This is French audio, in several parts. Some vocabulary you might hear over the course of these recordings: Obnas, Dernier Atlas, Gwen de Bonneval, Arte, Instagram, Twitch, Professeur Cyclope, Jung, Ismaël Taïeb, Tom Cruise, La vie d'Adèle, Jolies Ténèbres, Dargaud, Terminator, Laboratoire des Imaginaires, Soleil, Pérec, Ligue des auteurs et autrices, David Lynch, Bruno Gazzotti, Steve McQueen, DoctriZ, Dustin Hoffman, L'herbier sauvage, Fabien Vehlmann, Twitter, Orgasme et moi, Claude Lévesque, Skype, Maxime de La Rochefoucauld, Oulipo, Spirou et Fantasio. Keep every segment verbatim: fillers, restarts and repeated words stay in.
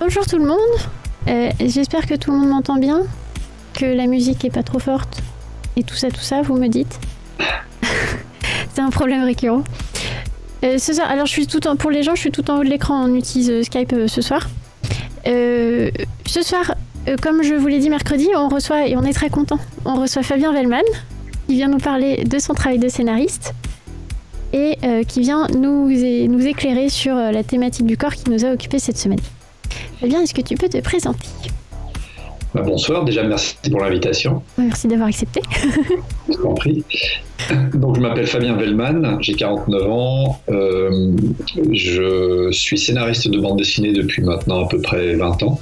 Bonjour tout le monde, euh, j'espère que tout le monde m'entend bien, que la musique est pas trop forte, et tout ça tout ça, vous me dites. C'est un problème récurrent. Euh, c'est ça, alors je suis tout en... pour les gens, je suis tout en haut de l'écran, on utilise euh, Skype euh, ce soir. Euh, ce soir, euh, comme je vous l'ai dit mercredi, on reçoit, et on est très content, on reçoit Fabien Vehlmann, qui vient nous parler de son travail de scénariste, et euh, qui vient nous, nous éclairer sur euh, la thématique du corps qui nous a occupé cette semaine. Fabien, est-ce que tu peux te présenter? Bonsoir, déjà merci pour l'invitation. Merci d'avoir accepté. Je t'en prie. Donc je m'appelle Fabien Vehlmann, j'ai quarante-neuf ans, euh, je suis scénariste de bande dessinée depuis maintenant à peu près vingt ans,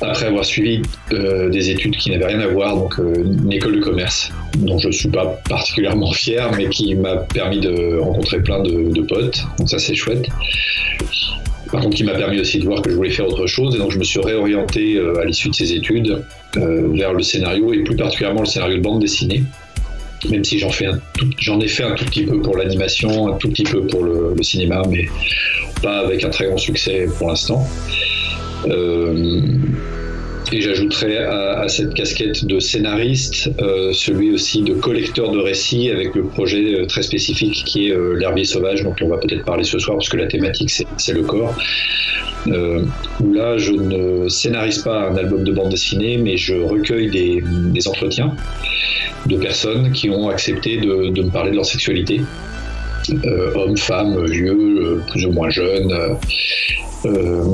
après avoir suivi euh, des études qui n'avaient rien à voir, donc euh, une école de commerce, dont je ne suis pas particulièrement fier, mais qui m'a permis de rencontrer plein de, de potes, donc ça c'est chouette. Par contre, qui m'a permis aussi de voir que je voulais faire autre chose, et donc je me suis réorienté euh, à l'issue de ces études euh, vers le scénario, et plus particulièrement le scénario de bande dessinée, même si j'en fais un tout, j'en ai fait un tout petit peu pour l'animation, un tout petit peu pour le, le cinéma, mais pas avec un très grand succès pour l'instant. Euh, et j'ajouterai à, à cette casquette de scénariste euh, celui aussi de collecteur de récits, avec le projet très spécifique qui est euh, L'herbier sauvage, dont on va peut-être parler ce soir parce que la thématique c'est, c'est le corps. Euh, où là je ne scénarise pas un album de bande dessinée, mais je recueille des, des entretiens de personnes qui ont accepté de, de me parler de leur sexualité, euh, hommes, femmes, vieux, plus ou moins jeunes, euh, euh,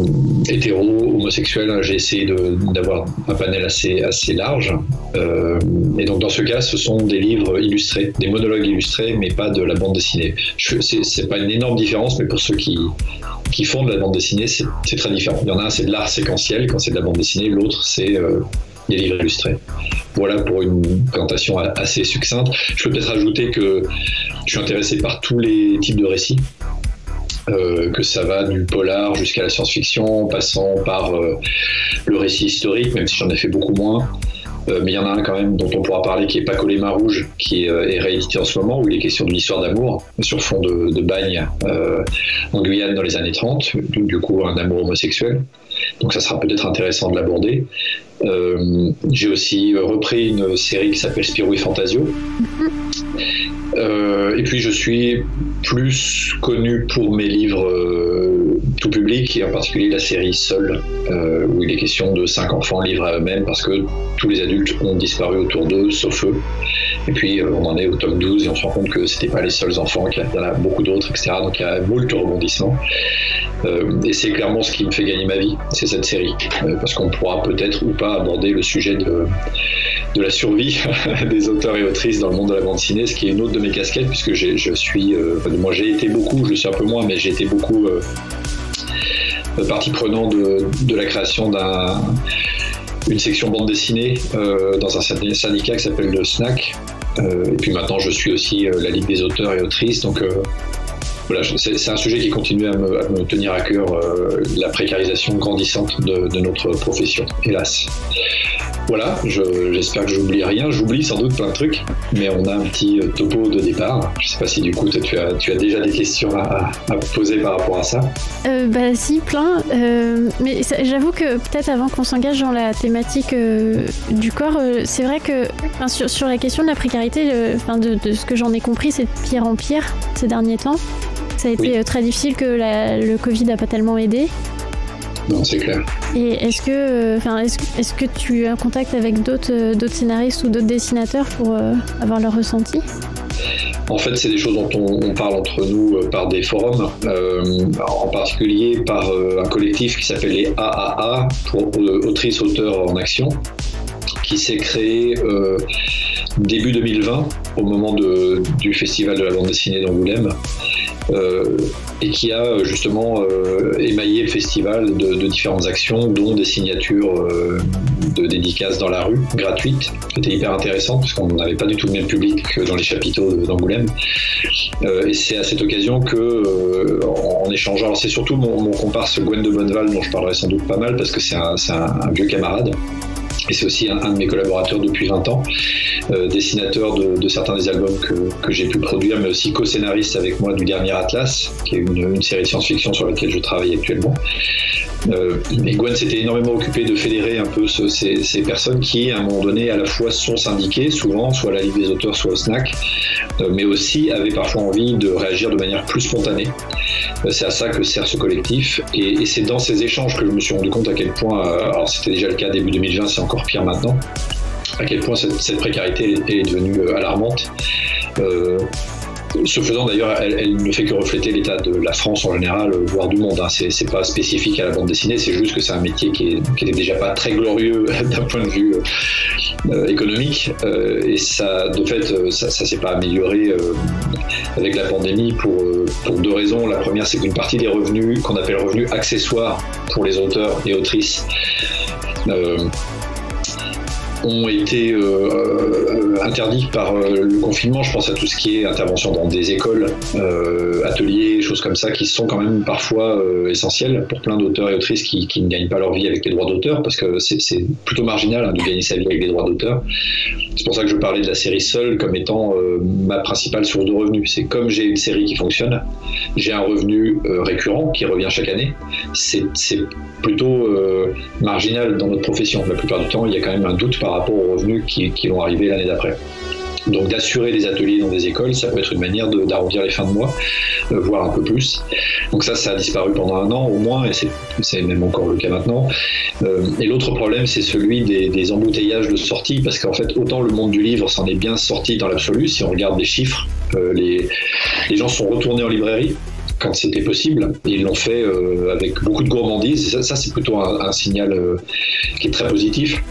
hétéros, homosexuels. J'ai essayé de, d'avoir un panel assez, assez large, euh, et donc dans ce cas ce sont des livres illustrés, des monologues illustrés, mais pas de la bande dessinée. Je, c'est, c'est pas une énorme différence, mais pour ceux qui, qui font de la bande dessinée c'est, c'est très différent. Il y en a un, c'est de l'art séquentiel quand c'est de la bande dessinée, l'autre c'est... Euh, des livres illustrés. Voilà pour une présentation assez succincte. Je peux peut-être ajouter que je suis intéressé par tous les types de récits, euh, que ça va du polar jusqu'à la science-fiction, en passant par euh, le récit historique, même si j'en ai fait beaucoup moins. Euh, mais il y en a un quand même dont on pourra parler, qui est Paco Les Mains Rouges, qui euh, est réédité en ce moment, où il est question d'une histoire d'amour sur fond de, de bagne euh, en Guyane dans les années trente, du coup un amour homosexuel. Donc ça sera peut-être intéressant de l'aborder. Euh, j'ai aussi repris une série qui s'appelle Spirou et Fantasio. Euh, et puis je suis plus connu pour mes livres euh, tout public, et en particulier la série Seul, euh, où il est question de cinq enfants livrés à eux-mêmes parce que tous les adultes ont disparu autour d'eux, sauf eux. Et puis euh, on en est au tome douze et on se rend compte que c'était pas les seuls enfants, qu'il y en a beaucoup d'autres, et cetera. Donc il y a moult rebondissements. Euh, et c'est clairement ce qui me fait gagner ma vie, c'est cette série, euh, parce qu'on pourra peut-être ou pas aborder le sujet de, de la survie des auteurs et autrices dans le monde de la bande dessinée, ce qui est une autre de mes casquettes, puisque j'ai, je suis, euh, moi j'ai été beaucoup, je le suis un peu moins, mais j'ai été beaucoup euh, partie prenante de, de la création d'un, une section bande dessinée euh, dans un syndicat qui s'appelle le SNAC, euh, et puis maintenant je suis aussi euh, la Ligue des auteurs et autrices, donc euh, voilà, c'est, c'est un sujet qui continue à me, à me tenir à cœur, euh, la précarisation grandissante de, de notre profession, hélas. Voilà, je, j'espère que j'oublie rien. J'oublie sans doute plein de trucs, mais on a un petit topo de départ. Je sais pas si du coup tu as, tu as déjà des questions à, à poser par rapport à ça. Euh, bah si, plein. Euh, mais ça, j'avoue que peut-être avant qu'on s'engage dans la thématique euh, du corps, euh, c'est vrai que enfin, sur, sur la question de la précarité, euh, enfin, de, de ce que j'en ai compris, c'est de pire en pire ces derniers temps. Ça a été oui. très difficile, que la, le Covid n'a pas tellement aidé. Non, c'est clair. Et est-ce que, enfin, euh, est-ce, est-ce que tu as un contact avec d'autres, euh, d'autres scénaristes ou d'autres dessinateurs pour euh, avoir leur ressenti? En fait, c'est des choses dont on, on parle entre nous euh, par des forums, euh, en particulier par euh, un collectif qui s'appelle les A A A, pour euh, Autrices, Auteurs en Action, qui s'est créé euh, début deux mille vingt, au moment de, du Festival de la bande dessinée d'Angoulême. Euh, et qui a justement euh, émaillé le festival de, de différentes actions, dont des signatures euh, de dédicaces dans la rue, gratuites. C'était hyper intéressant, parce qu'on n'avait pas du tout le même public que dans les chapiteaux d'Angoulême. Euh, et c'est à cette occasion que, euh, en, en échangeant, alors c'est surtout mon, mon comparse Gwen de Bonneval, dont je parlerai sans doute pas mal, parce que c'est un, c'est un, un vieux camarade. Et c'est aussi un, un de mes collaborateurs depuis vingt ans, euh, dessinateur de, de certains des albums que, que j'ai pu produire, mais aussi co-scénariste avec moi du Dernier Atlas, qui est une, une série de science-fiction sur laquelle je travaille actuellement. Euh, et Gwen s'était énormément occupée de fédérer un peu ce, ces, ces personnes qui, à un moment donné, à la fois sont syndiquées, souvent, soit à la Ligue des auteurs, soit au SNAC, euh, mais aussi avaient parfois envie de réagir de manière plus spontanée. Euh, c'est à ça que sert ce collectif. Et, et c'est dans ces échanges que je me suis rendu compte à quel point, euh, alors c'était déjà le cas début deux mille vingt, c'est encore pire maintenant, à quel point cette, cette précarité est devenue alarmante. Euh, Ce faisant, d'ailleurs, elle, elle ne fait que refléter l'état de la France en général, voire du monde. Hein. C'est, c'est pas spécifique à la bande dessinée, c'est juste que c'est un métier qui n'est déjà pas très glorieux d'un point de vue euh, économique. Euh, et ça, de fait, ça, ça s'est pas amélioré euh, avec la pandémie pour, euh, pour deux raisons. La première, c'est qu'une partie des revenus, qu'on appelle revenus accessoires pour les auteurs et autrices, euh, ont été euh, interdits par euh, le confinement. Je pense à tout ce qui est intervention dans des écoles, euh, ateliers, choses comme ça, qui sont quand même parfois euh, essentielles pour plein d'auteurs et autrices qui, qui ne gagnent pas leur vie avec les droits d'auteur, parce que c'est, c'est plutôt marginal hein, de gagner sa vie avec les droits d'auteur. C'est pour ça que je parlais de la série Seul comme étant euh, ma principale source de revenus. C'est comme j'ai une série qui fonctionne, j'ai un revenu euh, récurrent qui revient chaque année. C'est, c'est plutôt euh, marginal dans notre profession. La plupart du temps, il y a quand même un doute par rapport aux revenus qui, qui vont arriver l'année d'après. Donc d'assurer des ateliers dans des écoles, ça peut être une manière de, d'arrondir les fins de mois, euh, voire un peu plus. Donc ça, ça a disparu pendant un an au moins, et c'est, c'est même encore le cas maintenant. Euh, et l'autre problème, c'est celui des, des embouteillages de sortie, parce qu'en fait, autant le monde du livre s'en est bien sorti dans l'absolu, si on regarde les chiffres, euh, les, les gens sont retournés en librairie quand c'était possible, et ils l'ont fait euh, avec beaucoup de gourmandise, et ça, ça c'est plutôt un, un signal euh, qui est très positif.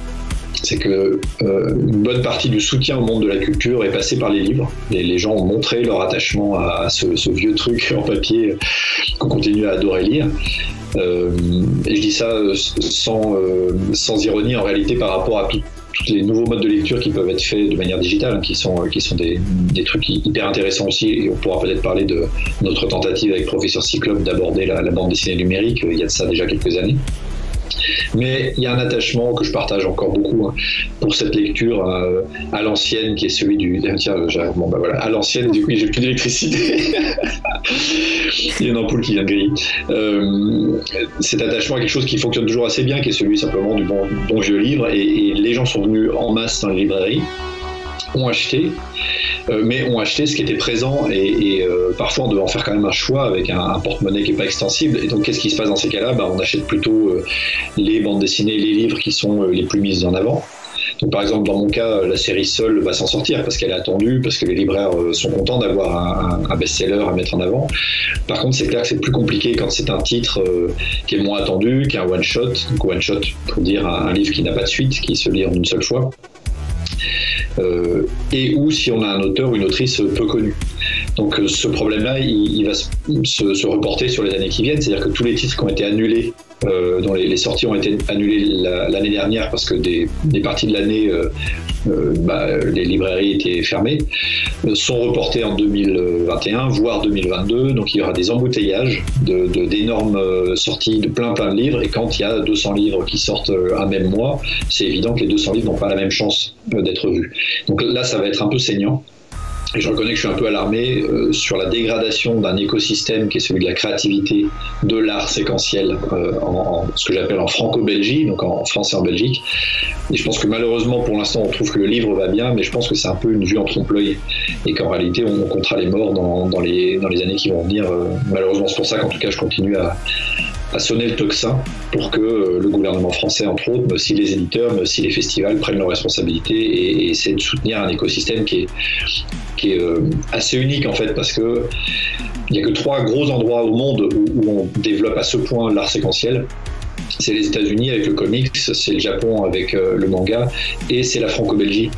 C'est que euh, une bonne partie du soutien au monde de la culture est passée par les livres. Les, les gens ont montré leur attachement à ce, ce vieux truc en papier qu'on continue à adorer lire. Euh, et je dis ça sans, euh, sans ironie en réalité par rapport à tout, tous les nouveaux modes de lecture qui peuvent être faits de manière digitale, qui sont, qui sont des, des trucs hyper intéressants aussi. Et on pourra peut-être parler de notre tentative avec Professeur Cyclope d'aborder la, la bande dessinée numérique, il y a de ça déjà quelques années. Mais il y a un attachement que je partage encore beaucoup hein, pour cette lecture euh, à l'ancienne qui est celui du... Tiens, bon, bah voilà, à l'ancienne, du coup, j'ai plus d'électricité. Il y a une ampoule qui vient de griller. Euh, cet attachement à quelque chose qui fonctionne toujours assez bien, qui est celui simplement du bon, bon vieux livre. Et, et les gens sont venus en masse dans les librairies, ont acheté, euh, mais ont acheté ce qui était présent et, et euh, parfois on devait en faire quand même un choix avec un, un porte-monnaie qui n'est pas extensible. Et donc qu'est-ce qui se passe dans ces cas-là? Bah, on achète plutôt euh, les bandes dessinées, les livres qui sont euh, les plus mises en avant. Donc par exemple dans mon cas, la série Seul va s'en sortir parce qu'elle est attendue, parce que les libraires sont contents d'avoir un, un best-seller à mettre en avant. Par contre c'est clair que c'est plus compliqué quand c'est un titre euh, qui est moins attendu, qui est un one-shot. Donc one-shot pour dire un, un livre qui n'a pas de suite, qui se lit en une seule fois. Euh, et ou si on a un auteur ou une autrice peu connue. Donc euh, ce problème-là, il, il va se, se, se reporter sur les années qui viennent, c'est-à-dire que tous les titres qui ont été annulés, euh, dont les, les sorties ont été annulées la, l'année dernière parce que des, des parties de l'année, euh, euh, bah, les librairies étaient fermées, euh, sont reportées en deux mille vingt et un, voire deux mille vingt-deux, donc il y aura des embouteillages de, de, d'énormes sorties de plein plein de livres, et quand il y a deux cents livres qui sortent un même mois, c'est évident que les deux cents livres n'ont pas la même chance euh, d'être vus. Donc là, ça va être un peu saignant. Et je reconnais que je suis un peu alarmé euh, sur la dégradation d'un écosystème qui est celui de la créativité, de l'art séquentiel, euh, en, en ce que j'appelle en franco-belgie, donc en France et en Belgique. Et je pense que malheureusement, pour l'instant, on trouve que le livre va bien, mais je pense que c'est un peu une vue en trompe-l'œil et qu'en réalité, on comptera les morts dans, dans, les, dans les années qui vont venir. Euh, malheureusement, c'est pour ça qu'en tout cas, je continue à, à sonner le tocsin pour que euh, le gouvernement français, entre autres, mais aussi les éditeurs, mais aussi les festivals, prennent leurs responsabilités et, et essaient de soutenir un écosystème qui est... qui est assez unique en fait, parce que il n'y a que trois gros endroits au monde où, où on développe à ce point l'art séquentiel. C'est les États-Unis avec le comics, c'est le Japon avec euh, le manga, et c'est la Franco-Belgie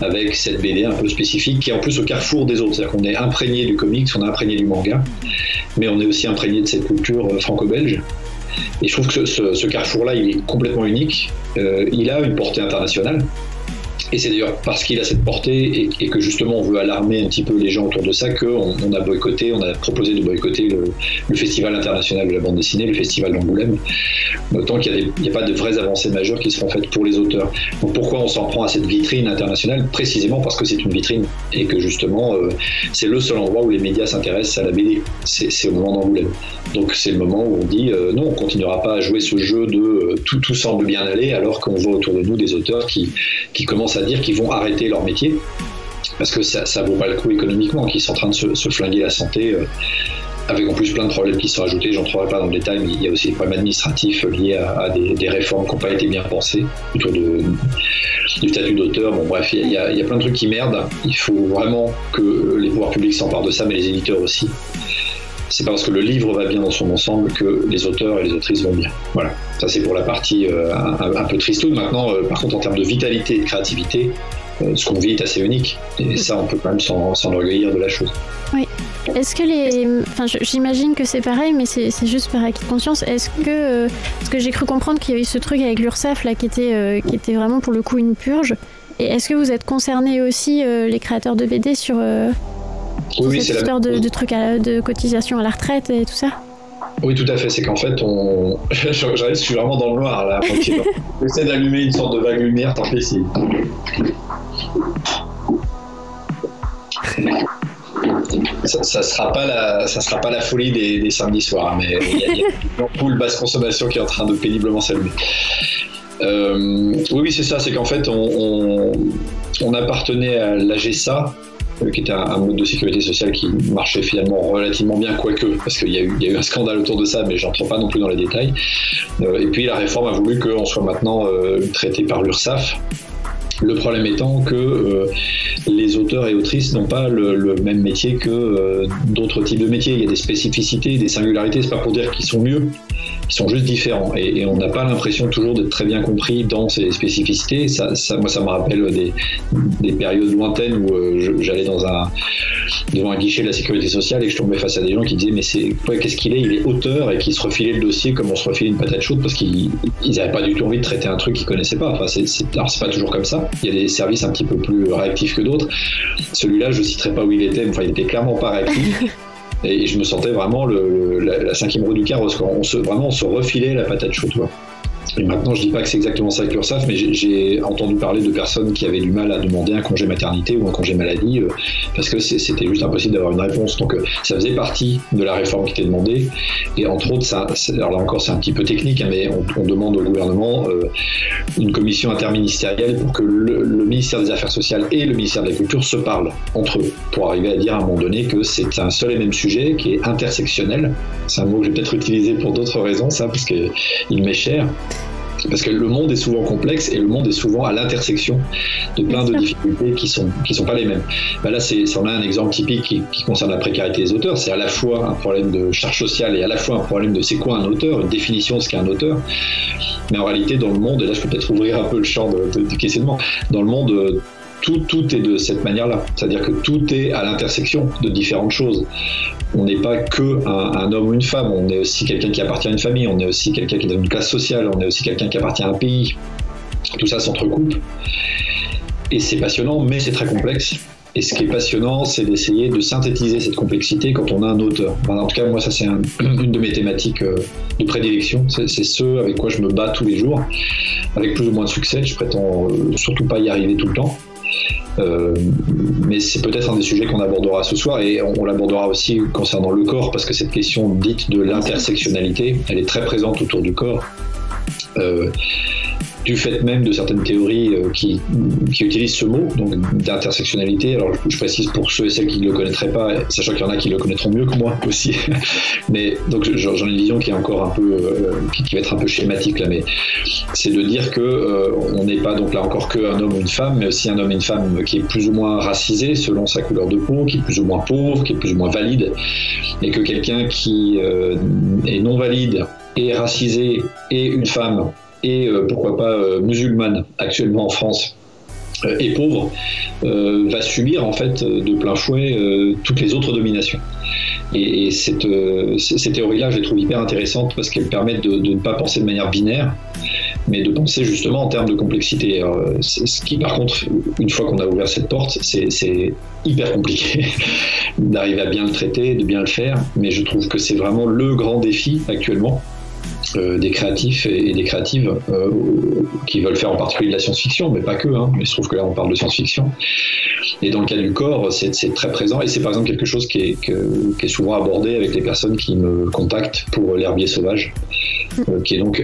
avec cette B D un peu spécifique qui est en plus au carrefour des autres. C'est-à-dire qu'on est imprégné du comics, on est imprégné du manga, mais on est aussi imprégné de cette culture euh, franco-belge. Et je trouve que ce, ce carrefour-là, il est complètement unique. Euh, il a une portée internationale. Et c'est d'ailleurs parce qu'il a cette portée et, et que justement on veut alarmer un petit peu les gens autour de ça qu'on on a boycotté, on a proposé de boycotter le, le Festival international de la bande dessinée, le Festival d'Angoulême, D'autant qu'il n'y a, a pas de vraies avancées majeures qui seront faites pour les auteurs. Donc pourquoi on s'en prend à cette vitrine internationale? Précisément parce que c'est une vitrine et que justement euh, c'est le seul endroit où les médias s'intéressent à la B D. C'est au moment d'Angoulême. Donc c'est le moment où on dit euh, non, on ne continuera pas à jouer ce jeu de euh, tout, tout semble bien aller, alors qu'on voit autour de nous des auteurs qui, qui commencent à dire qu'ils vont arrêter leur métier parce que ça ne vaut pas le coup économiquement, qu'ils sont en train de se, se flinguer la santé. Euh, avec en plus plein de problèmes qui sont ajoutés, j'en trouverai pas dans le détail, mais il y a aussi des problèmes administratifs liés à, à des, des réformes qui n'ont pas été bien pensées autour de, du statut d'auteur. Bon bref, il y, y a plein de trucs qui merdent. Il faut vraiment que les pouvoirs publics s'emparent de ça, mais les éditeurs aussi. C'est pas parce que le livre va bien dans son ensemble que les auteurs et les autrices vont bien. Voilà, ça c'est pour la partie euh, un, un peu tristoune. Maintenant, euh, par contre, en termes de vitalité et de créativité, euh, ce qu'on vit est assez unique. Et ça, on peut quand même s'enorgueillir de la chose. Oui. Est-ce que les... Enfin, j'imagine que c'est pareil, mais c'est juste par acquis de conscience. Est-ce que... Parce que j'ai cru comprendre qu'il y avait ce truc avec l'URSSAF, là, qui était, euh, qui était vraiment, pour le coup, une purge. Et est-ce que vous êtes concernés aussi, euh, les créateurs de B D, sur... Euh... Oui, cette histoire la... de, de trucs à, de cotisation à la retraite et tout ça. Oui, tout à fait. C'est qu'en fait, on... je, je, je suis vraiment dans le noir là. J'essaie d'allumer une sorte de vague lumière, tant pis si. Ça, ça sera pas la, ça sera pas la folie des, des samedis soirs, mais il y a, y a une ampoule basse consommation qui est en train de péniblement s'allumer. Euh, oui, oui, c'est ça. C'est qu'en fait, on, on, on appartenait à l'A G S A, qui était un mode de sécurité sociale qui marchait finalement relativement bien, quoique, parce qu'il y, y a eu un scandale autour de ça, mais je n'entre pas non plus dans les détails. Euh, et puis la réforme a voulu qu'on soit maintenant euh, traité par l'URSSAF. Le problème étant que euh, les auteurs et autrices n'ont pas le, le même métier que euh, d'autres types de métiers. Il y a des spécificités, des singularités, c'est pas pour dire qu'ils sont mieux, ils sont juste différents. Et, et on n'a pas l'impression toujours d'être très bien compris dans ces spécificités. Ça, ça, moi, ça me rappelle des, des périodes lointaines où euh, j'allais dans un, devant un guichet de la sécurité sociale et que je tombais face à des gens qui disaient mais c'est quoi, qu'est-ce qu'il est, il est auteur, et qui se refilaient le dossier comme on se refilait une patate chaude parce qu'ils n'avaient pas du tout envie de traiter un truc qu'ils connaissaient pas. Enfin, c'est, c'est, alors c'est pas toujours comme ça. Il y a des services un petit peu plus réactifs que d'autres. Celui-là, je ne citerai pas où il était, mais enfin, il n'était clairement pas réactif. Et je me sentais vraiment le, la, la cinquième roue du carrosse. On se, vraiment, on se refilait la patate chaude. Quoi. Et maintenant, je ne dis pas que c'est exactement ça avec l'URSSAF, mais j'ai entendu parler de personnes qui avaient du mal à demander un congé maternité ou un congé maladie, euh, parce que c'était juste impossible d'avoir une réponse. Donc, euh, ça faisait partie de la réforme qui était demandée. Et entre autres, ça, alors là encore, c'est un petit peu technique, hein, mais on, on demande au gouvernement euh, une commission interministérielle pour que le, le ministère des Affaires sociales et le ministère de la Culture se parlent entre eux, pour arriver à dire à un moment donné que c'est un seul et même sujet qui est intersectionnel. C'est un mot que je vais peut-être utiliser pour d'autres raisons, ça, parce qu'il m'est cher. Parce que le monde est souvent complexe et le monde est souvent à l'intersection de plein de difficultés qui sont, qui sont pas les mêmes. Ben là, on a un exemple typique qui, qui concerne la précarité des auteurs. C'est à la fois un problème de charge sociale et à la fois un problème de c'est quoi un auteur, une définition de ce qu'est un auteur. Mais en réalité, dans le monde, et là je peux peut-être ouvrir un peu le champ du questionnement, dans le monde, tout, tout est de cette manière-là. C'est-à-dire que tout est à l'intersection de différentes choses. On n'est pas que un, un homme ou une femme, on est aussi quelqu'un qui appartient à une famille, on est aussi quelqu'un qui est dans une classe sociale, on est aussi quelqu'un qui appartient à un pays. Tout ça s'entrecoupe. Et c'est passionnant, mais c'est très complexe. Et ce qui est passionnant, c'est d'essayer de synthétiser cette complexité quand on a un auteur. Enfin, en tout cas, moi, ça, c'est un, une de mes thématiques de prédilection. C'est ce avec quoi je me bats tous les jours, avec plus ou moins de succès. Je prétends surtout pas y arriver tout le temps. Euh, mais c'est peut-être un des sujets qu'on abordera ce soir, et on, on l'abordera aussi concernant le corps, parce que cette question dite de l'intersectionnalité, elle est très présente autour du corps, euh, du fait même de certaines théories euh, qui, qui utilisent ce mot, donc d'intersectionnalité. Alors je, je précise pour ceux et celles qui ne le connaîtraient pas, sachant qu'il y en a qui le connaîtront mieux que moi aussi, mais donc j'en ai une vision qui est encore un peu euh, qui, qui va être un peu schématique là, mais c'est de dire que euh, on n'est pas donc là encore qu'un homme ou une femme, mais aussi un homme et une femme qui est plus ou moins racisé selon sa couleur de peau, qui est plus ou moins pauvre, qui est plus ou moins valide, et que quelqu'un qui euh, est non valide et racisé et une femme et euh, pourquoi pas euh, musulmane actuellement en France euh, et pauvre, euh, va subir en fait de plein fouet euh, toutes les autres dominations. Et, et cette, euh, ces théories-là, je les trouve hyper intéressantes parce qu'elles permettent de, de ne pas penser de manière binaire, mais de penser justement en termes de complexité. Euh, ce qui, par contre, une fois qu'on a ouvert cette porte, c'est hyper compliqué d'arriver à bien le traiter, de bien le faire, mais je trouve que c'est vraiment le grand défi actuellement. euh, des créatifs et, et des créatives euh, qui veulent faire en particulier de la science-fiction, mais pas que, hein. Il se trouve que là on parle de science-fiction. Et dans le cas du corps, c'est, c'est très présent, et c'est par exemple quelque chose qui est, que, qui est souvent abordé avec les personnes qui me contactent pour l'herbier sauvage, euh, qui est donc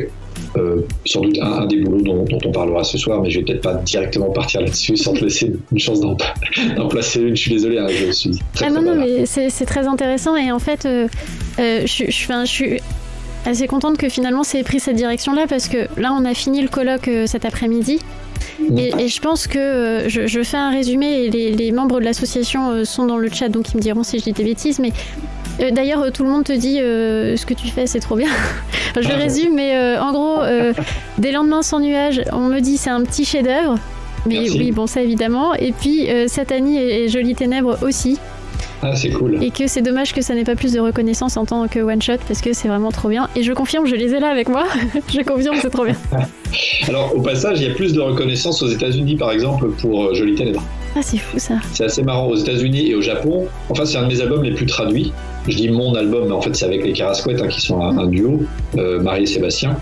Euh, sans doute un, un des boulots dont, dont on parlera ce soir, mais je vais peut-être pas directement partir là-dessus sans te laisser une chance d'en, d'en placer une. Je suis désolée, hein, je suis très, ah très non, non, mais c'est, c'est très intéressant, et en fait, euh, euh, je, je, je, je suis assez contente que finalement ça ait pris cette direction-là, parce que là, on a fini le colloque euh, cet après-midi. Et, et je pense que euh, je, je fais un résumé, et les, les membres de l'association euh, sont dans le chat, donc ils me diront si je dis des bêtises, mais euh, d'ailleurs euh, tout le monde te dit euh, ce que tu fais c'est trop bien. Enfin, je résume, mais euh, en gros euh, des lendemains sans nuages, on me dit c'est un petit chef-d'œuvre, mais merci. Oui, bon, ça évidemment, et puis euh, Satani et, et Jolies Ténèbres aussi. Ah, c'est cool. Et que c'est dommage que ça n'ait pas plus de reconnaissance en tant que one-shot, parce que c'est vraiment trop bien. Et je confirme, je les ai là avec moi. Je confirme, c'est trop bien. Alors, au passage, il y a plus de reconnaissance aux États-Unis, par exemple, pour Jolies Ténèbres. Ah, c'est fou, ça. C'est assez marrant. Aux États-Unis et au Japon, enfin, c'est un de mes albums les plus traduits. Je dis mon album, mais en fait, c'est avec les Kerascoët, hein, qui sont un, mmh. un duo, euh, Marie et Sébastien.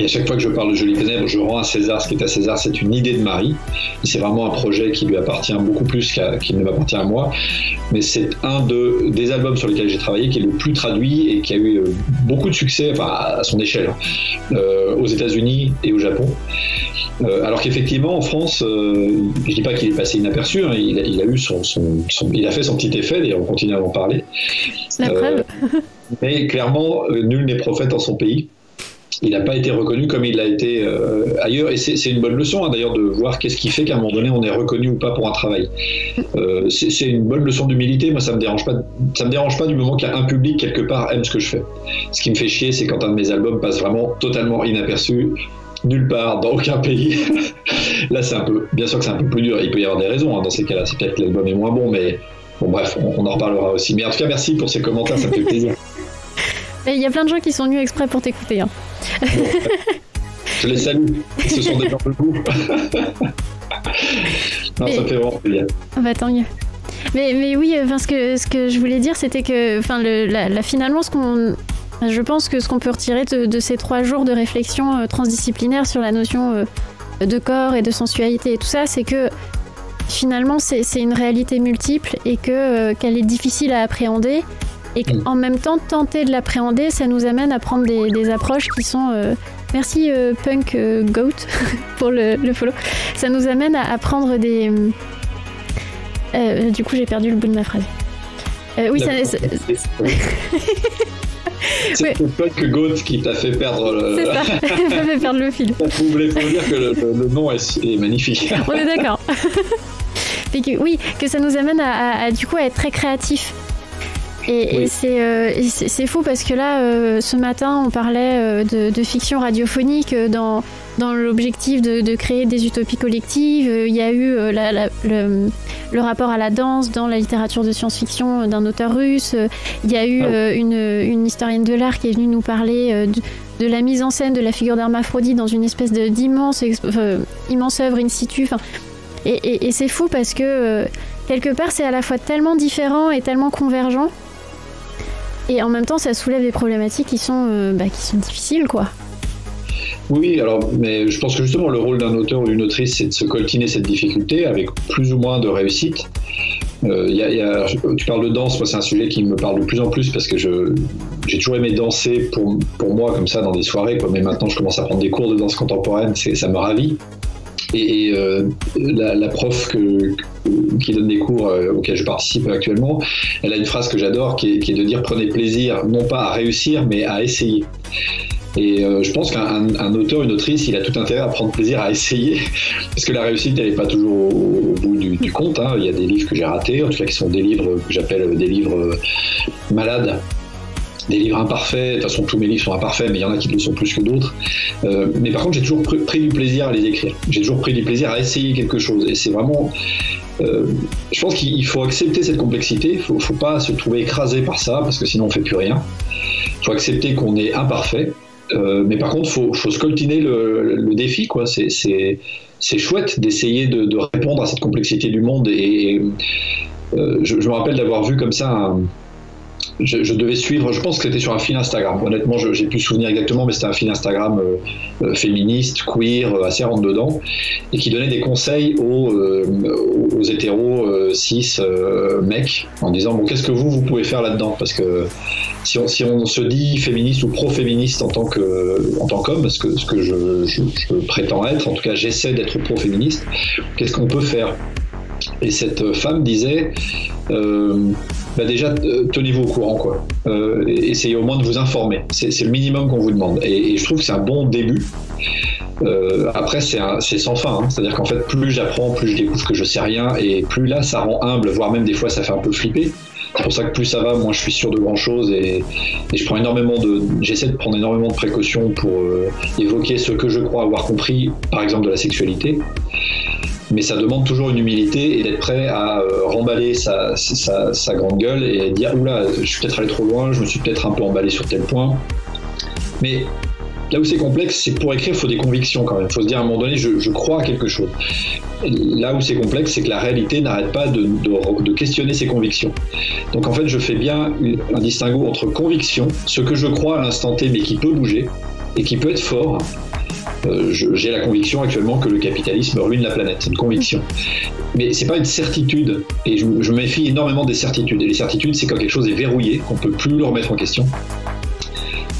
Et à chaque fois que je parle de Jolies Ténèbres, je rends à César ce qui est à César. C'est une idée de Marie. Et c'est vraiment un projet qui lui appartient beaucoup plus qu'à, qu'il ne m'appartient à moi. Mais c'est un de, des albums sur lesquels j'ai travaillé qui est le plus traduit et qui a eu beaucoup de succès, enfin à son échelle, euh, aux États-Unis et au Japon. Euh, alors qu'effectivement, en France, euh, je dis pas qu'il est passé inaperçu. Hein, il, il a eu son, son, son, il a fait son petit effet. D'ailleurs, on continue à en parler. La euh, preuve. Mais clairement, nul n'est prophète en son pays. Il n'a pas été reconnu comme il l'a été euh, ailleurs, et c'est, c'est une bonne leçon, hein, d'ailleurs, de voir qu'est-ce qui fait qu'à un moment donné on est reconnu ou pas pour un travail. Euh, c'est, c'est une bonne leçon d'humilité. Moi, ça me dérange pas. Ça me dérange pas du moment qu'un public quelque part aime ce que je fais. Ce qui me fait chier, c'est quand un de mes albums passe vraiment totalement inaperçu, nulle part, dans aucun pays. Là, c'est un peu, bien sûr que c'est un peu plus dur. Il peut y avoir des raisons, hein, dans ces cas-là. C'est peut-être que l'album est moins bon, mais bon, bref, on, on en reparlera aussi. Mais en tout cas, merci pour ces commentaires, ça me fait plaisir. Il y a plein de gens qui sont venus exprès pour t'écouter. Hein. Bon, je les salue. Ce sont des gens de goût. Non, mais ça fait vraiment plaisir. Bah, tant mieux. Mais, mais oui, enfin, ce, que, ce que je voulais dire, c'était que enfin, le, la, la, finalement, ce qu'on, je pense que ce qu'on peut retirer de, de ces trois jours de réflexion euh, transdisciplinaire sur la notion euh, de corps et de sensualité et tout ça, c'est que finalement, c'est, c'est une réalité multiple et que, euh, qu'elle est difficile à appréhender. Et en même temps, tenter de l'appréhender, ça nous amène à prendre des, des approches qui sont... Euh, merci euh, Punk euh, Goat pour le, le follow. Ça nous amène à, à prendre des... Euh, du coup, j'ai perdu le bout de ma phrase. Euh, oui, la ça... C'est oui. Punk Goat qui t'a fait perdre le... C'est ça, ça fait perdre le fil. Ça voulait dire que le, le nom est, est magnifique. On est d'accord. Et que, oui, que ça nous amène à, à, à, du coup, à être très créatifs. Et, oui. et, c'est, euh, et c'est, c'est fou parce que là, euh, ce matin, on parlait euh, de, de fiction radiophonique euh, dans, dans l'objectif de, de créer des utopies collectives. Euh, il y a eu euh, la, la, le, le rapport à la danse dans la littérature de science-fiction euh, d'un auteur russe. Euh, il y a eu euh, une, une historienne de l'art qui est venue nous parler euh, de, de la mise en scène de la figure d'Hermaphrodite dans une espèce de, d'immense euh, immense œuvre in situ. Enfin, et, et, et c'est fou parce que, euh, quelque part, c'est à la fois tellement différent et tellement convergent. Et en même temps, ça soulève des problématiques qui sont, euh, bah, qui sont difficiles, quoi. Oui, alors, mais je pense que justement, le rôle d'un auteur ou d'une autrice, c'est de se coltiner cette difficulté avec plus ou moins de réussite. Euh, y a, y a, tu parles de danse, moi, c'est un sujet qui me parle de plus en plus parce que je, j'ai toujours aimé danser pour, pour moi, comme ça, dans des soirées, quoi. Mais maintenant, je commence à prendre des cours de danse contemporaine, c'est, ça me ravit. Et, et euh, la, la prof que, que, qui donne des cours euh, auxquels je participe actuellement, elle a une phrase que j'adore qui est, qui est de dire « prenez plaisir, non pas à réussir, mais à essayer ». Et euh, je pense qu'un un, un auteur, une autrice, il a tout intérêt à prendre plaisir à essayer, parce que la réussite, elle n'est pas toujours au, au bout du, du compte, hein. Il y a des livres que j'ai ratés, en tout cas qui sont des livres que j'appelle des livres malades. Des livres imparfaits, de toute façon tous mes livres sont imparfaits, mais il y en a qui le sont plus que d'autres. Euh, mais par contre, j'ai toujours pr- pris du plaisir à les écrire. J'ai toujours pris du plaisir à essayer quelque chose. Et c'est vraiment... Euh, je pense qu'il faut accepter cette complexité. Il faut, faut pas se trouver écrasé par ça, parce que sinon on fait plus rien. Il faut accepter qu'on est imparfait. Euh, mais par contre, il faut, faut se coltiner le, le défi, quoi. C'est, c'est, c'est chouette d'essayer de, de répondre à cette complexité du monde. Et, et euh, je, je me rappelle d'avoir vu comme ça... Un, je, je devais suivre, je pense que c'était sur un fil Instagram. Honnêtement, je n'ai plus souvenir exactement, mais c'était un fil Instagram euh, euh, féministe, queer, euh, assez rentre-dedans, et qui donnait des conseils aux, euh, aux hétéros euh, cis euh, mecs, en disant bon, qu'est-ce que vous, vous pouvez faire là-dedans? Parce que si on, si on se dit féministe ou pro-féministe en tant que, en tant qu'homme, ce que, ce que je, je, je prétends être, en tout cas j'essaie d'être pro-féministe, qu'est-ce qu'on peut faire? Et cette femme disait euh, bah déjà tenez-vous au courant quoi. Euh, essayez au moins de vous informer, c'est le minimum qu'on vous demande, et, et je trouve que c'est un bon début. Euh, après c'est sans fin, hein. C'est-à-dire qu'en fait plus j'apprends, plus je découvre que je sais rien, et plus là ça rend humble, voire même des fois ça fait un peu flipper. C'est pour ça que plus ça va, moins je suis sûr de grand chose, et, et je prends énormément de, j'essaie de prendre énormément de précautions pour euh, évoquer ce que je crois avoir compris, par exemple de la sexualité. Mais ça demande toujours une humilité et d'être prêt à euh, remballer sa, sa, sa grande gueule et dire oula, je suis peut-être allé trop loin, je me suis peut-être un peu emballé sur tel point. Mais là où c'est complexe, c'est pour écrire, il faut des convictions quand même. Il faut se dire à un moment donné, je, je crois à quelque chose. Et là où c'est complexe, c'est que la réalité n'arrête pas de, de, de questionner ses convictions. Donc en fait, je fais bien un distinguo entre conviction, ce que je crois à l'instant T mais qui peut bouger et qui peut être fort. Euh, j'ai la conviction actuellement que le capitalisme ruine la planète, c'est une conviction. Mais c'est pas une certitude, et je, je me méfie énormément des certitudes. Et les certitudes, c'est quand quelque chose est verrouillé, qu'on peut plus le remettre en question.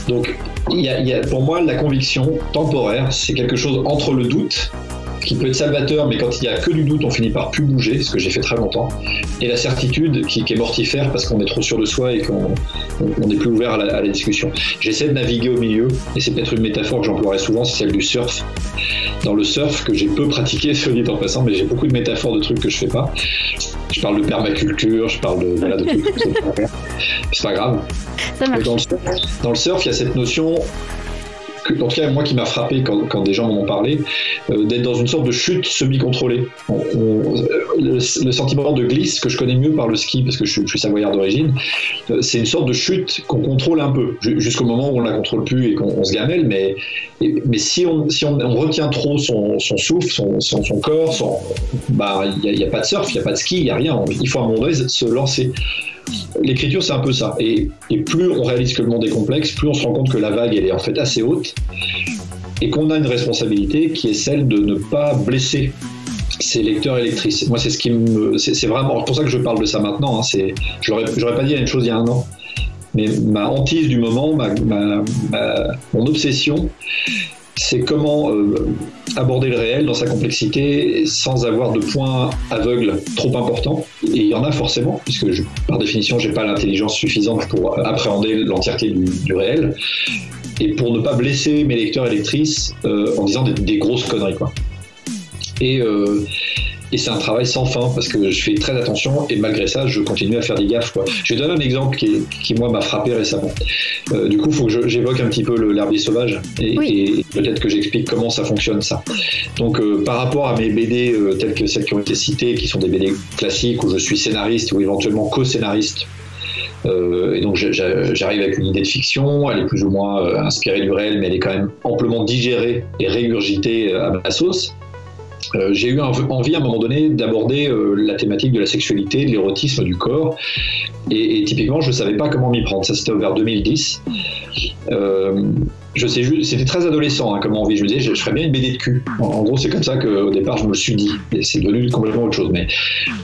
Donc, y a, y a, pour moi, la conviction temporaire, c'est quelque chose entre le doute, qui peut être salvateur, mais quand il n'y a que du doute, on finit par plus bouger, ce que j'ai fait très longtemps, et la certitude qui, qui est mortifère parce qu'on est trop sûr de soi et qu'on n'est plus ouvert à la, à la discussion. J'essaie de naviguer au milieu, et c'est peut-être une métaphore que j'emploierai souvent, c'est celle du surf. Dans le surf, que j'ai peu pratiqué, ce dit en passant, mais j'ai beaucoup de métaphores de trucs que je fais pas. Je parle de permaculture, je parle de, voilà, de trucs que je fais pas. C'est pas grave. Ça marche. Dans le surf, dans le surf, il y a cette notion... en tout cas moi qui m'a frappé quand, quand des gens m'en ont parlé, euh, d'être dans une sorte de chute semi-contrôlée. On, on, le, le sentiment de glisse que je connais mieux par le ski, parce que je, je suis savoyard d'origine, euh, c'est une sorte de chute qu'on contrôle un peu, jusqu'au moment où on la contrôle plus et qu'on se gamelle, mais, et, mais si, on, si on, on retient trop son, son souffle, son, son, son corps, son, bah, y a, y a pas de surf, il y a pas de ski, il y a rien, il faut à un moment donné se lancer. L'écriture, c'est un peu ça. Et, et plus on réalise que le monde est complexe, plus on se rend compte que la vague, elle est en fait assez haute et qu'on a une responsabilité qui est celle de ne pas blesser ces lecteurs et lectrices. Moi, c'est ce qui me... C'est vraiment... pour ça que je parle de ça maintenant. Hein. C'est... J'aurais pas dit la même chose il y a un an. Mais ma hantise du moment, ma, ma, ma, mon obsession, c'est comment euh, aborder le réel dans sa complexité sans avoir de points aveugles trop importants. Et il y en a forcément, puisque je, par définition, j'ai pas l'intelligence suffisante pour appréhender l'entièreté du, du réel. Et pour ne pas blesser mes lecteurs et lectrices euh, en disant des, des grosses conneries, quoi. Et, euh, et c'est un travail sans fin, parce que je fais très attention et malgré ça, je continue à faire des gaffes, quoi. Je donne un exemple qui, qui moi, m'a frappé récemment. Euh, du coup, il faut que j'évoque un petit peu l'herbier sauvage et, oui. et peut-être que j'explique comment ça fonctionne, ça. Donc, euh, par rapport à mes B D euh, telles que celles qui ont été citées, qui sont des B D classiques où je suis scénariste ou éventuellement co-scénariste, Euh, et donc j'arrive avec une idée de fiction, elle est plus ou moins euh, inspirée du réel, mais elle est quand même amplement digérée et régurgitée à ma sauce. Euh, j'ai eu envie à un moment donné d'aborder euh, la thématique de la sexualité, de l'érotisme, du corps, et, et typiquement je ne savais pas comment m'y prendre. Ça c'était vers deux mille dix. Euh, je sais juste, c'était très adolescent hein, comme envie. Je me disais, je, je ferais bien une B D de cul. En, en gros, c'est comme ça qu'au départ, je me suis dit. Et c'est devenu complètement autre chose. Mais,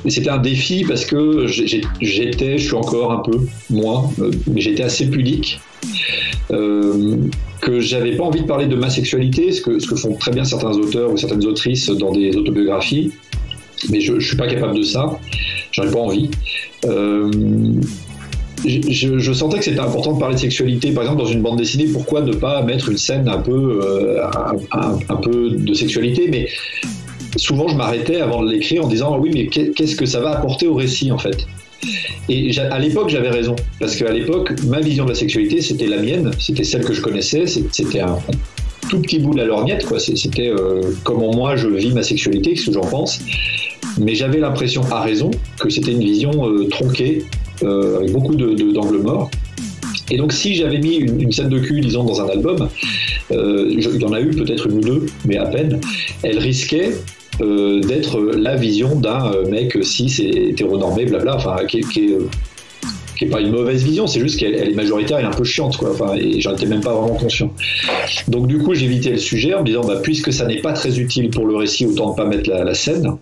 mais c'était un défi parce que j'étais, je suis encore un peu moins, mais j'étais assez pudique. Euh, que j'avais pas envie de parler de ma sexualité, ce que, ce que font très bien certains auteurs ou certaines autrices dans des autobiographies. Mais je, je suis pas capable de ça. J'en ai pas envie. Euh, Je, je, je sentais que c'était important de parler de sexualité. Par exemple, dans une bande dessinée, pourquoi ne pas mettre une scène un peu, euh, un, un, un peu de sexualité? Mais souvent, je m'arrêtais avant de l'écrire en disant « Oui, mais qu'est-ce que ça va apporter au récit, en fait ?» Et à l'époque, j'avais raison. Parce qu'à l'époque, ma vision de la sexualité, c'était la mienne, c'était celle que je connaissais, c'était un... tout petit bout de la lorgnette, quoi. C'était euh, comment moi je vis ma sexualité, ce que j'en pense. Mais j'avais l'impression, à raison, que c'était une vision euh, tronquée, euh, avec beaucoup d'angles morts. Et donc si j'avais mis une, une scène de cul, disons, dans un album, euh, je, il y en a eu peut-être une ou deux, mais à peine, elle risquait euh, d'être la vision d'un mec cis et hétéronormé, blabla, enfin, qui, qui est... qui est pas une mauvaise vision, c'est juste qu'elle elle est majoritaire, elle est un peu chiante, quoi. Enfin, et j'en étais même pas vraiment conscient. Donc du coup, j'évitais le sujet en me disant, bah, puisque ça n'est pas très utile pour le récit, autant ne pas mettre la, la scène.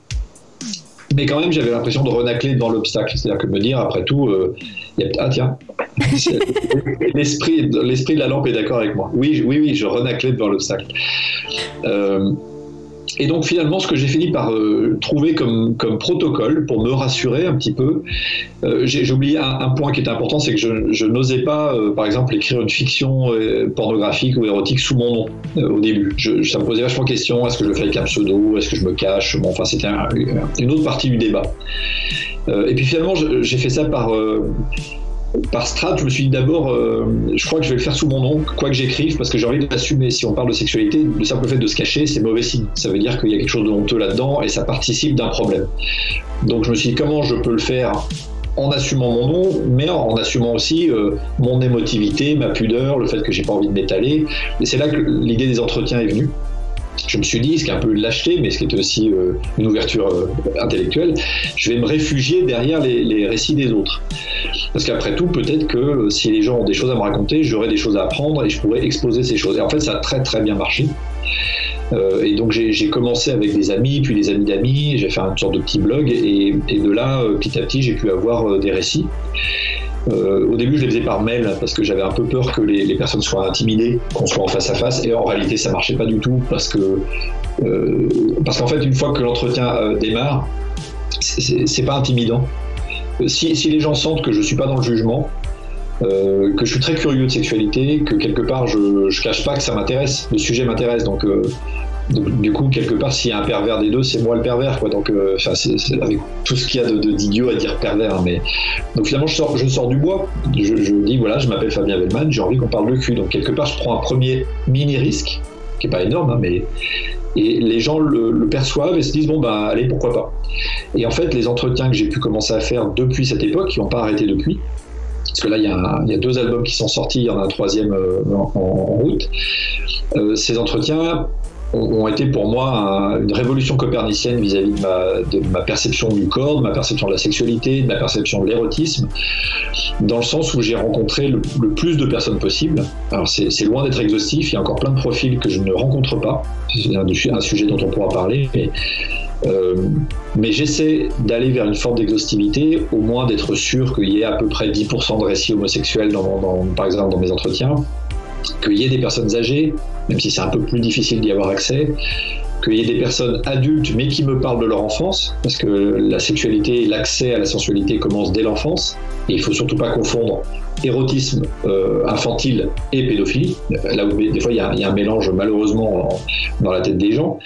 Mais quand même, j'avais l'impression de renacler dans l'obstacle, c'est-à-dire que me dire, après tout, euh, y a... ah tiens, l'esprit, l'esprit de la lampe est d'accord avec moi. Oui, oui, oui, je renaclais devant l'obstacle. Euh... Et donc finalement, ce que j'ai fini par euh, trouver comme, comme protocole pour me rassurer un petit peu, euh, j'ai, j'ai oublié un, un point qui était important, c'est que je, je n'osais pas, euh, par exemple, écrire une fiction euh, pornographique ou érotique sous mon nom euh, au début. Je, ça me posait vachement question, est-ce que je le fais avec un pseudo, est-ce que je me cache, bon, enfin c'était un, une autre partie du débat. Euh, et puis finalement, je, j'ai fait ça par... Euh, Par strat, je me suis dit d'abord, euh, je crois que je vais le faire sous mon nom, quoi que j'écrive, parce que j'ai envie de l'assumer. Si on parle de sexualité, le simple fait de se cacher, c'est mauvais signe. Ça veut dire qu'il y a quelque chose de honteux là-dedans et ça participe d'un problème. Donc je me suis dit, comment je peux le faire en assumant mon nom, mais en assumant aussi euh, mon émotivité, ma pudeur, le fait que j'ai pas envie de m'étaler. Et c'est là que l'idée des entretiens est venue. Je me suis dit, ce qui est un peu lâché, mais ce qui était aussi euh, une ouverture euh, intellectuelle, je vais me réfugier derrière les, les récits des autres. Parce qu'après tout, peut-être que euh, si les gens ont des choses à me raconter, j'aurai des choses à apprendre et je pourrais exposer ces choses. Et en fait, ça a très très bien marché. Euh, et donc j'ai, j'ai commencé avec des amis, puis des amis d'amis, j'ai fait une sorte de petit blog, et, et de là, euh, petit à petit, j'ai pu avoir euh, des récits. Euh, au début, je les faisais par mail parce que j'avais un peu peur que les, les personnes soient intimidées, qu'on soit en face à face. Et en réalité, ça marchait pas du tout parce que, euh, parce qu'en fait, une fois que l'entretien euh, démarre, c'est, c'est, c'est pas intimidant. Si, si les gens sentent que je suis pas dans le jugement, euh, que je suis très curieux de sexualité, que quelque part, je, je cache pas que ça m'intéresse, le sujet m'intéresse, donc. Euh, Donc, du coup, quelque part, s'il y a un pervers des deux, c'est moi le pervers, quoi. Donc, euh, enfin, c'est, c'est avec tout ce qu'il y a de, de, d'idiot à dire pervers. Mais donc, finalement, je sors, je sors du bois. Je, je dis voilà, je m'appelle Fabien Vehlmann, j'ai envie qu'on parle de cul. Donc, quelque part, je prends un premier mini risque, qui est pas énorme, hein, mais et les gens le, le perçoivent et se disent bon bah allez, pourquoi pas. Et en fait, les entretiens que j'ai pu commencer à faire depuis cette époque, qui n'ont pas arrêté depuis. Parce que là, il y, a un, il y a deux albums qui sont sortis, il y en a un troisième euh, en, en route. Euh, ces entretiens ont été pour moi une révolution copernicienne vis-à-vis de ma, de ma perception du corps, de ma perception de la sexualité, de ma perception de l'érotisme, dans le sens où j'ai rencontré le, le plus de personnes possible. Alors c'est, c'est loin d'être exhaustif, il y a encore plein de profils que je ne rencontre pas, c'est un, un sujet dont on pourra parler, mais, euh, mais j'essaie d'aller vers une forme d'exhaustivité, au moins d'être sûr qu'il y ait à peu près dix pour cent de récits homosexuels, dans, dans, par exemple dans mes entretiens, qu'il y ait des personnes âgées, même si c'est un peu plus difficile d'y avoir accès, qu'il y ait des personnes adultes mais qui me parlent de leur enfance, parce que la sexualité et l'accès à la sensualité commencent dès l'enfance, et il ne faut surtout pas confondre érotisme euh, infantile et pédophilie, là où des fois il y, y a un mélange malheureusement en, dans la tête des gens,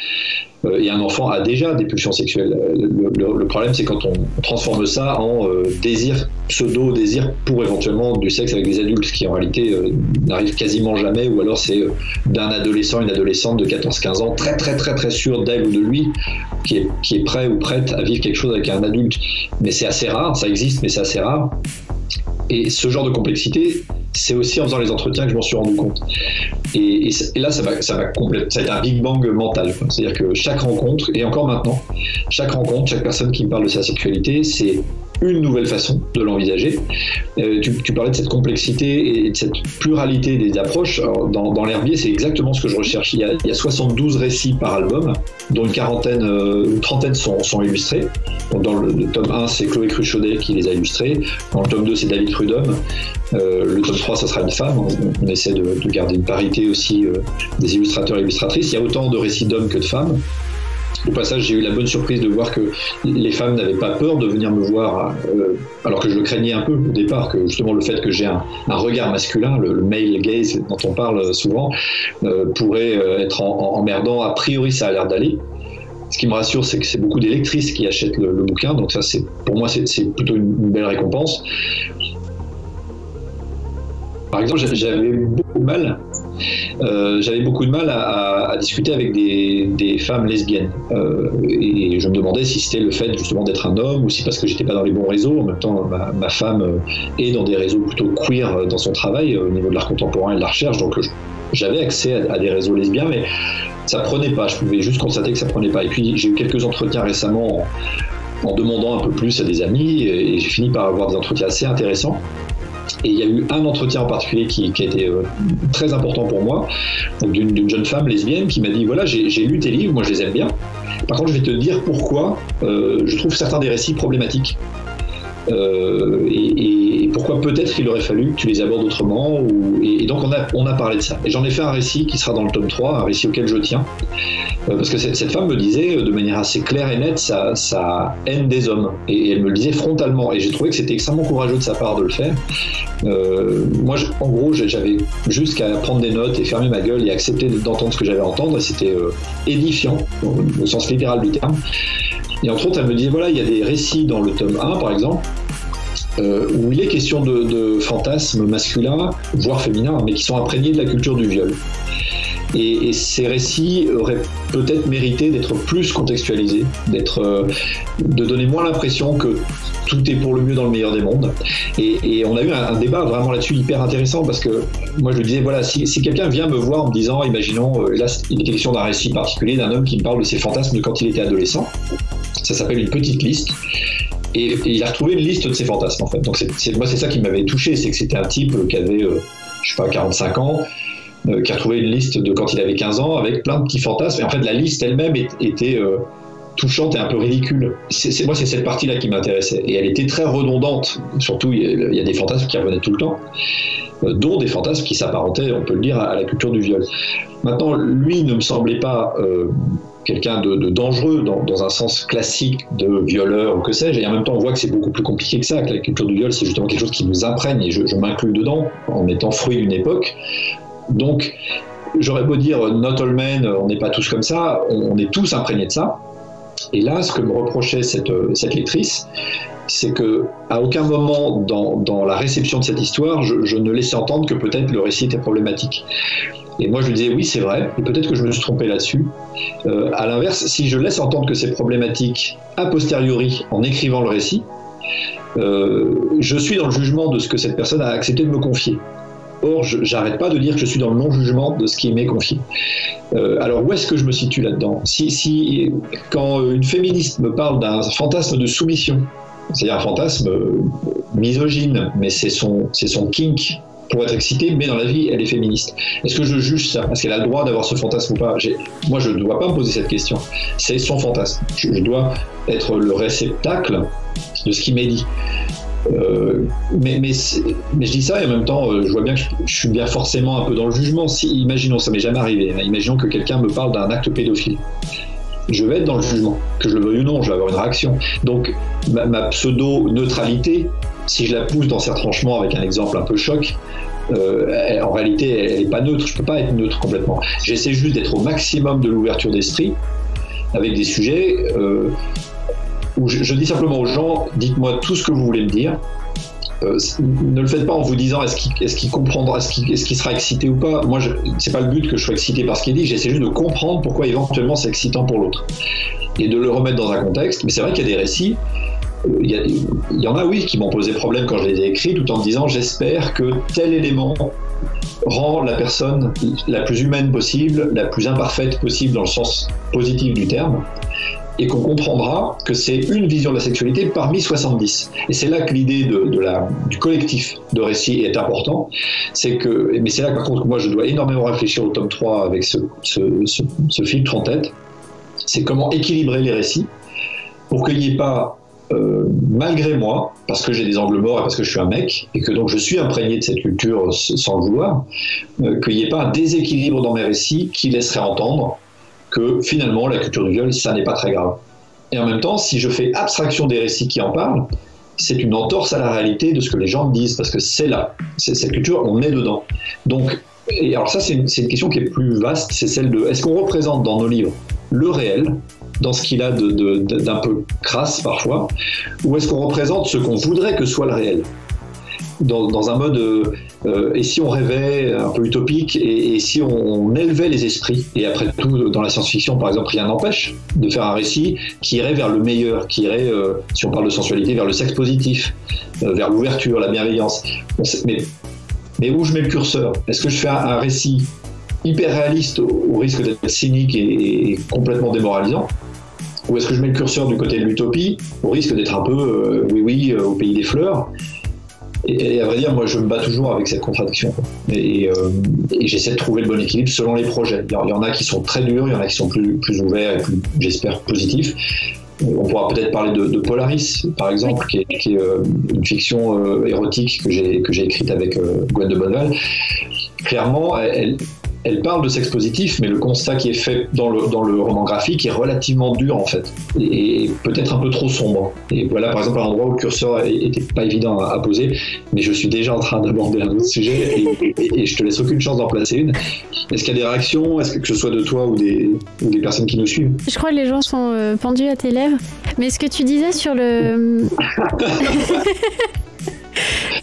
euh, et un enfant a déjà des pulsions sexuelles. Le, le, le problème c'est quand on transforme ça en euh, désir, pseudo-désir pour éventuellement du sexe avec des adultes, qui en réalité euh, n'arrive quasiment jamais, ou alors c'est euh, d'un adolescent, une adolescente de quatorze quinze ans, très très très très sûr d'elle ou de lui, qui est, qui est prêt ou prête à vivre quelque chose avec un adulte. Mais c'est assez rare, ça existe, mais c'est assez rare. Et ce genre de complexité, c'est aussi en faisant les entretiens que je m'en suis rendu compte. Et, et, et là, ça va, ça va complète, ça a été un big bang mental. C'est-à-dire que chaque rencontre, et encore maintenant, chaque rencontre, chaque personne qui me parle de sa sexualité, c'est une nouvelle façon de l'envisager. Euh, tu, tu parlais de cette complexité et de cette pluralité des approches. Alors, dans, dans l'herbier, c'est exactement ce que je recherche. Il y a, il y a soixante-douze récits par album, dont une quarantaine, euh, une trentaine sont, sont illustrés. Donc, dans le, le tome un, c'est Chloé Cruchaudet qui les a illustrés. Dans le tome deux, c'est David Prudhomme. Euh, le tome trois, ça sera une femme. On, on essaie de, de garder une parité aussi euh, des illustrateurs et illustratrices. Il y a autant de récits d'hommes que de femmes. Au passage, j'ai eu la bonne surprise de voir que les femmes n'avaient pas peur de venir me voir, euh, alors que je le craignais un peu au départ, que justement le fait que j'ai un, un regard masculin, le, le male gaze dont on parle souvent, euh, pourrait être en, en, emmerdant. A priori, ça a l'air d'aller. Ce qui me rassure, c'est que c'est beaucoup d'électrices qui achètent le, le bouquin, donc ça, c'est, pour moi, c'est, c'est plutôt une, une belle récompense. Par exemple, j'avais beaucoup de mal, euh, j'avais beaucoup de mal à, à, à discuter avec des, des femmes lesbiennes. Euh, et je me demandais si c'était le fait justement d'être un homme ou si parce que j'étais pas dans les bons réseaux. En même temps, ma, ma femme est dans des réseaux plutôt queer dans son travail au niveau de l'art contemporain et de la recherche. Donc j'avais accès à, à des réseaux lesbiens, mais ça prenait pas. Je pouvais juste constater que ça prenait pas. Et puis j'ai eu quelques entretiens récemment en demandant un peu plus à des amis, et j'ai fini par avoir des entretiens assez intéressants. Et il y a eu un entretien en particulier qui, qui a été euh, très important pour moi, d'une, d'une jeune femme lesbienne qui m'a dit « Voilà, j'ai, j'ai lu tes livres, moi je les aime bien. Par contre, je vais te dire pourquoi euh, je trouve certains des récits problématiques. Euh, et, et pourquoi peut-être il aurait fallu que tu les abordes autrement. » ou, et, et donc on a, on a parlé de ça. Et j'en ai fait un récit qui sera dans le tome trois, un récit auquel je tiens. Euh, parce que cette, cette femme me disait de manière assez claire et nette sa, sa haine des hommes. Et, et elle me le disait frontalement. Et j'ai trouvé que c'était extrêmement courageux de sa part de le faire. Euh, moi, je, en gros, j'avais juste qu'à prendre des notes et fermer ma gueule et accepter d'entendre ce que j'avais à entendre. Et c'était euh, édifiant, au, au sens littéral du terme. Et entre autres, elle me disait, voilà, il y a des récits dans le tome un, par exemple, euh, où il est question de, de fantasmes masculins, voire féminins, mais qui sont imprégnés de la culture du viol. Et, et ces récits auraient peut-être mérité d'être plus contextualisés, d'être, euh, de donner moins l'impression que tout est pour le mieux dans le meilleur des mondes. Et, et on a eu un, un débat vraiment là-dessus hyper intéressant, parce que moi je lui disais, voilà, si, si quelqu'un vient me voir en me disant, imaginons, euh, là il est question d'un récit particulier d'un homme qui me parle de ses fantasmes de quand il était adolescent, ça s'appelle une petite liste. Et, et il a retrouvé une liste de ses fantasmes, en fait. Donc c'est, c'est, moi c'est ça qui m'avait touché, c'est que c'était un type qui avait, euh, je sais pas, quarante-cinq ans, euh, qui a retrouvé une liste de quand il avait quinze ans avec plein de petits fantasmes. Et en fait la liste elle-même est, était euh, touchante et un peu ridicule. C'est, c'est, moi c'est cette partie-là qui m'intéressait. Et elle était très redondante. Surtout il y, y a des fantasmes qui revenaient tout le temps, euh, dont des fantasmes qui s'apparentaient, on peut le dire, à, à la culture du viol. Maintenant, lui ne me semblait pas... Euh, quelqu'un de, de dangereux dans, dans un sens classique de violeur ou que sais-je, et en même temps on voit que c'est beaucoup plus compliqué que ça, que la culture du viol c'est justement quelque chose qui nous imprègne, et je, je m'inclus dedans en étant fruit d'une époque. Donc j'aurais beau dire not all men, on n'est pas tous comme ça, on, on est tous imprégnés de ça. Et là, ce que me reprochait cette, cette lectrice, c'est qu'à aucun moment dans, dans la réception de cette histoire, je, je ne laissais entendre que peut-être le récit était problématique. Et moi je lui disais oui, c'est vrai, et peut-être que je me suis trompé là-dessus. Euh, à l'inverse, si je laisse entendre que c'est problématique a posteriori en écrivant le récit, euh, je suis dans le jugement de ce que cette personne a accepté de me confier. Or, je, j'arrête pas de dire que je suis dans le non-jugement de ce qui m'est confié. Euh, alors, où est-ce que je me situe là-dedans ? Si, si, quand une féministe me parle d'un fantasme de soumission, c'est-à-dire un fantasme misogyne, mais c'est son, c'est son kink pour être excitée, mais dans la vie, elle est féministe. Est-ce que je juge ça ? Est-ce qu'elle a le droit d'avoir ce fantasme ou pas ? J'ai, moi, je ne dois pas me poser cette question. C'est son fantasme. Je, je dois être le réceptacle de ce qui m'est dit. Euh, mais, mais, mais je dis ça et en même temps euh, je vois bien que je, je suis bien forcément un peu dans le jugement. Si, imaginons, ça m'est jamais arrivé, imaginons que quelqu'un me parle d'un acte pédophile, je vais être dans le jugement, que je le veuille ou non, je vais avoir une réaction. Donc ma, ma pseudo-neutralité, si je la pousse dans ses retranchements avec un exemple un peu choc, euh, elle, en réalité elle n'est pas neutre, je ne peux pas être neutre complètement. J'essaie juste d'être au maximum de l'ouverture d'esprit avec des sujets euh, où je, je dis simplement aux gens, dites-moi tout ce que vous voulez me dire, euh, ne le faites pas en vous disant est-ce qu'il, est-ce qu'il comprendra, est-ce qu'il, est-ce qu'il sera excité ou pas. Moi, je, c'est pas le but que je sois excité par ce qu'il dit, j'essaie juste de comprendre pourquoi éventuellement c'est excitant pour l'autre, et de le remettre dans un contexte. Mais c'est vrai qu'il y a des récits, il y, a, il y en a, oui, qui m'ont posé problème quand je les ai écrits, tout en me disant j'espère que tel élément rend la personne la plus humaine possible, la plus imparfaite possible dans le sens positif du terme, et qu'on comprendra que c'est une vision de la sexualité parmi soixante-dix. Et c'est là que l'idée de, de la, du collectif de récits est importante. C'est que, mais c'est là que, par contre, moi je dois énormément réfléchir au tome trois avec ce, ce, ce, ce filtre en tête. C'est comment équilibrer les récits pour qu'il n'y ait pas, Euh, malgré moi, parce que j'ai des angles morts et parce que je suis un mec, et que donc je suis imprégné de cette culture sans le vouloir, euh, qu'il n'y ait pas un déséquilibre dans mes récits qui laisserait entendre que finalement la culture du viol, ça n'est pas très grave. Et en même temps, si je fais abstraction des récits qui en parlent, c'est une entorse à la réalité de ce que les gens me disent, parce que c'est là, c'est, cette culture, on est dedans. Donc, et alors ça c'est une, c'est une question qui est plus vaste, c'est celle de, est-ce qu'on représente dans nos livres le réel, dans ce qu'il a de, de, d'un peu crasse parfois, ou est-ce qu'on représente ce qu'on voudrait que soit le réel, dans, dans un mode euh, et si on rêvait un peu utopique, et, et si on, on élevait les esprits. Et après tout, dans la science-fiction par exemple, rien n'empêche de faire un récit qui irait vers le meilleur, qui irait, euh, si on parle de sensualité, vers le sexe positif, euh, vers l'ouverture, la bienveillance. Bon, mais, mais où je mets le curseur? Est-ce que je fais un, un récit hyper réaliste au risque d'être cynique et, et complètement démoralisant, Ou est-ce que je mets le curseur du côté de l'utopie, au risque d'être un peu, euh, oui, oui, euh, au pays des fleurs? Et, et à vrai dire, moi, je me bats toujours avec cette contradiction. Quoi. Et, et, euh, et j'essaie de trouver le bon équilibre selon les projets. Il y en a qui sont très durs, il y en a qui sont plus, plus ouverts et plus, j'espère, positifs. On pourra peut-être parler de, de Polaris, par exemple, qui est, qui est euh, une fiction euh, érotique que j'ai que j'ai écrite avec euh, Gwen de Bonneval. Clairement, elle, elle parle de sexe positif, mais le constat qui est fait dans le, dans le roman graphique est relativement dur, en fait, et, et peut-être un peu trop sombre. Et voilà, par exemple, un endroit où le curseur n'était pas évident à, à poser, mais je suis déjà en train d'aborder un autre sujet, et, et, et je te laisse aucune chance d'en placer une. Est-ce qu'il y a des réactions? Est-ce que, que ce soit de toi ou des, ou des personnes qui nous suivent? Je crois que les gens sont euh, pendus à tes lèvres. Mais ce que tu disais sur le...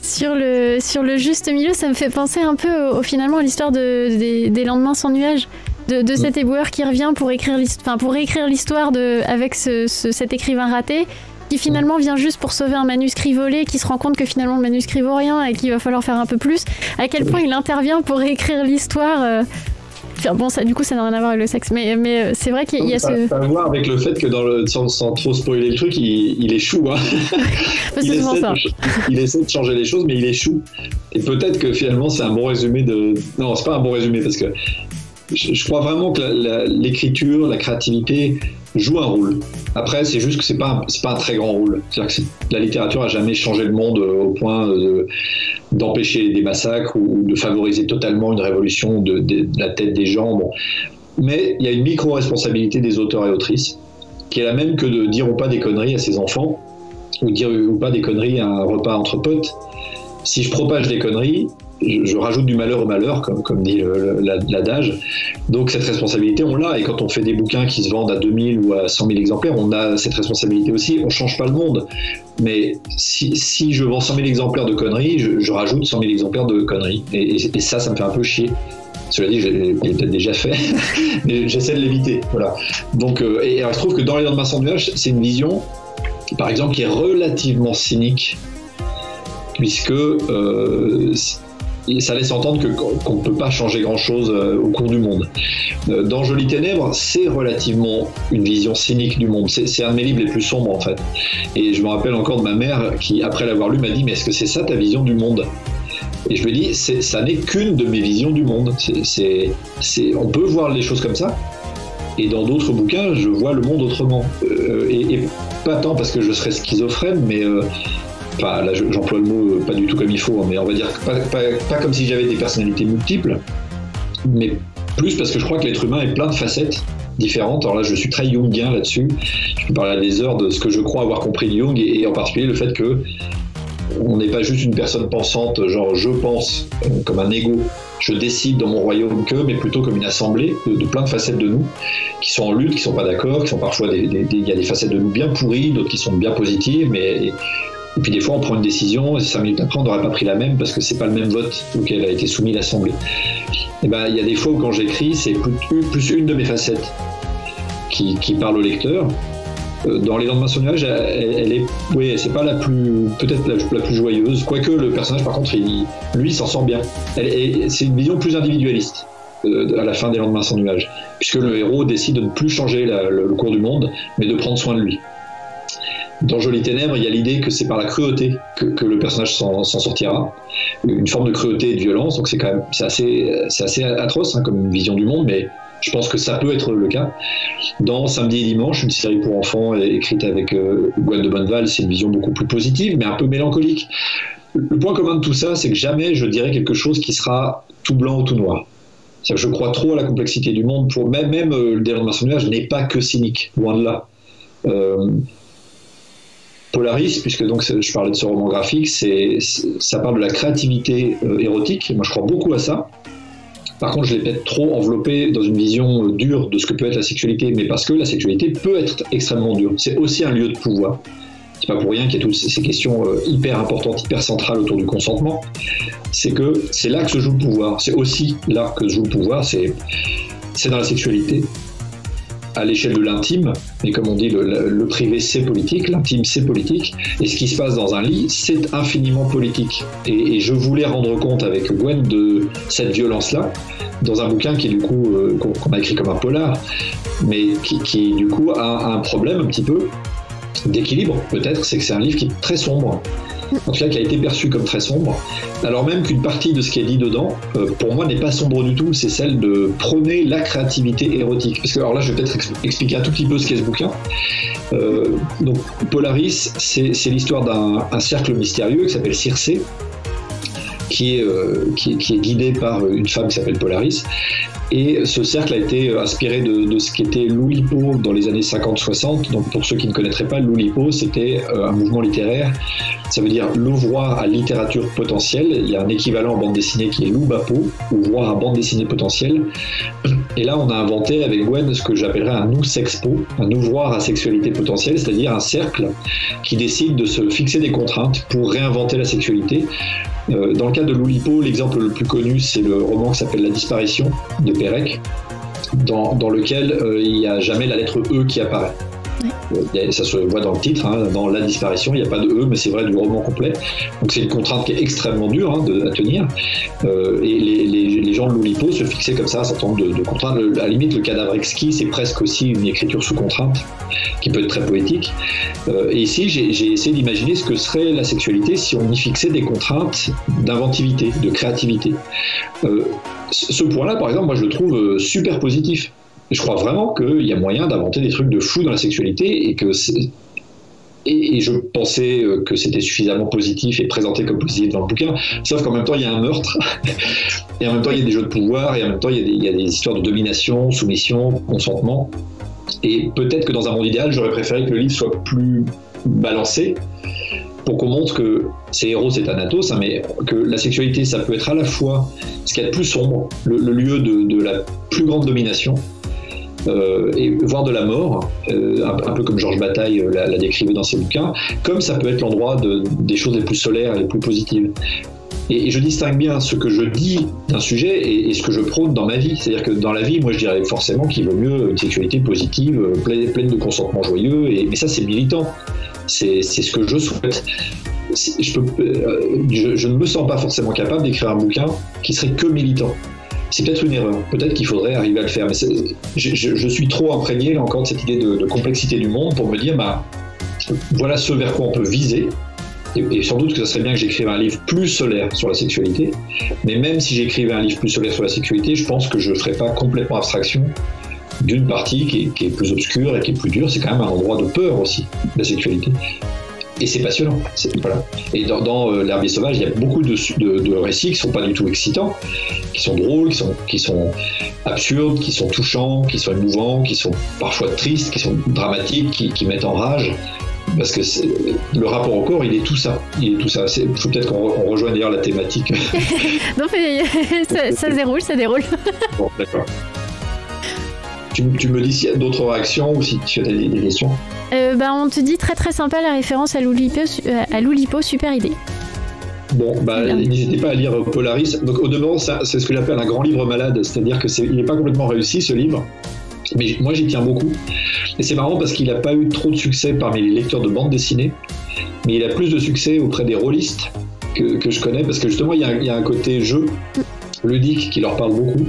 Sur le, sur le juste milieu, ça me fait penser un peu au, au, finalement à l'histoire de, des, des Lendemains sans nuages, de, de cet éboueur qui revient pour écrire l'histoire, pour réécrire l'histoire avec ce, ce, cet écrivain raté, qui finalement vient juste pour sauver un manuscrit volé, qui se rend compte que finalement le manuscrit vaut rien et qu'il va falloir faire un peu plus. À quel point il intervient pour réécrire l'histoire euh... Enfin, bon, ça, du coup, ça n'a rien à voir avec le sexe, mais, mais c'est vrai qu'il y a ça, ce... Ça a à voir avec le fait que, dans le, sans, sans trop spoiler le truc, il, il échoue. Hein. il, essaie ça. De, il essaie de changer les choses, mais il échoue. Et peut-être que finalement, c'est un bon résumé de... Non, c'est pas un bon résumé, parce que je, je crois vraiment que l'écriture, la, la, la créativité joue un rôle. Après, c'est juste que c'est pas, c'est pas un très grand rôle. C'est-à-dire que la littérature a jamais changé le monde au point de... d'empêcher des massacres ou de favoriser totalement une révolution de, de, de la tête des gens. Bon. Mais il y a une micro-responsabilité des auteurs et autrices qui est la même que de dire ou pas des conneries à ses enfants ou dire ou pas des conneries à un repas entre potes. Si je propage des conneries, je, je rajoute du malheur au malheur, comme, comme dit l'adage. Donc cette responsabilité, on l'a. Et quand on fait des bouquins qui se vendent à deux mille ou à cent mille exemplaires, on a cette responsabilité aussi. On ne change pas le monde. Mais si, si je vends cent mille exemplaires de conneries, je, je rajoute cent mille exemplaires de conneries. Et, et, et ça, ça me fait un peu chier. Cela dit, je l'ai peut-être déjà fait, mais j'essaie de l'éviter. Voilà. Donc, euh, et, et alors, il se trouve que dans Les Lendemains sans nuages, c'est une vision, par exemple, qui est relativement cynique, puisque euh, ça laisse entendre qu'on ne peut pas changer grand-chose au cours du monde. Dans Jolies Ténèbres, c'est relativement une vision cynique du monde. C'est un de mes livres les plus sombres, en fait. Et je me rappelle encore de ma mère qui, après l'avoir lu, m'a dit « Mais est-ce que c'est ça ta vision du monde ?» Et je lui ai dit « Ça n'est qu'une de mes visions du monde. C'est, c'est, c'est, on peut voir les choses comme ça. » Et dans d'autres bouquins, je vois le monde autrement. Euh, et, et pas tant parce que je serais schizophrène, mais... Euh, Enfin, là, j'emploie le mot pas du tout comme il faut, mais on va dire pas, pas, pas comme si j'avais des personnalités multiples, mais plus parce que je crois que l'être humain est plein de facettes différentes. Alors là, je suis très jungien là-dessus. Je peux parler à des heures de ce que je crois avoir compris de Jung, et, et en particulier le fait que on n'est pas juste une personne pensante, genre je pense comme un ego, je décide dans mon royaume que, mais plutôt comme une assemblée de, de plein de facettes de nous qui sont en lutte, qui sont pas d'accord, qui sont parfois des, des, des, y a des facettes de nous bien pourries, d'autres qui sont bien positives, mais et, Et puis des fois, on prend une décision, et cinq minutes après, on n'aurait pas pris la même parce que c'est pas le même vote auquel a été soumis l'Assemblée. Et ben, il y a des fois où quand j'écris, c'est plus, plus une de mes facettes qui, qui parle au lecteur. Dans Les Lendemains sans nuages, elle, elle est, oui, c'est pas la plus, peut-être la, la plus joyeuse. Quoique le personnage, par contre, il, lui, s'en sort bien. C'est une vision plus individualiste à la fin des Lendemains sans nuages, puisque le héros décide de ne plus changer la, le, le cours du monde, mais de prendre soin de lui. Dans Jolies Ténèbres, il y a l'idée que c'est par la cruauté que, que le personnage s'en sortira. Une forme de cruauté et de violence, donc c'est quand même c'est assez, c'est assez atroce hein, comme vision du monde, mais je pense que ça peut être le cas. Dans Samedi et Dimanche, une série pour enfants écrite avec euh, Gwen de Bonneval, c'est une vision beaucoup plus positive, mais un peu mélancolique. Le point commun de tout ça, c'est que jamais je dirais quelque chose qui sera tout blanc ou tout noir. Je crois trop à la complexité du monde, pour même, même euh, le Dernier Atlas n'est pas que cynique, loin de là. Euh, Polaris, puisque donc je parlais de ce roman graphique, c'est, ça parle de la créativité euh, érotique. Moi, je crois beaucoup à ça. Par contre, je l'ai peut-être trop enveloppé dans une vision euh, dure de ce que peut être la sexualité, mais parce que la sexualité peut être extrêmement dure. C'est aussi un lieu de pouvoir. C'est pas pour rien qu'il y a toutes ces questions euh, hyper importantes, hyper centrales autour du consentement. C'est que c'est là que se joue le pouvoir. C'est aussi là que se joue le pouvoir. C'est, c'est dans la sexualité. à l'échelle de l'intime, mais comme on dit, le, le, le privé c'est politique, l'intime c'est politique, et ce qui se passe dans un lit c'est infiniment politique. Et, et je voulais rendre compte avec Gwen de cette violence-là, dans un bouquin qui du coup, euh, qu'on, qu'on a écrit comme un polar, mais qui, qui du coup a un problème un petit peu d'équilibre peut-être, c'est que c'est un livre qui est très sombre, en tout cas qui a été perçu comme très sombre, alors même qu'une partie de ce qui est dit dedans, euh, pour moi, n'est pas sombre du tout, c'est celle de prôner la créativité érotique. Parce que, alors là, je vais peut-être expliquer un tout petit peu ce qu'est ce bouquin. Euh, donc, Polaris, c'est, c'est l'histoire d'un un cercle mystérieux qui s'appelle Circé, qui est, euh, qui, qui est guidé par une femme qui s'appelle Polaris. Et ce cercle a été inspiré de, de ce qu'était l'Oulipo dans les années cinquante soixante. Donc pour ceux qui ne connaîtraient pas, l'Oulipo, c'était un mouvement littéraire. Ça veut dire l'ouvroir à littérature potentielle. Il y a un équivalent en bande dessinée qui est l'Oubapo, ouvroir à bande dessinée potentielle. Et là, on a inventé avec Gwen ce que j'appellerais un nous-sexpo, un ouvroir à sexualité potentielle, c'est-à-dire un cercle qui décide de se fixer des contraintes pour réinventer la sexualité. Dans le cas de l'Oulipo, l'exemple le plus connu, c'est le roman qui s'appelle La disparition de Pérec, dans, dans lequel il euh, n'y a jamais la lettre E qui apparaît. Oui. Ça se voit dans le titre, hein, dans La disparition, il n'y a pas de E, mais c'est vrai du roman complet. Donc c'est une contrainte qui est extrêmement dure hein, de, à tenir. Euh, et les, les, les gens de l'Oulipo se fixaient comme ça un certain nombre de, de contraintes. Le, à la limite, le cadavre exquis, c'est presque aussi une écriture sous contrainte qui peut être très poétique. Euh, et ici, j'ai, j'ai essayé d'imaginer ce que serait la sexualité si on y fixait des contraintes d'inventivité, de créativité. Euh, Ce point-là, par exemple, moi, je le trouve super positif. Je crois vraiment qu'il y a moyen d'inventer des trucs de fou dans la sexualité et que c'est... Et, et je pensais que c'était suffisamment positif et présenté comme positif dans le bouquin, sauf qu'en même temps il y a un meurtre et en même temps il y a des jeux de pouvoir et en même temps il y a des, il y a des histoires de domination, soumission, consentement. Et peut-être que dans un monde idéal, j'aurais préféré que le livre soit plus balancé pour qu'on montre que c'est héros, c'est Thanatos, hein, mais que la sexualité, ça peut être à la fois ce qu'il y a de plus sombre, le, le lieu de, de la plus grande domination, euh, et voire de la mort, euh, un, un peu comme Georges Bataille euh, la, la décrivait dans ses bouquins, comme ça peut être l'endroit de, des choses les plus solaires et les plus positives. Et, et je distingue bien ce que je dis d'un sujet et, et ce que je prône dans ma vie. C'est-à-dire que dans la vie, moi, je dirais forcément qu'il vaut mieux une sexualité positive, pleine, pleine de consentement joyeux, et, mais ça, c'est militant. C'est, c'est ce que je souhaite. Je, peux, euh, je, je ne me sens pas forcément capable d'écrire un bouquin qui serait que militant. C'est peut-être une erreur, peut-être qu'il faudrait arriver à le faire. Mais je, je, je suis trop imprégné là encore de cette idée de, de complexité du monde pour me dire bah, voilà ce vers quoi on peut viser. Et, et sans doute que ça serait bien que j'écrive un livre plus solaire sur la sexualité. Mais même si j'écrivais un livre plus solaire sur la sexualité, je pense que je ne ferais pas complètement abstraction d'une partie qui est, qui est plus obscure et qui est plus dure. C'est quand même un endroit de peur aussi, la sexualité. Et c'est passionnant. C'est, voilà. Et dans, dans euh, L'herbier sauvage, il y a beaucoup de, de, de récits qui ne sont pas du tout excitants, qui sont drôles, qui sont, qui sont absurdes, qui sont touchants, qui sont émouvants, qui sont parfois tristes, qui sont dramatiques, qui, qui mettent en rage. Parce que c'est, le rapport au corps, il est tout ça. Il est tout ça. C'est, faut peut-être qu'on re, rejoigne d'ailleurs la thématique. Non, mais ça, ça déroule, ça déroule. Bon, d'accord. Tu, tu me dis s'il y a d'autres réactions ou si tu as des, des questions. euh, bah, On te dit très très sympa la référence à l'Oulipo, à l'Oulipo super idée. Bon, bah, n'hésitez pas à lire Polaris. Donc, au demeurant, ça, c'est ce que j'appelle un grand livre malade, c'est-à-dire qu'il n'est pas complètement réussi ce livre, mais moi j'y tiens beaucoup. Et c'est marrant parce qu'il n'a pas eu trop de succès parmi les lecteurs de bande dessinée, mais il a plus de succès auprès des rôlistes que, que je connais, parce que justement il y a, il y a un côté jeu. Ludique qui leur parle beaucoup,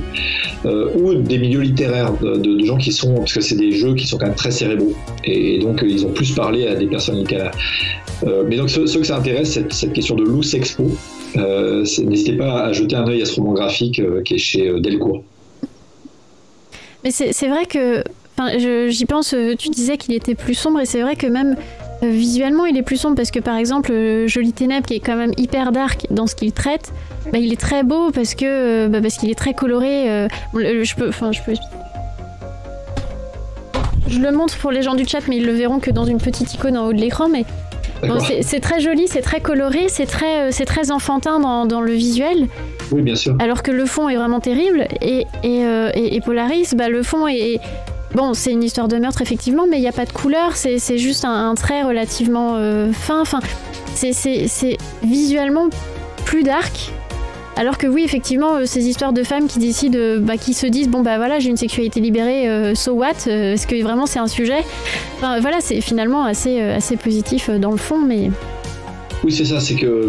euh, ou des milieux littéraires, de, de, de gens qui sont, parce que c'est des jeux qui sont quand même très cérébraux, et, et donc ils ont plus parlé à des personnes littéraires. Euh, mais donc ceux, ceux que ça intéresse, cette, cette question de Loose Expo, euh, n'hésitez pas à jeter un œil à ce roman graphique euh, qui est chez euh, Delcourt. Mais c'est, c'est vrai que, je, j'y pense, tu disais qu'il était plus sombre, et c'est vrai que même euh, visuellement il est plus sombre, parce que par exemple Jolies Ténèbres, qui est quand même hyper dark dans ce qu'il traite, bah, il est très beau parce que bah, parce qu'il est très coloré. Euh, je peux, enfin, je peux. Je le montre pour les gens du chat, mais ils le verront que dans une petite icône en haut de l'écran. Mais bon, c'est, c'est très joli, c'est très coloré, c'est très, c'est très enfantin dans, dans le visuel. Oui, bien sûr. Alors que le fond est vraiment terrible. Et et, euh, et, et Polaris, bah, le fond est, est bon, c'est une histoire de meurtre effectivement, mais il n'y a pas de couleur. C'est, c'est juste un, un trait relativement euh, fin. Enfin, c'est, c'est, c'est visuellement plus dark. Alors que oui, effectivement, euh, ces histoires de femmes qui décident, euh, bah, qui se disent, bon bah voilà, j'ai une sexualité libérée, euh, so what, euh, est-ce que vraiment c'est un sujet? Enfin, voilà, c'est finalement assez, euh, assez positif euh, dans le fond, mais... Oui, c'est ça, c'est que...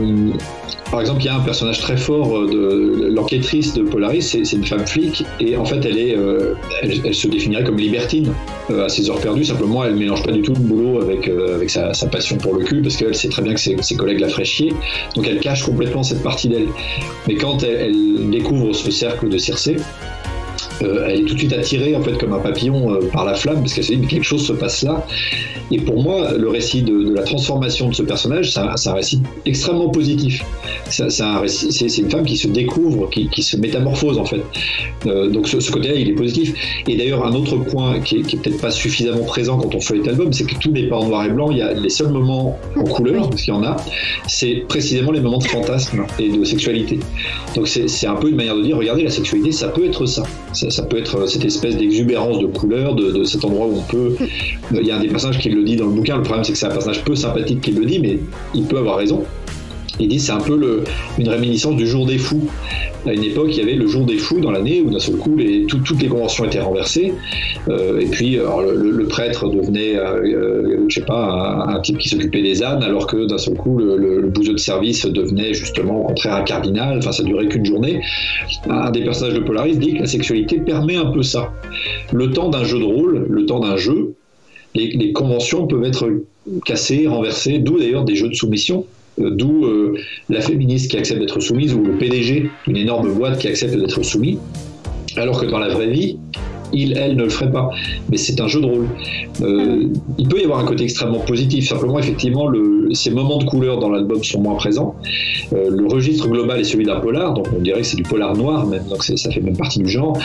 Par exemple, il y a un personnage très fort de l'enquêtrice de Polaris, c'est, c'est une femme flic, et en fait, elle, est, euh, elle, elle se définirait comme libertine euh, à ses heures perdues. Simplement, elle ne mélange pas du tout le boulot avec, euh, avec sa, sa passion pour le cul, parce qu'elle sait très bien que ses, ses collègues la feraient chier, donc elle cache complètement cette partie d'elle. Mais quand elle, elle découvre ce cercle de Circé, Euh, elle est tout de suite attirée en fait comme un papillon euh, par la flamme, parce qu'elle se dit mais quelque chose se passe là. Et pour moi, le récit de, de la transformation de ce personnage, c'est un, c'est un récit extrêmement positif. C'est, c'est, un récit, c'est, c'est une femme qui se découvre, qui, qui se métamorphose en fait. Euh, donc ce, ce côté-là, il est positif. Et d'ailleurs, un autre point qui est, qui est peut-être pas suffisamment présent quand on feuillette l'album, c'est que tout n'est pas en noir et blanc. Il y a les seuls moments en couleur, parce qu'il y en a, c'est précisément les moments de fantasme et de sexualité. Donc c'est, c'est un peu une manière de dire, regardez, la sexualité, ça peut être ça. Ça, ça peut être cette espèce d'exubérance de couleurs, de, de cet endroit où on peut... Il y a un des personnages qui le dit dans le bouquin, le problème c'est que c'est un personnage peu sympathique qui le dit, mais il peut avoir raison. Il dit c'est un peu le, une réminiscence du jour des fous. À une époque, il y avait le jour des fous dans l'année où d'un seul coup, les, tout, toutes les conventions étaient renversées. Euh, et puis, alors, le, le prêtre devenait, euh, je sais pas, un, un type qui s'occupait des ânes, alors que d'un seul coup, le, le, le bouseux de service devenait justement au contraire un cardinal. Enfin, ça durait qu'une journée. Un des personnages de Polaris dit que la sexualité permet un peu ça. Le temps d'un jeu de rôle, le temps d'un jeu, les, les conventions peuvent être cassées, renversées, d'où d'ailleurs des jeux de soumission. D'où euh, la féministe qui accepte d'être soumise, ou le P D G d'une énorme boîte qui accepte d'être soumis, alors que dans la vraie vie, il, elle ne le ferait pas. Mais c'est un jeu de rôle. Euh, il peut y avoir un côté extrêmement positif. Simplement, effectivement, le, ces moments de couleur dans l'album sont moins présents. Euh, le registre global est celui d'un polar, donc on dirait que c'est du polar noir, même, donc c'est, ça fait même partie du genre.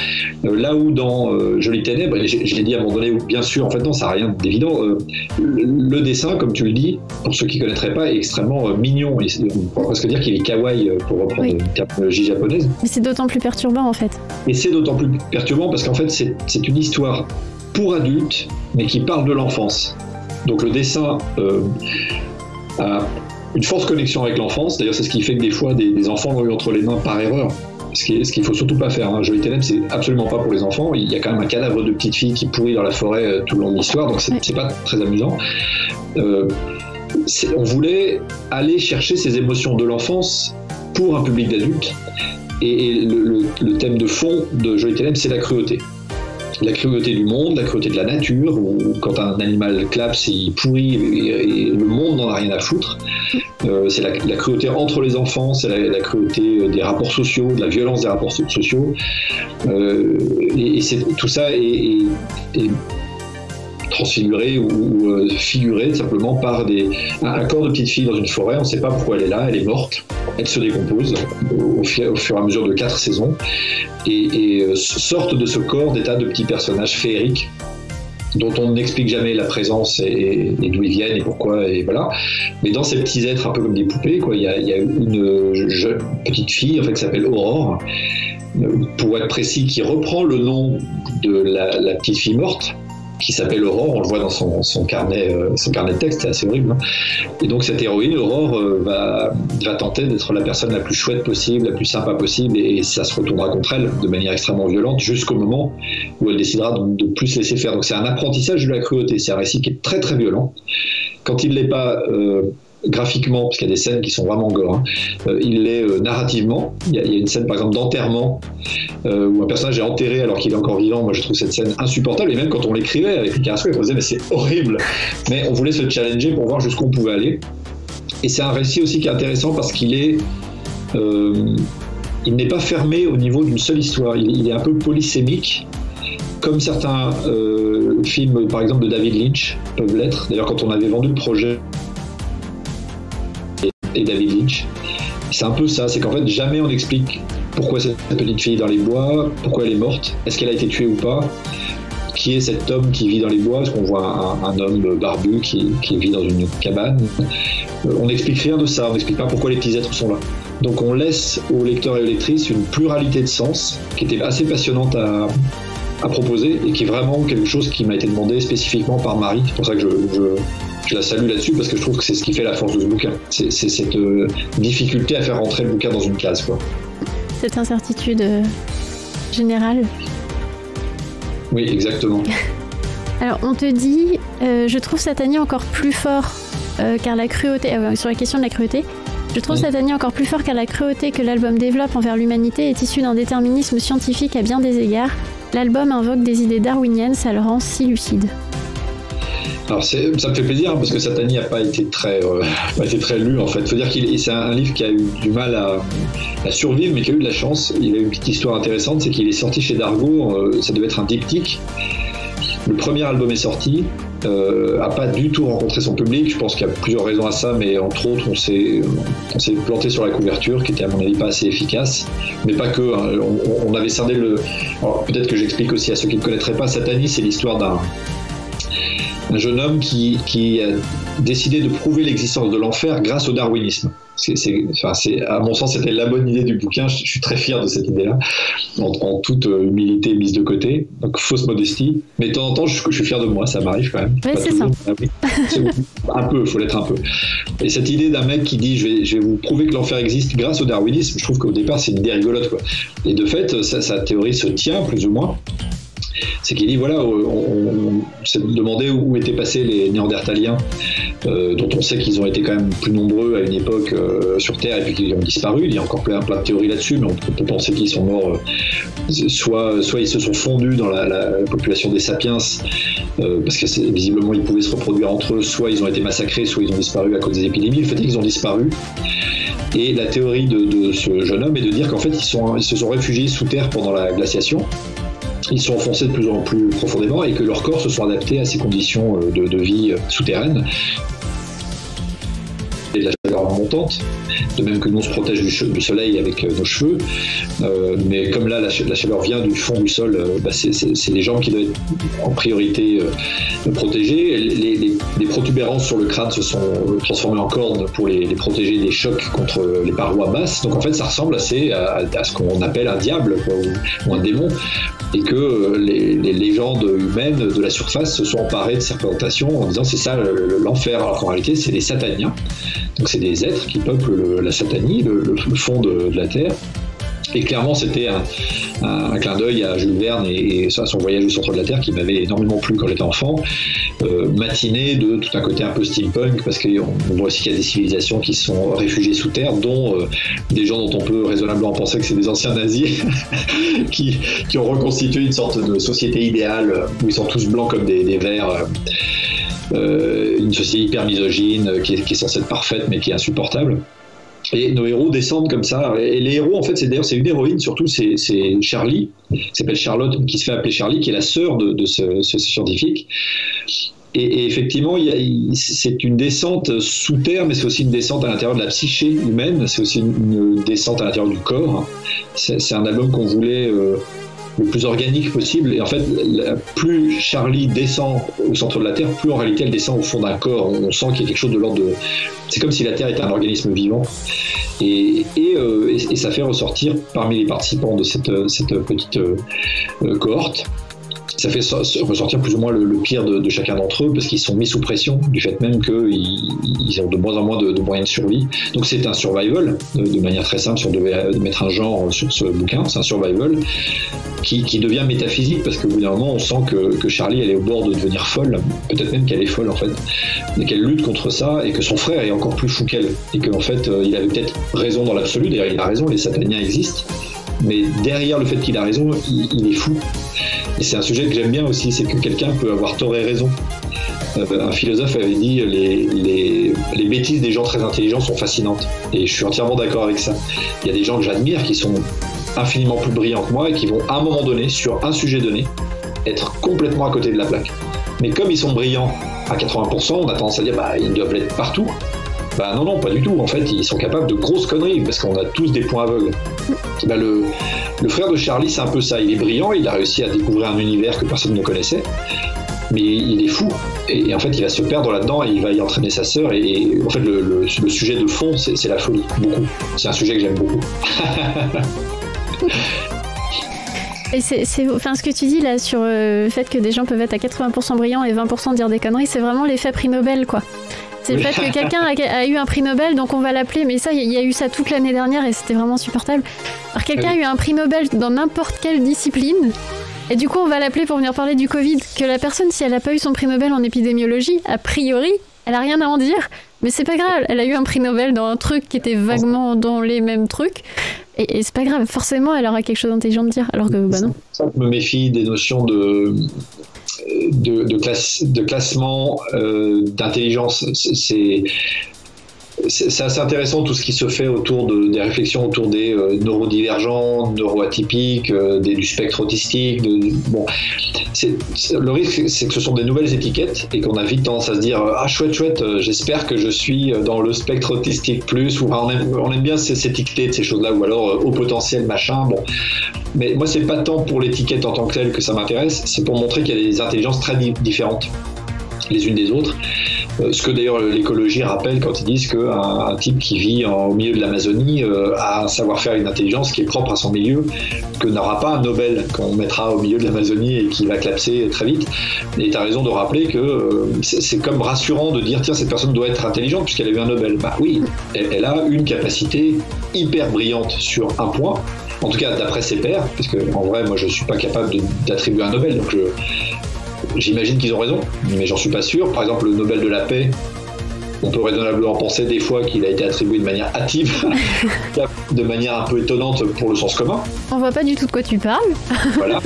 Euh, là où dans euh, Jolies Ténèbres, et je l'ai dit à un moment donné, bien sûr, en fait, non, ça n'a rien d'évident. Euh, le, le dessin, comme tu le dis, pour ceux qui ne connaîtraient pas, est extrêmement euh, mignon. Il, on pourrait presque dire qu'il est kawaii, pour reprendre oui. une terminologie japonaise. Mais c'est d'autant plus perturbant, en fait. Et c'est d'autant plus perturbant parce qu'en fait, c'est C'est une histoire pour adultes, mais qui parle de l'enfance. Donc le dessin euh, a une forte connexion avec l'enfance. D'ailleurs, c'est ce qui fait que des fois, des, des enfants l'ont eu entre les mains par erreur. Ce qu'il ne faut surtout pas faire. Hein. Jolies Ténèbres, c'est absolument pas pour les enfants. Il y a quand même un cadavre de petite fille qui pourrit dans la forêt euh, tout le long de l'histoire. Donc c'est, c'est pas très amusant. Euh, c'est, on voulait aller chercher ces émotions de l'enfance pour un public d'adultes. Et, et le, le, le thème de fond de Jolies Ténèbres, c'est la cruauté. La cruauté du monde, la cruauté de la nature, où quand un animal clapse, il pourrit et le monde n'en a rien à foutre. Euh, c'est la, la cruauté entre les enfants, c'est la, la cruauté des rapports sociaux, de la violence des rapports sociaux. Euh, et, et c'est, tout ça est, est, est transfiguré ou, ou figuré simplement par des, un, un corps de petite fille dans une forêt. On ne sait pas pourquoi elle est là, elle est morte. Elle se décompose au, au fur et à mesure de quatre saisons et, et sortent de ce corps des tas de petits personnages féeriques dont on n'explique jamais la présence et, et, et d'où ils viennent et pourquoi, et voilà. Mais dans ces petits êtres un peu comme des poupées, quoi, il y a, il y a une jeune petite fille en fait, qui s'appelle Aurore, pour être précis, qui reprend le nom de la, la petite fille morte, qui s'appelle Aurore, on le voit dans son, son, carnet, son carnet de texte, c'est assez horrible. Hein. Et donc cette héroïne, Aurore, va, va tenter d'être la personne la plus chouette possible, la plus sympa possible, et ça se retournera contre elle de manière extrêmement violente jusqu'au moment où elle décidera de, de plus laisser faire. Donc c'est un apprentissage de la cruauté, c'est un récit qui est très très violent. Quand il ne l'est pas... Euh, graphiquement, parce qu'il y a des scènes qui sont vraiment gore, hein. euh, il l'est euh, narrativement. Il y, a, il y a une scène par exemple d'enterrement euh, où un personnage est enterré alors qu'il est encore vivant. Moi je trouve cette scène insupportable, et même quand on l'écrivait avec Kerascoët, on disait mais c'est horrible, mais on voulait se challenger pour voir jusqu'où on pouvait aller. Et c'est un récit aussi qui est intéressant parce qu'il est euh, il n'est pas fermé au niveau d'une seule histoire, il, il est un peu polysémique, comme certains euh, films par exemple de David Lynch peuvent l'être. D'ailleurs, quand on avait vendu le projet et David Lynch, c'est un peu ça, c'est qu'en fait jamais on explique pourquoi cette petite fille est dans les bois, pourquoi elle est morte, est-ce qu'elle a été tuée ou pas, qui est cet homme qui vit dans les bois, parce qu'on voit un, un homme barbu qui, qui vit dans une cabane. Euh, on n'explique rien de ça, on n'explique pas pourquoi les petits êtres sont là. Donc on laisse aux lecteurs et aux lectrices une pluralité de sens qui était assez passionnante à, à proposer, et qui est vraiment quelque chose qui m'a été demandé spécifiquement par Marie, c'est pour ça que je... je Je la salue là-dessus, parce que je trouve que c'est ce qui fait la force de ce bouquin. C'est, c'est cette euh, difficulté à faire rentrer le bouquin dans une case, quoi. cette incertitude euh, générale. Oui, exactement. Alors, on te dit, euh, je trouve Satani encore plus fort euh, car la cruauté, euh, sur la question de la cruauté, je trouve oui. Satani encore plus fort car la cruauté que l'album développe envers l'humanité est issue d'un déterminisme scientifique à bien des égards. L'album invoque des idées darwiniennes, ça le rend si lucide. Alors c'est, ça me fait plaisir parce que Satani n'a pas été très, euh, pas été très lu en fait. Faut dire qu'il c'est un livre qui a eu du mal à, à survivre, mais qui a eu de la chance. Il a eu une petite histoire intéressante, c'est qu'il est sorti chez Dargaud. Euh, ça devait être un diptyque. Le premier album est sorti, euh, a pas du tout rencontré son public. Je pense qu'il y a plusieurs raisons à ça, mais entre autres, on s'est, on s'est planté sur la couverture, qui était à mon avis pas assez efficace, mais pas que. Hein. On, on avait scindé le. Alors, peut-être que j'explique aussi à ceux qui ne connaîtraient pas. Satani, c'est l'histoire d'un. Un jeune homme qui, qui a décidé de prouver l'existence de l'enfer grâce au darwinisme. C'est, c'est, enfin, c'est, à mon sens, c'était la bonne idée du bouquin. Je, je suis très fier de cette idée-là, en, en toute humilité mise de côté, donc fausse modestie. Mais de temps en temps, je, je suis fier de moi, ça m'arrive quand même. Oui, c'est ça. Ah, oui. C'est un peu, il faut l'être un peu. Et cette idée d'un mec qui dit je vais, je vais vous prouver que l'enfer existe grâce au darwinisme, je trouve qu'au départ, c'est une idée rigolote, quoi. Et de fait, sa, sa théorie se tient plus ou moins. C'est qu'il dit, voilà, on, on, on s'est demandé où étaient passés les Néandertaliens, euh, dont on sait qu'ils ont été quand même plus nombreux à une époque euh, sur Terre et puis qu'ils ont disparu. Il y a encore plein, plein de théories là-dessus, mais on peut penser qu'ils sont morts, euh, soit, soit ils se sont fondus dans la, la population des sapiens, euh, parce que c'est, visiblement ils pouvaient se reproduire entre eux, soit ils ont été massacrés, soit ils ont disparu à cause des épidémies. Le fait est qu'ils ont disparu. Et la théorie de, de ce jeune homme est de dire qu'en fait, ils, sont, ils se sont réfugiés sous Terre pendant la glaciation. Ils sont enfoncés de plus en plus profondément et que leurs corps se sont adaptés à ces conditions de, de vie souterraines et de la chaleur montante, de même que nous on se protège du, che- du soleil avec nos cheveux, euh, mais comme là la, ch- la chaleur vient du fond du sol, euh, bah c'est, c'est, c'est les jambes qui doivent être en priorité euh, protégées. Les, les, les protubérances sur le crâne se sont transformées en cornes pour les, les protéger des chocs contre les parois basses, donc en fait ça ressemble assez à, à ce qu'on appelle un diable, quoi, ou, ou un démon, et que euh, les, les légendes humaines de la surface se sont emparées de ces représentations en disant c'est ça le, l'enfer, alors qu'en réalité c'est les sataniens. Donc c'est des êtres qui peuplent le, la Satanie, le, le fond de, de la Terre. Et clairement, c'était un, un, un clin d'œil à Jules Verne et, et son voyage au centre de la Terre qui m'avait énormément plu quand j'étais enfant, euh, matiné de tout un côté un peu steampunk, parce qu'on voit aussi qu'il y a des civilisations qui sont réfugiées sous terre, dont euh, des gens dont on peut raisonnablement penser que c'est des anciens nazis qui, qui ont reconstitué une sorte de société idéale où ils sont tous blancs comme des, des vers. Euh, Euh, une société hyper misogyne euh, qui, est, qui est censée être parfaite mais qui est insupportable, et nos héros descendent comme ça, et les héros en fait c'est d'ailleurs c'est une héroïne surtout, c'est, c'est Charlie, qui s'appelle Charlotte, qui se fait appeler Charlie, qui est la sœur de, de ce, ce scientifique. Et, et effectivement, il y a, il, c'est une descente sous terre, mais c'est aussi une descente à l'intérieur de la psyché humaine, c'est aussi une, une descente à l'intérieur du corps. C'est, c'est un album qu'on voulait euh, le plus organique possible, et en fait plus Charlie descend au centre de la Terre, plus en réalité elle descend au fond d'un corps. On sent qu'il y a quelque chose de l'ordre de... c'est comme si la Terre était un organisme vivant, et, et, euh, et, et ça fait ressortir parmi les participants de cette, cette petite euh, cohorte. Ça fait ressortir plus ou moins le, le pire de, de chacun d'entre eux, parce qu'ils sont mis sous pression du fait même qu'ils ils ont de moins en moins de, de moyens de survie. Donc c'est un survival, de, de manière très simple, si on devait mettre un genre sur ce bouquin, c'est un survival qui, qui devient métaphysique, parce qu'au bout d'un moment on sent que, que Charlie elle est au bord de devenir folle, peut-être même qu'elle est folle en fait, et qu'elle lutte contre ça, et que son frère est encore plus fou qu'elle, et qu'en fait il avait peut-être raison dans l'absolu, d'ailleurs il a raison, les sataniens existent, mais derrière le fait qu'il a raison, il, il est fou. Et c'est un sujet que j'aime bien aussi, c'est que quelqu'un peut avoir tort et raison. Euh, un philosophe avait dit les, les, les bêtises des gens très intelligents sont fascinantes, et je suis entièrement d'accord avec ça. Il y a des gens que j'admire qui sont infiniment plus brillants que moi et qui vont à un moment donné, sur un sujet donné, être complètement à côté de la plaque. Mais comme ils sont brillants à quatre-vingts pour cent, on a tendance à dire bah, ils doivent l'être partout. Bah non, non, pas du tout. En fait, ils sont capables de grosses conneries parce qu'on a tous des points aveugles. Bah le, le frère de Charlie, c'est un peu ça. Il est brillant, il a réussi à découvrir un univers que personne ne connaissait, mais il est fou. Et, et en fait, il va se perdre là-dedans et il va y entraîner sa sœur. Et, et en fait, le, le, le sujet de fond, c'est, c'est la folie. Beaucoup. C'est un sujet que j'aime beaucoup. Et c'est, c'est, enfin, ce que tu dis là sur euh, le fait que des gens peuvent être à quatre-vingts pour cent brillants et vingt pour cent dire des conneries, c'est vraiment l'effet prix Nobel, quoi. C'est le fait que quelqu'un a, a eu un prix Nobel, donc on va l'appeler, mais ça, il y, y a eu ça toute l'année dernière et c'était vraiment supportable. Alors quelqu'un oui. a eu un prix Nobel dans n'importe quelle discipline, et du coup on va l'appeler pour venir parler du Covid, que la personne, si elle n'a pas eu son prix Nobel en épidémiologie, a priori, elle n'a rien à en dire, mais c'est pas grave, elle a eu un prix Nobel dans un truc qui était vaguement dans les mêmes trucs, et, et c'est pas grave, forcément elle aura quelque chose d'intelligent de dire, alors que bah non. C'est pour ça que je me méfie des notions de... De, de, classe, de classement, euh, d'intelligence. C'est, c'est, c'est assez intéressant tout ce qui se fait autour de, des réflexions autour des euh, neurodivergents, neuroatypiques, euh, des, du spectre autistique. De, bon, c'est, c'est, le risque, c'est que ce sont des nouvelles étiquettes et qu'on a vite tendance à se dire « Ah, chouette, chouette, j'espère que je suis dans le spectre autistique plus » ou ah, on, aime, on aime bien s'étiqueter de ces choses-là, ou alors euh, « au potentiel, machin ». Bon. Mais moi, c'est pas tant pour l'étiquette en tant que telle que ça m'intéresse, c'est pour montrer qu'il y a des intelligences très différentes les unes des autres. Euh, ce que d'ailleurs l'écologie rappelle quand ils disent qu'un un type qui vit en, au milieu de l'Amazonie euh, a un savoir-faire et une intelligence qui est propre à son milieu, que n'aura pas un Nobel qu'on mettra au milieu de l'Amazonie et qui va collapser très vite. Et tu as raison de rappeler que euh, c'est, c'est comme rassurant de dire tiens, cette personne doit être intelligente puisqu'elle a eu un Nobel. Bah oui, elle, elle a une capacité hyper brillante sur un point, en tout cas d'après ses pairs, parce que en vrai moi je suis pas capable de, d'attribuer un Nobel, donc je J'imagine qu'ils ont raison, mais j'en suis pas sûr. Par exemple, le Nobel de la paix, on peut raisonnablement penser des fois qu'il a été attribué de manière hâtive, de manière un peu étonnante pour le sens commun. On voit pas du tout de quoi tu parles. Voilà.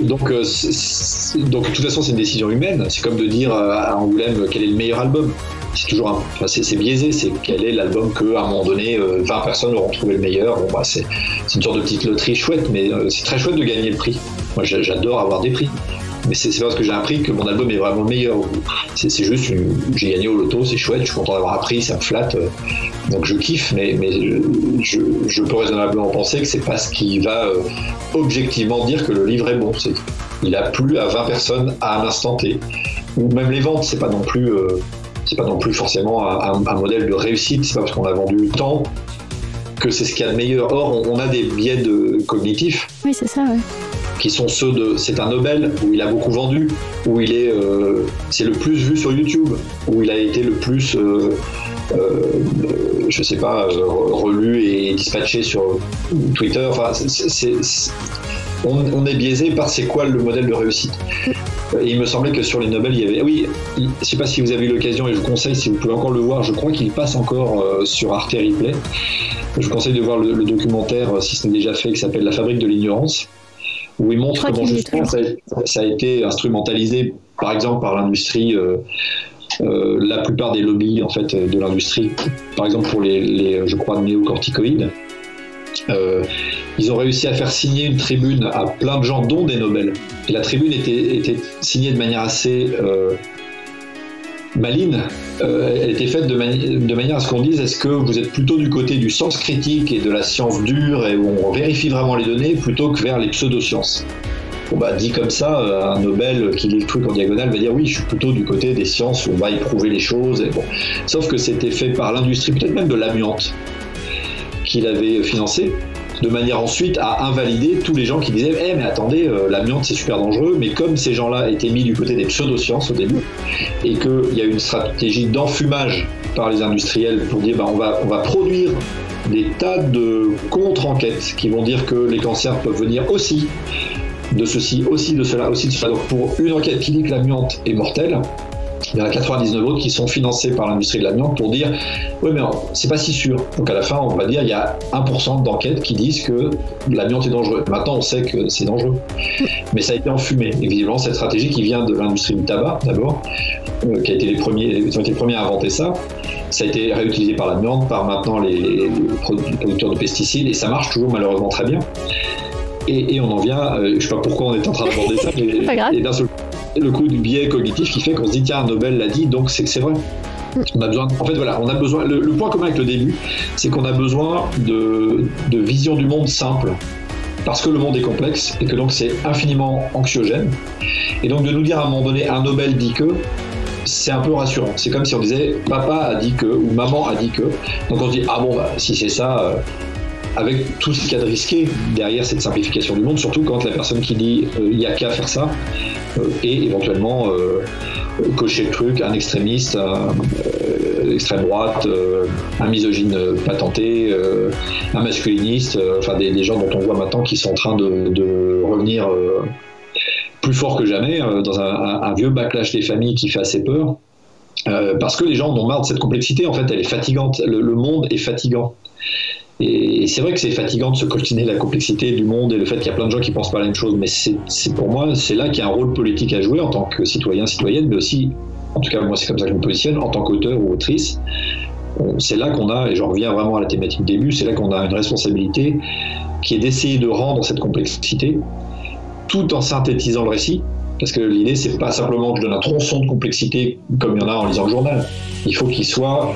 Donc, euh, c'est, donc, de toute façon, c'est une décision humaine. C'est comme de dire euh, à Angoulême quel est le meilleur album. C'est toujours un, enfin, c'est, c'est biaisé. C'est quel est l'album que, à un moment donné, euh, vingt personnes auront trouvé le meilleur. Bon, bah, c'est, c'est une sorte de petite loterie chouette, mais euh, c'est très chouette de gagner le prix. Moi, j'adore avoir des prix. Mais c'est, c'est parce que j'ai appris que mon album est vraiment le meilleur. C'est, c'est juste, une, j'ai gagné au loto, c'est chouette, je suis content d'avoir appris, ça me flatte. Euh, donc je kiffe, mais, mais je, je, je peux raisonnablement penser que c'est pas ce qui va euh, objectivement dire que le livre est bon. C'est, il a plu à vingt personnes à un instant T. Ou même les ventes, c'est pas non plus, euh, c'est pas non plus forcément un, un, un modèle de réussite. C'est pas parce qu'on a vendu tant que c'est ce qu'il y a de meilleur. Or, on, on a des biais de, cognitifs. Oui, c'est ça, ouais. Qui sont ceux de c'est un Nobel, où il a beaucoup vendu, où il est euh, c'est le plus vu sur YouTube, où il a été le plus euh, euh, je sais pas euh, relu et dispatché sur Twitter. Enfin c'est, c'est, c'est, on, on est biaisé par c'est quoi le modèle de réussite. Et il me semblait que sur les Nobel il y avait oui il, je sais pas si vous avez eu l'occasion, et je vous conseille si vous pouvez encore le voir, je crois qu'il passe encore euh, sur Arte Replay. Je vous conseille de voir le, le documentaire, si ce n'est déjà fait, qui s'appelle La fabrique de l'ignorance, où il montre comment justement ça, ça a été instrumentalisé, par exemple, par l'industrie, euh, euh, la plupart des lobbies en fait, de l'industrie, par exemple pour les, les je crois, néocorticoïdes. Euh, ils ont réussi à faire signer une tribune à plein de gens, dont des Nobel. Et la tribune était, était signée de manière assez euh, maligne. Euh, elle était faite de, mani- de manière à ce qu'on dise est-ce que vous êtes plutôt du côté du sens critique et de la science dure et où on vérifie vraiment les données plutôt que vers les pseudosciences. Bon bah dit comme ça, un Nobel qui lit le truc en diagonale va dire oui je suis plutôt du côté des sciences où on va éprouver les choses. Et bon. Sauf que c'était fait par l'industrie, peut-être même de l'amiante, qu'il avait financé, de manière ensuite à invalider tous les gens qui disaient hey, « Eh mais attendez, euh, l'amiante c'est super dangereux », mais comme ces gens-là étaient mis du côté des pseudosciences au début, et qu'il y a eu une stratégie d'enfumage par les industriels pour dire bah, « on va, on va produire des tas de contre-enquêtes qui vont dire que les cancers peuvent venir aussi de ceci, aussi de cela, aussi de cela ». Donc pour une enquête qui dit que l'amiante est mortelle, il y en a quatre-vingt-dix-neuf autres qui sont financés par l'industrie de l'amiante pour dire « oui mais non, c'est pas si sûr ». Donc à la fin, on va dire il y a un pour cent d'enquêtes qui disent que l'amiante est dangereux. Maintenant, on sait que c'est dangereux. Mais ça a été enfumé. Et visiblement, cette stratégie qui vient de l'industrie du tabac d'abord, euh, qui a été les premiers, qui ont été les premiers à inventer ça, ça a été réutilisé par l'amiante, par maintenant les, les producteurs de pesticides, et ça marche toujours malheureusement très bien. Et, et on en vient, euh, je sais pas pourquoi on est en train d'aborder ça, mais pas grave. Et d'un seul coup, le coup du biais cognitif qui fait qu'on se dit tiens, Nobel l'a dit, donc c'est que c'est vrai. On a besoin, en fait voilà, on a besoin, le, le point commun avec le début, c'est qu'on a besoin de, de vision du monde simple, parce que le monde est complexe et que donc c'est infiniment anxiogène. Et donc de nous dire à un moment donné, un Nobel dit que, c'est un peu rassurant. C'est comme si on disait papa a dit que, ou maman a dit que. Donc on se dit ah bon, bah, si c'est ça, euh, avec tout ce qu'il y a de risqué derrière cette simplification du monde, surtout quand la personne qui dit euh, « il n'y a qu'à faire ça euh, » et éventuellement euh, cocher le truc, un extrémiste, un, euh, extrême droite, euh, un misogyne patenté, euh, un masculiniste, euh, enfin des, des gens dont on voit maintenant qui sont en train de, de revenir euh, plus fort que jamais euh, dans un, un, un vieux backlash des familles qui fait assez peur. Euh, parce que les gens en ont marre de cette complexité, en fait, elle est fatigante, le, le monde est fatigant. Et, et c'est vrai que c'est fatigant de se coltiner la complexité du monde et le fait qu'il y a plein de gens qui pensent pas la même chose, mais c'est, c'est pour moi, c'est là qu'il y a un rôle politique à jouer en tant que citoyen, citoyenne, mais aussi, en tout cas moi c'est comme ça que je me positionne, en tant qu'auteur ou autrice, on, c'est là qu'on a, et j'en reviens vraiment à la thématique du début, c'est là qu'on a une responsabilité qui est d'essayer de rendre cette complexité tout en synthétisant le récit. Parce que l'idée, c'est pas simplement que je donne un tronçon de complexité comme il y en a en lisant le journal. Il faut qu'il soit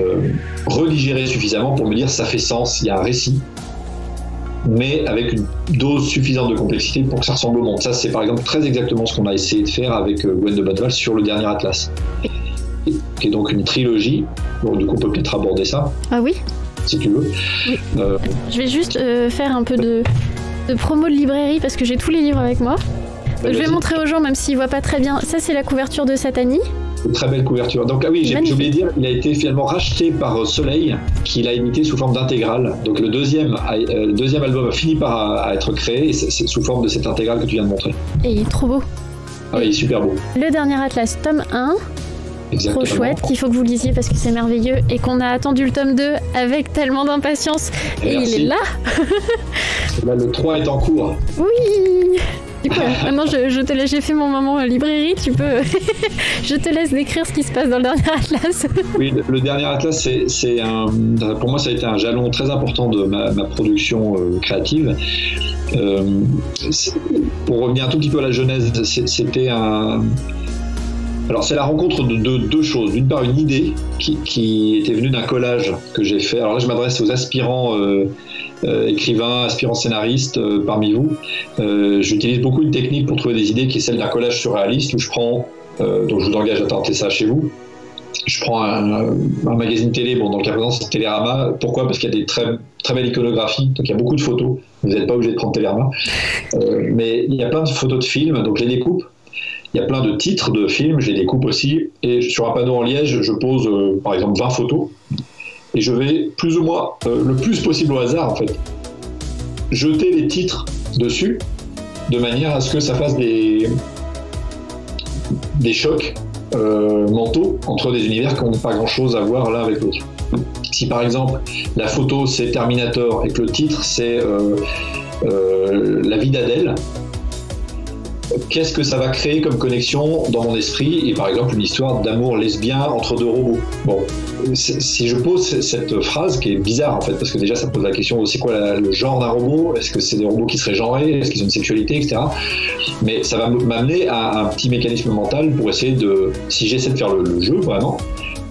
euh, redigéré suffisamment pour me dire ça fait sens, il y a un récit, mais avec une dose suffisante de complexité pour que ça ressemble au monde. Ça, c'est par exemple très exactement ce qu'on a essayé de faire avec euh, Gwen de Bonneval sur le dernier Atlas, qui est donc une trilogie. Bon, du coup, on peut peut-être aborder ça. Ah oui. Si tu veux. Oui. Euh... Je vais juste euh, faire un peu de, de promo de librairie parce que j'ai tous les livres avec moi. Je vais montrer aux gens, même s'ils ne voient pas très bien. Ça, c'est la couverture de Satani. Très belle couverture. Donc, ah oui, j'ai, j'ai oublié de dire, il a été finalement racheté par Soleil, qui l'a édité sous forme d'intégrale. Donc, le deuxième, le deuxième album a fini par à, à être créé, et c'est, c'est sous forme de cette intégrale que tu viens de montrer. Et il est trop beau. Ah oui, il est super beau. Le dernier Atlas, tome un. Exactement. Trop chouette, qu'il faut que vous lisiez parce que c'est merveilleux et qu'on a attendu le tome deux avec tellement d'impatience. Et, et il est là. Là, le trois est en cours. Oui. Du coup, maintenant, je, je te laisse, j'ai fait mon moment librairie, tu peux... je te laisse décrire ce qui se passe dans le dernier Atlas. Oui, le dernier Atlas, c'est, c'est un, pour moi, ça a été un jalon très important de ma, ma production euh, créative. Euh, pour revenir un tout petit peu à la genèse, c'était un... Alors, c'est la rencontre de deux, deux choses. D'une part, une idée qui, qui était venue d'un collage que j'ai fait. Alors là, je m'adresse aux aspirants... Euh, Euh, écrivain, aspirant scénariste euh, parmi vous. Euh, j'utilise beaucoup une technique pour trouver des idées qui est celle d'un collage surréaliste où je prends, euh, donc je vous engage à tenter ça chez vous, je prends un, un magazine télé, bon dans le cas présent c'est Télérama, pourquoi ? Parce qu'il y a des très, très belles iconographies, donc il y a beaucoup de photos, vous n'êtes pas obligé de prendre Télérama, euh, mais il y a plein de photos de films, donc je les découpe, il y a plein de titres de films, je les découpe aussi, et sur un panneau en liège, je pose euh, par exemple vingt photos, et je vais plus ou moins, euh, le plus possible au hasard en fait, jeter les titres dessus, de manière à ce que ça fasse des, des chocs euh, mentaux entre des univers qui n'ont pas grand chose à voir l'un avec l'autre. Si par exemple la photo c'est Terminator et que le titre c'est euh, euh, La vie d'Adèle, qu'est-ce que ça va créer comme connexion dans mon esprit et par exemple une histoire d'amour lesbien entre deux robots. Bon, si je pose cette phrase qui est bizarre en fait, parce que déjà ça pose la question c'est quoi la, le genre d'un robot, est-ce que c'est des robots qui seraient genrés, est-ce qu'ils ont une sexualité, et cetera. Mais ça va m'amener à un petit mécanisme mental pour essayer de, si j'essaie de faire le, le jeu vraiment,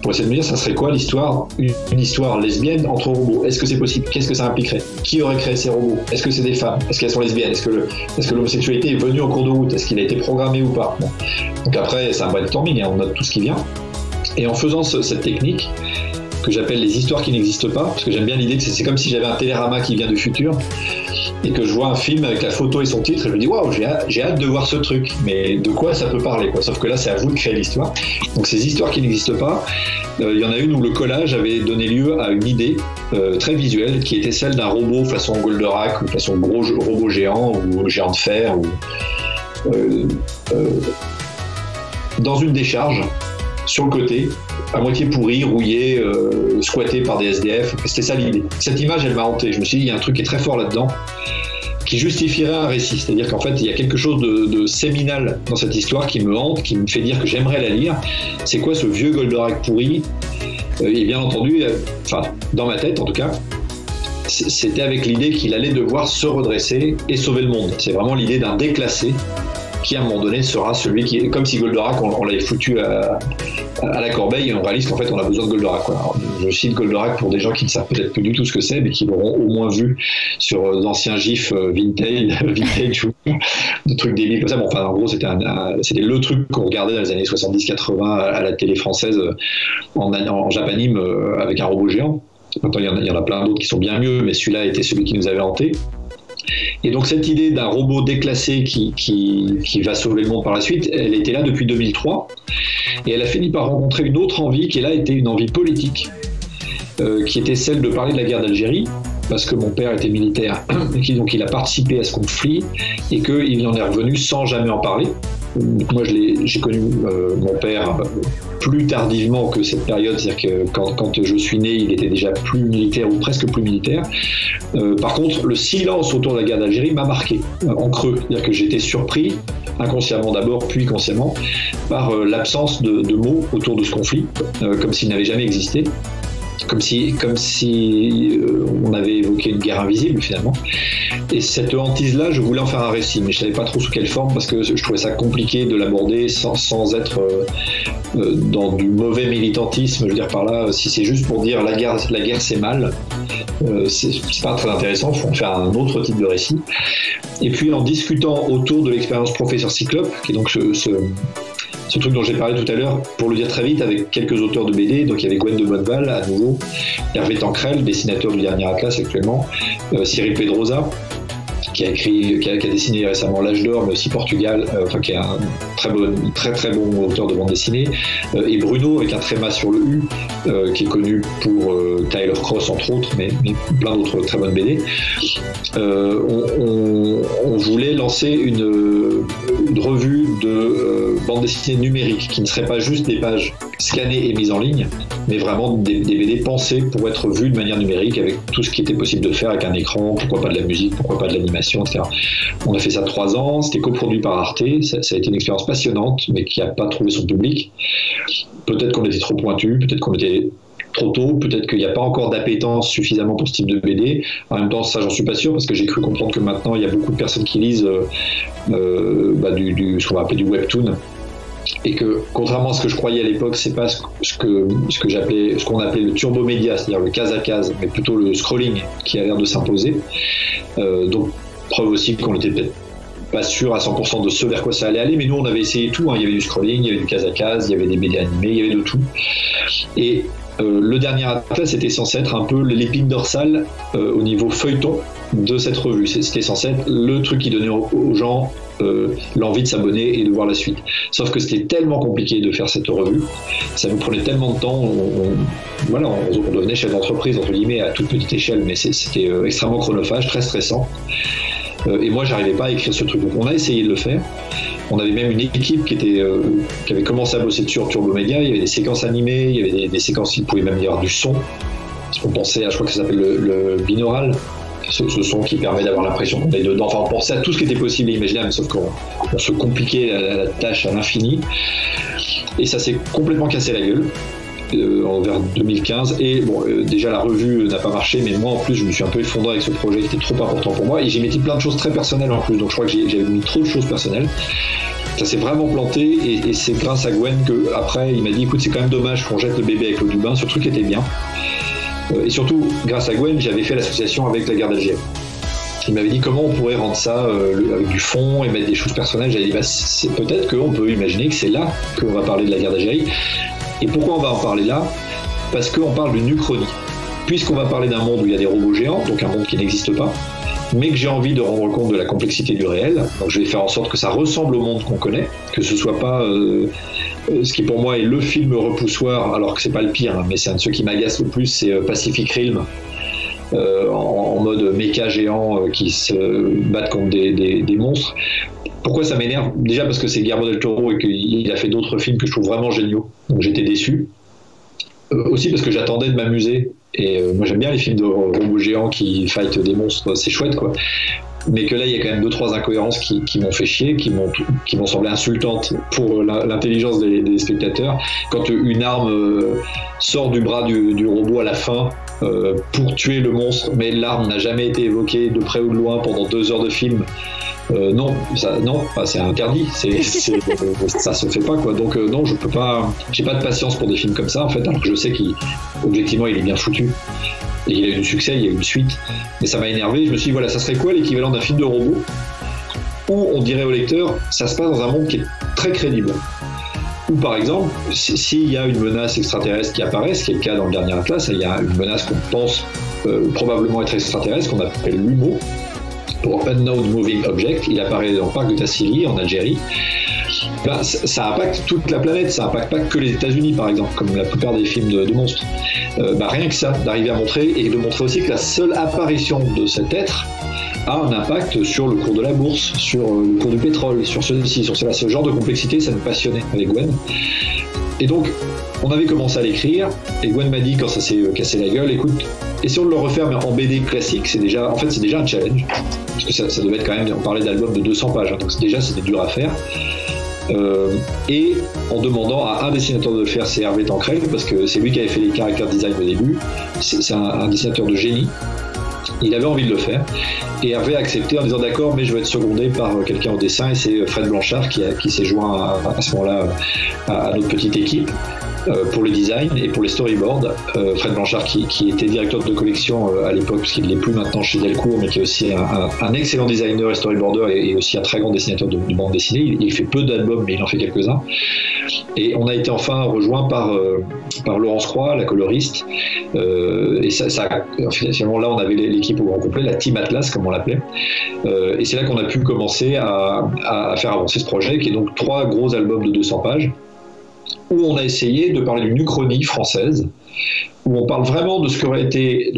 pour essayer de me dire ça serait quoi l'histoire, une, une histoire lesbienne entre robots, est-ce que c'est possible, qu'est-ce que ça impliquerait, qui aurait créé ces robots, est-ce que c'est des femmes, est-ce qu'elles sont lesbiennes, est-ce que, le, est-ce que l'homosexualité est venue en cours de route, est-ce qu'il a été programmé ou pas. Bon. Donc après c'est un brainstorming, hein, on note tout ce qui vient, et en faisant ce, cette technique que j'appelle les histoires qui n'existent pas, parce que j'aime bien l'idée que c'est, c'est comme si j'avais un télérama qui vient du futur et que je vois un film avec la photo et son titre et je me dis waouh, j'ai, j'ai hâte de voir ce truc, mais de quoi ça peut parler quoi. Sauf que là c'est à vous de créer l'histoire. Donc ces histoires qui n'existent pas, euh, il y en a une où le collage avait donné lieu à une idée euh, très visuelle qui était celle d'un robot façon Goldorak ou façon gros robot géant ou géant de fer ou, euh, euh, dans une décharge sur le côté, à moitié pourri, rouillé, euh, squatté par des S D F. C'était ça l'idée. Cette image, elle m'a hanté. Je me suis dit, il y a un truc qui est très fort là-dedans, qui justifierait un récit. C'est-à-dire qu'en fait, il y a quelque chose de, de séminal dans cette histoire qui me hante, qui me fait dire que j'aimerais la lire. C'est quoi ce vieux Goldorak pourri ? Et bien entendu, euh, enfin, dans ma tête en tout cas, c'était avec l'idée qu'il allait devoir se redresser et sauver le monde. C'est vraiment l'idée d'un déclassé qui à un moment donné sera celui qui est comme si Goldorak on, on l'avait foutu à, à la corbeille et on réalise qu'en fait on a besoin de Goldorak quoi. Alors, je cite Goldorak pour des gens qui ne savent peut-être plus du tout ce que c'est mais qui l'auront au moins vu sur d'anciens gifs vintage, vintage ou des trucs débiles comme ça. Bon, enfin, en gros c'était, un, un, c'était le truc qu'on regardait dans les années soixante-dix quatre-vingts à la télé française en, en japanime avec un robot géant. Maintenant, il y en a, il y en a plein d'autres qui sont bien mieux, mais celui-là était celui qui nous avait hantés. Et donc cette idée d'un robot déclassé qui, qui, qui va sauver le monde par la suite, elle était là depuis deux mille trois, et elle a fini par rencontrer une autre envie qui là était une envie politique, euh, qui était celle de parler de la guerre d'Algérie, parce que mon père était militaire, et qui, donc il a participé à ce conflit, et qu'il en est revenu sans jamais en parler. Donc moi, j'ai connu euh, mon père plus tardivement que cette période, c'est-à-dire que quand, quand je suis né, il était déjà plus militaire ou presque plus militaire. Euh, par contre, le silence autour de la guerre d'Algérie m'a marqué euh, en creux, c'est-à-dire que j'étais surpris, inconsciemment d'abord, puis consciemment, par euh, l'absence de, de mots autour de ce conflit, euh, comme s'il n'avait jamais existé. Comme si, comme si euh, on avait évoqué une guerre invisible finalement. Et cette hantise-là, je voulais en faire un récit, mais je ne savais pas trop sous quelle forme, parce que je trouvais ça compliqué de l'aborder sans, sans être euh, dans du mauvais militantisme. Je veux dire par là, si c'est juste pour dire la guerre, la guerre c'est mal, euh, c'est pas très intéressant, il faut en faire un autre type de récit. Et puis en discutant autour de l'expérience Professeur Cyclope, qui est donc ce... ce Ce truc dont j'ai parlé tout à l'heure, pour le dire très vite, avec quelques auteurs de B D, donc il y avait Gwen de Bonneval à nouveau, Hervé Tancrel, dessinateur du Dernier Atlas actuellement, euh, Cyril Pedrosa, qui a écrit, qui a, qui a dessiné récemment L'Âge d'Or, mais aussi Portugal, euh, enfin qui est un très bon, très très bon auteur de bande dessinée, euh, et Bruno avec un tréma sur le U, euh, qui est connu pour euh, Tyler Cross entre autres, mais, mais plein d'autres très bonnes B D. Euh, on, on, on voulait lancer une, une revue de euh, bande dessinée numérique qui ne serait pas juste des pages scannées et mises en ligne, mais vraiment des, des B D pensées pour être vues de manière numérique avec tout ce qui était possible de faire avec un écran, pourquoi pas de la musique, pourquoi pas de l'animation, et cetera. On a fait ça trois ans, c'était coproduit par Arte, ça, ça a été une expérience passionnante, mais qui n'a pas trouvé son public. Peut-être qu'on était trop pointu, peut-être qu'on était trop tôt, peut-être qu'il n'y a pas encore d'appétence suffisamment pour ce type de B D. En même temps, ça, j'en suis pas sûr, parce que j'ai cru comprendre que maintenant, il y a beaucoup de personnes qui lisent euh, euh, bah, du, du, ce qu'on va appeler du webtoon, et que contrairement à ce que je croyais à l'époque, c'est pas ce que ce que j'appelais, ce qu'on appelait le turbo média, c'est-à-dire le case à case, mais plutôt le scrolling qui a l'air de s'imposer. Euh, donc preuve aussi qu'on était peut-être pas sûr à cent pour cent de ce vers quoi ça allait aller, mais nous on avait essayé tout, hein. Il y avait du scrolling, il y avait du case à case, il y avait des B D animés, il y avait de tout. Et euh, le Dernier Atlas était censé être un peu l'épine dorsale euh, au niveau feuilleton de cette revue. C'était censé être le truc qui donnait aux gens Euh, l'envie de s'abonner et de voir la suite. Sauf que c'était tellement compliqué de faire cette revue, ça nous prenait tellement de temps, on, on, voilà, on, on devenait chef d'entreprise entre guillemets à toute petite échelle, mais c'était euh, extrêmement chronophage, très stressant. Euh, et moi, j'arrivais pas à écrire ce truc. Donc, on a essayé de le faire. On avait même une équipe qui était, euh, qui avait commencé à bosser sur Turbo Media. Il y avait des séquences animées, il y avait des, des séquences qui pouvaient même y avoir du son. On pensait à, je crois que ça s'appelle le, le binaural. Ce, ce son qui permet d'avoir l'impression qu'on est dedans. Enfin, on pensait à tout ce qui était possible et imaginable, sauf qu'on on se compliquait la, la tâche à l'infini. Et ça s'est complètement cassé la gueule euh, vers deux mille quinze. Et bon, euh, déjà la revue n'a pas marché, mais moi en plus, je me suis un peu effondré avec ce projet qui était trop important pour moi. Et j'ai mis plein de choses très personnelles en plus. Donc je crois que j'avais mis trop de choses personnelles. Ça s'est vraiment planté et, et c'est grâce à Gwen que après il m'a dit écoute, c'est quand même dommage qu'on jette le bébé avec l'eau du bain. Ce truc était bien. Et surtout, grâce à Gwen, j'avais fait l'association avec la guerre d'Algérie. Il m'avait dit comment on pourrait rendre ça euh, avec du fond et mettre des choses personnelles. J'avais dit bah, peut-être qu'on peut imaginer que c'est là qu'on va parler de la guerre d'Algérie. Et pourquoi on va en parler là? Parce qu'on parle d'une uchronie. Puisqu'on va parler d'un monde où il y a des robots géants, donc un monde qui n'existe pas, mais que j'ai envie de rendre compte de la complexité du réel, donc je vais faire en sorte que ça ressemble au monde qu'on connaît, que ce soit pas euh, ce qui pour moi est le film repoussoir, alors que c'est pas le pire, hein, mais c'est un de ceux qui m'agace le plus, c'est Pacific Rim, euh, en, en mode méca géant euh, qui se battent contre des, des, des monstres. Pourquoi ça m'énerve? Déjà parce que c'est Guillermo del Toro et qu'il a fait d'autres films que je trouve vraiment géniaux, donc j'étais déçu. Euh, aussi parce que j'attendais de m'amuser. Et euh, moi j'aime bien les films de robots géants qui fight des monstres, c'est chouette quoi. Mais que là il y a quand même deux trois incohérences qui, qui m'ont fait chier, qui m'ont qui m'ont semblé insultantes pour l'intelligence des, des spectateurs. Quand une arme euh, sort du bras du, du robot à la fin euh, pour tuer le monstre, mais l'arme n'a jamais été évoquée de près ou de loin pendant deux heures de film. Euh, non, ça, non, enfin, c'est interdit, c'est, c'est, euh, ça se fait pas quoi. Donc euh, non, je peux pas, j'ai pas de patience pour des films comme ça en fait. Alors que je sais qu'objectivement il, il est bien foutu, et il a eu du succès, il y a eu une suite, mais ça m'a énervé. Je me suis dit voilà, ça serait quoi l'équivalent d'un film de robot où on dirait au lecteur ça se passe dans un monde qui est très crédible. Ou par exemple, s'il si y a une menace extraterrestre qui apparaît, ce qui est le cas dans le Dernier Atlas, il y a une menace qu'on pense euh, probablement être extraterrestre, qu'on appelle l'U M O, pour Unknown Moving Object, il apparaît dans le parc de Tassili, en Algérie. Ben, ça impacte toute la planète, ça impacte pas que les États-Unis par exemple, comme la plupart des films de, de monstres. Euh, ben, rien que ça, d'arriver à montrer et de montrer aussi que la seule apparition de cet être a un impact sur le cours de la bourse, sur le cours du pétrole, sur ceci, sur cela. Ce genre de complexité, ça me passionnait avec Gwen. Et donc, on avait commencé à l'écrire, et Gwen m'a dit, quand ça s'est cassé la gueule, écoute, essayons de le refaire, mais en B D classique, c'est déjà, en fait, c'est déjà un challenge. Parce que ça, ça devait être quand même, on parlait d'album de deux cents pages, hein, donc déjà, c'était dur à faire. Euh, et en demandant à un dessinateur de le faire, c'est Hervé Tancrel, parce que c'est lui qui avait fait les caractères design au début. C'est, c'est un, un dessinateur de génie. Il avait envie de le faire. Et Hervé a accepté en disant d'accord, mais je vais être secondé par quelqu'un au dessin, et c'est Fred Blanchard qui, a, qui s'est joint à, à ce moment-là à, à notre petite équipe euh, pour le design et pour les storyboards. Euh, Fred Blanchard qui, qui était directeur de collection euh, à l'époque, parce qu'il ne l'est plus maintenant chez Delcourt, mais qui est aussi un, un, un excellent designer et storyboarder et, et aussi un très grand dessinateur de, de bande dessinée. Il, il fait peu d'albums, mais il en fait quelques-uns. Et on a été enfin rejoint par, euh, par Laurence Croix, la coloriste. Euh, et ça, ça, finalement, là, on avait l'équipe au grand complet, la Team Atlas, comme on l'appelait. Euh, et c'est là qu'on a pu commencer à, à faire avancer ce projet, qui est donc trois gros albums de deux cents pages, où on a essayé de parler d'une uchronie française, où on parle vraiment de ce qu'aurait été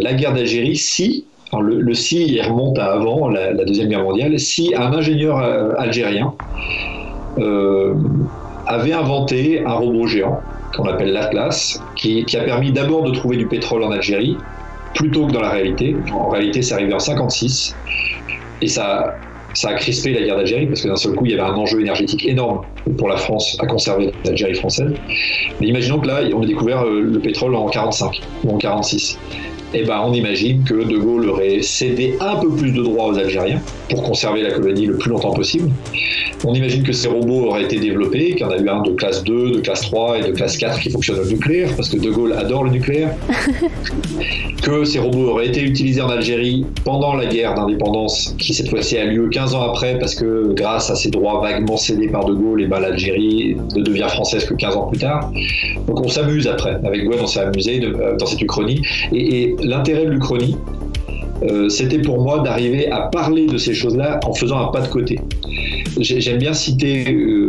la guerre d'Algérie si, alors le, le si, il remonte à avant la, la Deuxième Guerre mondiale, si un ingénieur algérien euh, avait inventé un robot géant, qu'on appelle l'Atlas, qui, qui a permis d'abord de trouver du pétrole en Algérie, plutôt que dans la réalité. En réalité, c'est arrivé en cinquante-six, et ça, ça a crispé la guerre d'Algérie, parce que d'un seul coup, il y avait un enjeu énergétique énorme pour la France à conserver l'Algérie française. Mais imaginons que là, on a découvert le pétrole en quarante-cinq ou en quarante-six. Et ben, on imagine que De Gaulle aurait cédé un peu plus de droits aux Algériens pour conserver la colonie le plus longtemps possible. On imagine que ces robots auraient été développés, qu'il y en a eu un de classe deux, de classe trois et de classe quatre qui fonctionne au nucléaire, parce que De Gaulle adore le nucléaire. Que ces robots auraient été utilisés en Algérie pendant la guerre d'indépendance, qui cette fois-ci a lieu quinze ans après, parce que grâce à ces droits vaguement cédés par De Gaulle, et ben l'Algérie ne devient française que quinze ans plus tard. Donc on s'amuse après. Avec Gwen, on s'est amusé de, euh, dans cette uchronie. Et, et l'intérêt de l'Uchronie, euh, c'était pour moi d'arriver à parler de ces choses-là en faisant un pas de côté. J'ai, j'aime bien citer euh,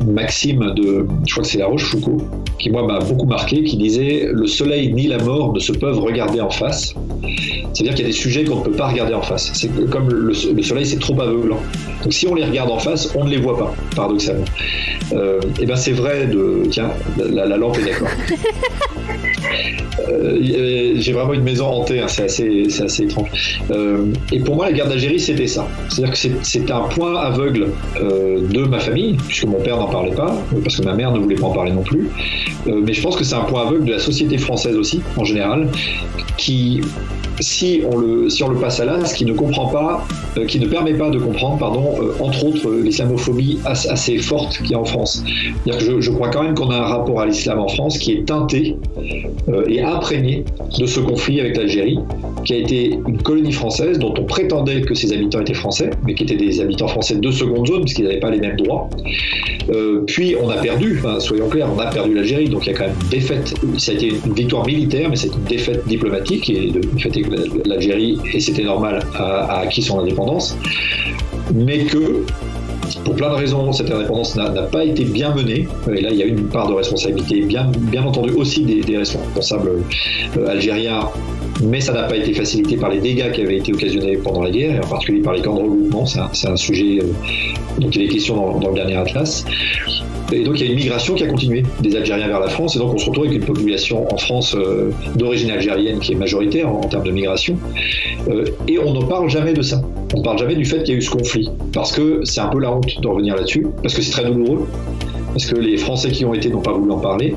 une maxime de, je crois que c'est La Rochefoucauld, qui moi m'a beaucoup marqué, qui disait « Le soleil ni la mort ne se peuvent regarder en face ». C'est-à-dire qu'il y a des sujets qu'on ne peut pas regarder en face. C'est comme le, le soleil, c'est trop aveuglant. Donc si on les regarde en face, on ne les voit pas, paradoxalement. Euh, et bien c'est vrai de... Tiens, la, la lampe est d'accord. Euh, j'ai vraiment une maison hantée, hein, c'est, assez, c'est assez étrange. Euh, et pour moi, la guerre d'Algérie, c'était ça. C'est-à-dire que c'est, c'est un point aveugle euh, de ma famille, puisque mon père n'en parlait pas, parce que ma mère ne voulait pas en parler non plus. Euh, mais je pense que c'est un point aveugle de la société française aussi, en général, qui... Si on, le, si on le passe à l'as, qui ne comprend pas, euh, qui ne permet pas de comprendre, pardon, euh, entre autres euh, l'islamophobie as, assez forte qu'il y a en France. C'est-à-dire que je, je crois quand même qu'on a un rapport à l'islam en France qui est teinté euh, et imprégné de ce conflit avec l'Algérie, qui a été une colonie française dont on prétendait que ses habitants étaient français, mais qui étaient des habitants français de seconde zone, puisqu'ils n'avaient pas les mêmes droits. Euh, puis on a perdu, hein, soyons clairs, on a perdu l'Algérie, donc il y a quand même une défaite. Ça a été une victoire militaire, mais c'est une défaite diplomatique et de, une défaite l'Algérie, et c'était normal, a acquis son indépendance, mais que pour plein de raisons cette indépendance n'a, n'a pas été bien menée, et là il y a une part de responsabilité bien, bien entendu aussi des, des responsables euh, algériens, mais ça n'a pas été facilité par les dégâts qui avaient été occasionnés pendant la guerre, et en particulier par les camps de regroupement. C'est un, c'est un sujet euh, dont il est question dans, dans le Dernier Atlas. Et donc il y a une migration qui a continué des Algériens vers la France, et donc on se retrouve avec une population en France euh, d'origine algérienne qui est majoritaire en, en termes de migration, euh, et on ne parle jamais de ça, on ne parle jamais du fait qu'il y a eu ce conflit, parce que c'est un peu la honte de revenir là-dessus, parce que c'est très douloureux, parce que les Français qui ont été n'ont pas voulu en parler,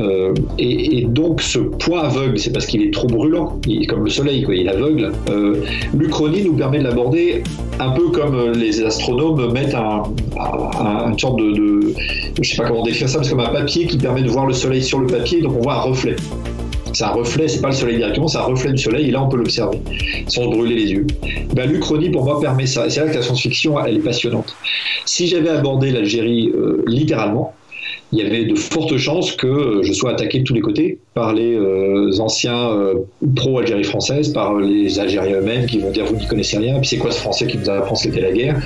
euh, et, et donc ce point aveugle, c'est parce qu'il est trop brûlant, il, comme le soleil, quoi, il aveugle. Euh, l'Uchronie nous permet de l'aborder un peu comme les astronomes mettent un, un, une sorte de, de... je ne sais pas comment décrire ça, parce que comme un papier qui permet de voir le soleil sur le papier, donc on voit un reflet. C'est un reflet, c'est pas le soleil directement, c'est un reflet du soleil, et là on peut l'observer sans brûler les yeux. Ben, l'Uchronie pour moi permet ça, et c'est là que la science-fiction elle est passionnante. Si j'avais abordé l'Algérie euh, littéralement, il y avait de fortes chances que je sois attaqué de tous les côtés par les euh, anciens euh, pro-Algérie française, par les Algériens eux-mêmes qui vont dire vous n'y connaissez rien, puis c'est quoi ce Français qui nous apprend ce qu'était la guerre.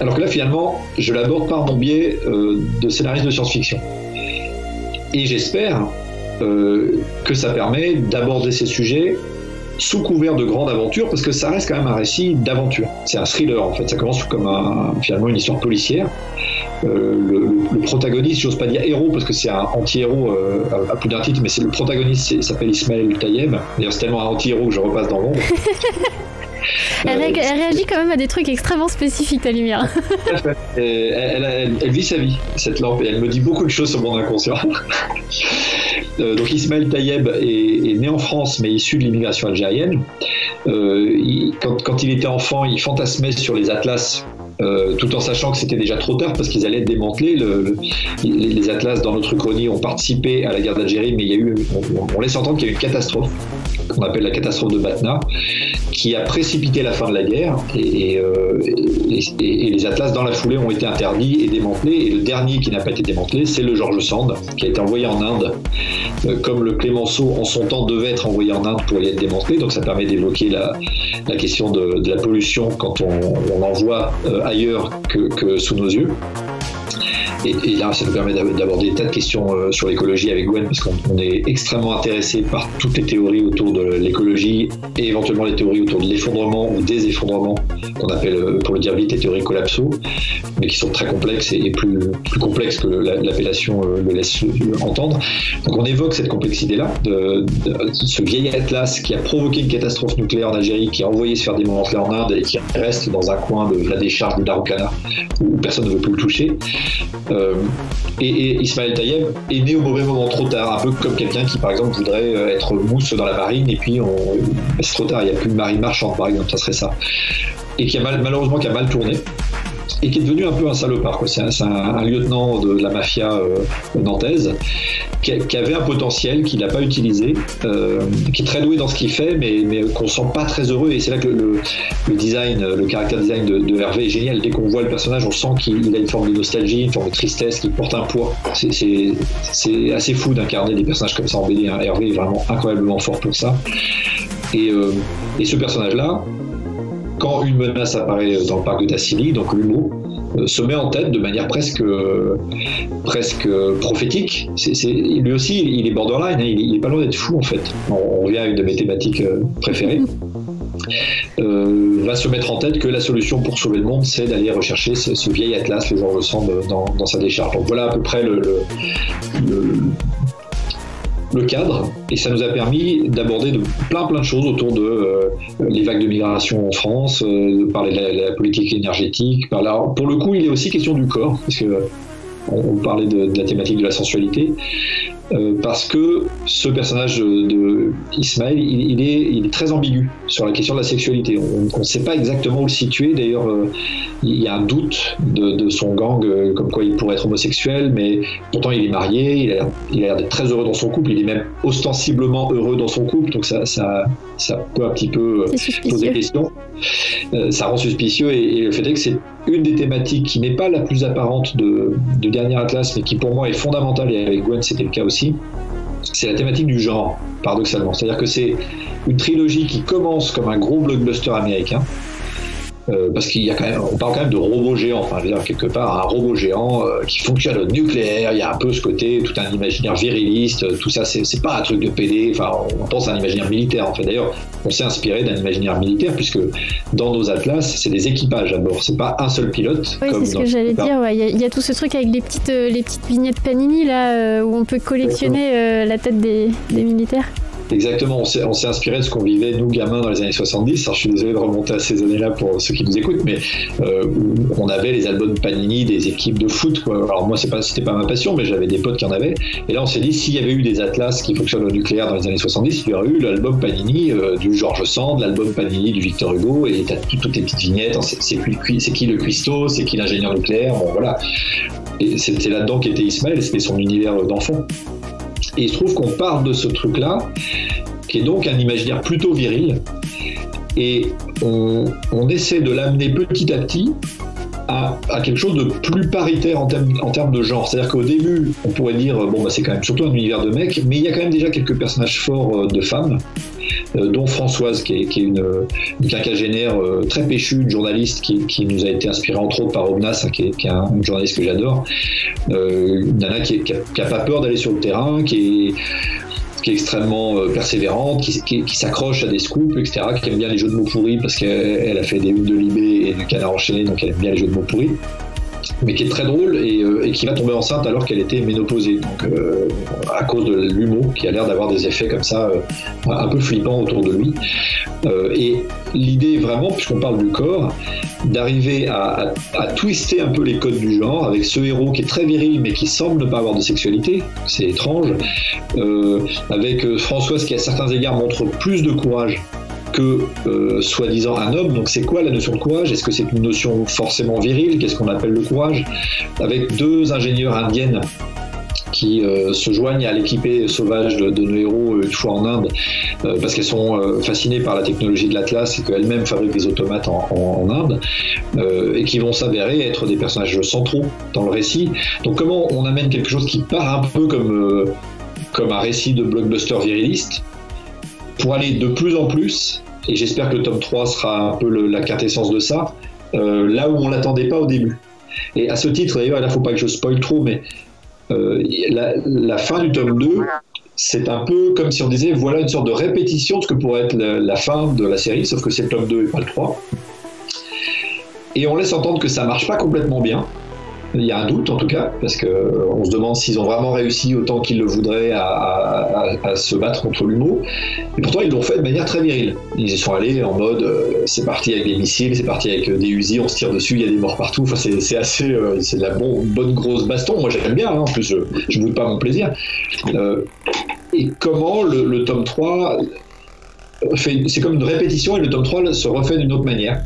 Alors que là finalement, je l'aborde par mon biais euh, de scénariste de science-fiction. Et j'espère euh, que ça permet d'aborder ces sujets sous couvert de grande aventure, parce que ça reste quand même un récit d'aventure. C'est un thriller en fait, ça commence comme un, finalement une histoire policière. Euh, le, le protagoniste, j'ose pas dire héros parce que c'est un anti-héros euh, à, à plus d'un titre, mais c'est le protagoniste s'appelle Ismaël Taïeb. D'ailleurs, c'est tellement un anti-héros que je repasse dans l'ombre. Elle, euh, elle réagit quand même à des trucs extrêmement spécifiques, ta lumière. elle, elle, elle, elle vit sa vie, cette lampe, et elle me dit beaucoup de choses sur mon inconscient. euh, donc Ismaël Taïeb est, est né en France, mais issu de l'immigration algérienne. Euh, il, quand, quand il était enfant, il fantasmait sur les atlas, euh, tout en sachant que c'était déjà trop tard parce qu'ils allaient être démantelés. Le, le, les, les atlas dans notre chronique ont participé à la guerre d'Algérie, mais il y a eu, on, on laisse entendre qu'il y a eu une catastrophe, qu'on appelle la catastrophe de Batna, qui a précipité la fin de la guerre, et, et, euh, et, et, et les atlas dans la foulée ont été interdits et démantelés, et le dernier qui n'a pas été démantelé, c'est le George Sand, qui a été envoyé en Inde, euh, comme le Clémenceau en son temps devait être envoyé en Inde pour y être démantelé. Donc ça permet d'évoquer la, la question de, de la pollution quand on, on en voit euh, ailleurs que, que sous nos yeux. Et, et là, ça nous permet d'aborder des tas de questions euh, sur l'écologie avec Gwen, parce qu'on est extrêmement intéressé par toutes les théories autour de l'écologie et éventuellement les théories autour de l'effondrement ou des effondrements, qu'on appelle, pour le dire vite, les théories collapso, mais qui sont très complexes et, et plus, plus complexes que la, l'appellation euh, le laisse entendre. Donc on évoque cette complexité-là, de, de, de ce vieil atlas qui a provoqué une catastrophe nucléaire en Algérie, qui a envoyé se faire démanteler en Inde et qui reste dans un coin de la décharge de Daroukana où personne ne veut plus le toucher. Euh, et, et Ismaël Taïeb est né au mauvais moment, trop tard, un peu comme quelqu'un qui par exemple voudrait être mousse dans la marine et puis on... c'est trop tard, il n'y a plus de marine marchande par exemple, ça serait ça, et qui a mal, malheureusement qui a mal tourné et qui est devenu un peu un salopard, quoi. C'est, un, c'est un, un lieutenant de, de la mafia euh, nantaise qui, a, qui avait un potentiel qu'il n'a pas utilisé, euh, qui est très doué dans ce qu'il fait, mais, mais qu'on ne sent pas très heureux, et c'est là que le, le design, le caractère design de, de Hervé est génial. Dès qu'on voit le personnage, on sent qu'il a une forme de nostalgie, une forme de tristesse, qu'il porte un poids. C'est, c'est, c'est assez fou d'incarner des personnages comme ça en B D, hein. Hervé est vraiment incroyablement fort pour ça, et, euh, et ce personnage-là, quand une menace apparaît dans le parc de Tassili, donc l'U M O, euh, se met en tête de manière presque, euh, presque prophétique. C'est, c'est, lui aussi, il est borderline, hein, il n'est pas loin d'être fou en fait. On, on revient à une de mes thématiques euh, préférées. Euh, va se mettre en tête que la solution pour sauver le monde, c'est d'aller rechercher ce, ce vieil atlas, les gens le semblent, dans, dans sa décharge. Donc voilà à peu près le... le, le le cadre, et ça nous a permis d'aborder de plein plein de choses autour de euh, les vagues de migration en France, euh, de parler de la, de la politique énergétique, par là. Pour le coup, il est aussi question du corps, parce que euh, on, on parlait de, de la thématique de la sensualité, euh, parce que ce personnage de Ismaël, il, il, est, il est très ambigu sur la question de la sexualité. On ne sait pas exactement où le situer. D'ailleurs, euh, il y a un doute de, de son gang, euh, comme quoi il pourrait être homosexuel, mais pourtant il est marié, il a, il a l'air d'être très heureux dans son couple, il est même ostensiblement heureux dans son couple, donc ça, ça, ça peut un petit peu euh, poser question. Euh, ça rend suspicieux, et, et le fait est que c'est une des thématiques qui n'est pas la plus apparente de, de Dernier Atlas, mais qui pour moi est fondamentale, et avec Gwen c'était le cas aussi, c'est la thématique du genre, paradoxalement. C'est-à-dire que c'est une trilogie qui commence comme un gros blockbuster américain, euh, parce qu'il y a quand même, on parle quand même de robots géants, enfin, je veux dire, quelque part, un robot géant euh, qui fonctionne au nucléaire, il y a un peu ce côté, tout un imaginaire viriliste, euh, tout ça, c'est, c'est pas un truc de P D, enfin, on pense à un imaginaire militaire, en fait. D'ailleurs, on s'est inspiré d'un imaginaire militaire, puisque dans nos atlas, c'est des équipages à bord, c'est pas un seul pilote. Oui, comme c'est ce que j'allais dire, ouais. il, y a, il y a tout ce truc avec les petites, euh, les petites vignettes Panini, là, euh, où on peut collectionner euh, la tête des, des militaires. Exactement, on s'est, on s'est inspiré de ce qu'on vivait, nous, gamins, dans les années soixante-dix. Alors, je suis désolé de remonter à ces années-là pour ceux qui nous écoutent, mais euh, on avait les albums Panini des équipes de foot, quoi. Alors, moi, c'est pas, c'était pas ma passion, mais j'avais des potes qui en avaient. Et là, on s'est dit, s'il y avait eu des atlas qui fonctionnent au nucléaire dans les années soixante-dix, il y aurait eu l'album Panini euh, du Georges Sand, l'album Panini du Victor Hugo, et t'as tout, toutes les petites vignettes. Hein, c'est, c'est, qui, c'est qui le cuistot, c'est qui l'ingénieur nucléaire, bon, voilà. Et c'était là-dedans qu'était Ismaël, c'était son univers d'enfant. Et il se trouve qu'on part de ce truc-là, qui est donc un imaginaire plutôt viril, et on, on essaie de l'amener petit à petit à, à quelque chose de plus paritaire en termes, en termes de genre. C'est-à-dire qu'au début, on pourrait dire, bon, bah, c'est quand même surtout un univers de mecs, mais il y a quand même déjà quelques personnages forts de femmes, euh, dont Françoise, qui est, qui est une, une quinquagénaire euh, très péchue, une journaliste qui, qui nous a été inspirée entre autres par Obnas, hein, qui, est, qui est un une journaliste que j'adore, euh, une nana qui n'a pas peur d'aller sur le terrain, qui est... qui est extrêmement euh, persévérante, qui, qui, qui s'accroche à des scoops, et cetera, qui aime bien les jeux de mots pourris, parce qu'elle a fait des unes de Libé et du Canard enchaîné, donc elle aime bien les jeux de mots pourris, mais qui est très drôle et, euh, et qui va tomber enceinte alors qu'elle était ménopausée, donc, euh, à cause de l'humour qui a l'air d'avoir des effets comme ça, euh, un peu flippants autour de lui. Euh, et l'idée est vraiment, puisqu'on parle du corps, d'arriver à, à, à twister un peu les codes du genre avec ce héros qui est très viril mais qui semble ne pas avoir de sexualité, c'est étrange, euh, avec Françoise qui à certains égards montre plus de courage que euh, soi-disant un homme. Donc c'est quoi la notion de courage? Est-ce que c'est une notion forcément virile? Qu'est-ce qu'on appelle le courage? Avec deux ingénieurs indiennes qui euh, se joignent à l'équipée sauvage de, de nos héros une fois en Inde, euh, parce qu'elles sont euh, fascinées par la technologie de l'Atlas et qu'elles-mêmes fabriquent des automates en, en, en Inde, euh, et qui vont s'avérer être des personnages centraux dans le récit. Donc comment on amène quelque chose qui part un peu comme, euh, comme un récit de blockbuster viriliste, pour aller de plus en plus, et j'espère que le tome trois sera un peu le, la quintessence de ça, euh, là où on ne l'attendait pas au début. Et à ce titre, d'ailleurs, il ne faut pas que je spoil trop, mais euh, la, la fin du tome deux, c'est un peu comme si on disait, voilà une sorte de répétition de ce que pourrait être la, la fin de la série, sauf que c'est le tome deux et pas le trois. Et on laisse entendre que ça ne marche pas complètement bien. Il y a un doute en tout cas, parce qu'on se demande s'ils ont vraiment réussi autant qu'ils le voudraient à, à, à se battre contre l'humour. Et pourtant, ils l'ont fait de manière très virile. Ils y sont allés en mode euh, c'est parti avec des missiles, c'est parti avec des Uzi, on se tire dessus, il y a des morts partout. Enfin, c'est, c'est assez, euh, c'est de la bon, bonne grosse baston. Moi, j'aime bien, hein, en plus, je ne boude pas mon plaisir. Euh, et comment le, le tome trois fait, c'est comme une répétition, et le tome trois se refait d'une autre manière.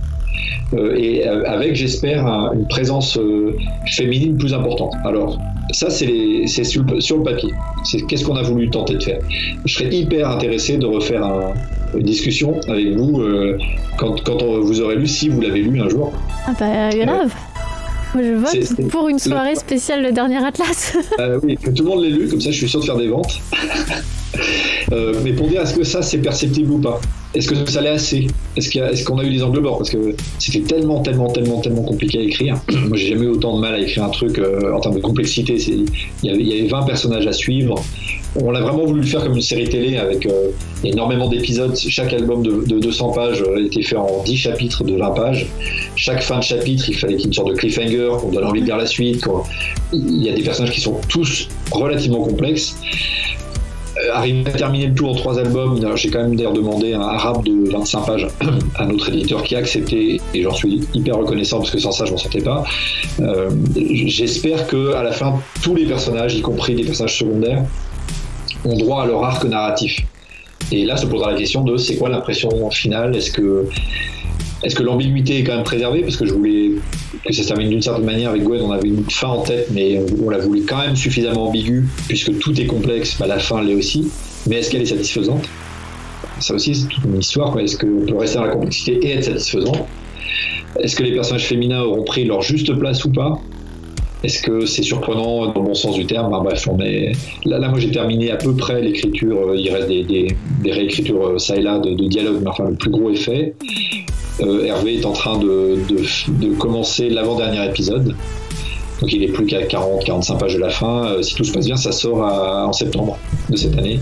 Euh, et avec, j'espère, un, une présence euh, féminine plus importante. Alors, ça, c'est, les, c'est sur, sur le papier. C'est qu'est-ce qu'on a voulu tenter de faire. Je serais hyper intéressé de refaire un, une discussion avec vous euh, quand, quand on vous aurez lu, si vous l'avez lu un jour. Ah bah, grave. Moi, je vote c'est, c'est pour une soirée le... spéciale le Dernier Atlas. euh, oui, que tout le monde l'ait lu, comme ça, je suis sûr de faire des ventes. Euh, mais pour dire, est-ce que ça c'est perceptible ou pas? Est-ce que ça l'est assez? Est-ce, qu'il y a, est-ce qu'on a eu des angles morts? Parce que c'était tellement, tellement, tellement, tellement compliqué à écrire. Moi, j'ai jamais eu autant de mal à écrire un truc euh, en termes de complexité. C'est, il, y avait, il y avait vingt personnages à suivre. On l'a vraiment voulu faire comme une série télé avec euh, énormément d'épisodes. Chaque album de, de deux cents pages était fait en dix chapitres de vingt pages. Chaque fin de chapitre, il fallait qu'il y ait une sorte de cliffhanger, qu'on donne envie de lire la suite. Quoi. Il y a des personnages qui sont tous relativement complexes. Arriver à terminer le tout en trois albums, j'ai quand même d'ailleurs demandé un arabe de vingt-cinq pages à notre éditeur qui a accepté, et j'en suis hyper reconnaissant parce que sans ça je m'en sortais pas. Euh, j'espère qu'à la fin tous les personnages, y compris des personnages secondaires, ont droit à leur arc narratif. Et là se posera la question de c'est quoi l'impression finale, est-ce que, est-ce que l'ambiguïté est quand même préservée, parce que je voulais que ça se termine d'une certaine manière. Avec Gwen, on avait une fin en tête, mais on la voulait quand même suffisamment ambiguë, puisque tout est complexe, bah, la fin l'est aussi, mais est-ce qu'elle est satisfaisante? Ça aussi, c'est toute une histoire, quoi. Est-ce qu'on peut rester dans la complexité et être satisfaisant? Est-ce que les personnages féminins auront pris leur juste place ou pas? Est-ce que c'est surprenant dans le bon sens du terme? Bah, bref, on est... là, là, moi, j'ai terminé à peu près l'écriture, il reste des, des, des réécritures ça et là de, de dialogue, mais enfin, le plus gros est fait. Euh, Hervé est en train de, de, de commencer l'avant-dernier épisode, donc il est plus qu'à quarante à quarante-cinq pages de la fin. Euh, si tout se passe bien, ça sort à, en septembre de cette année,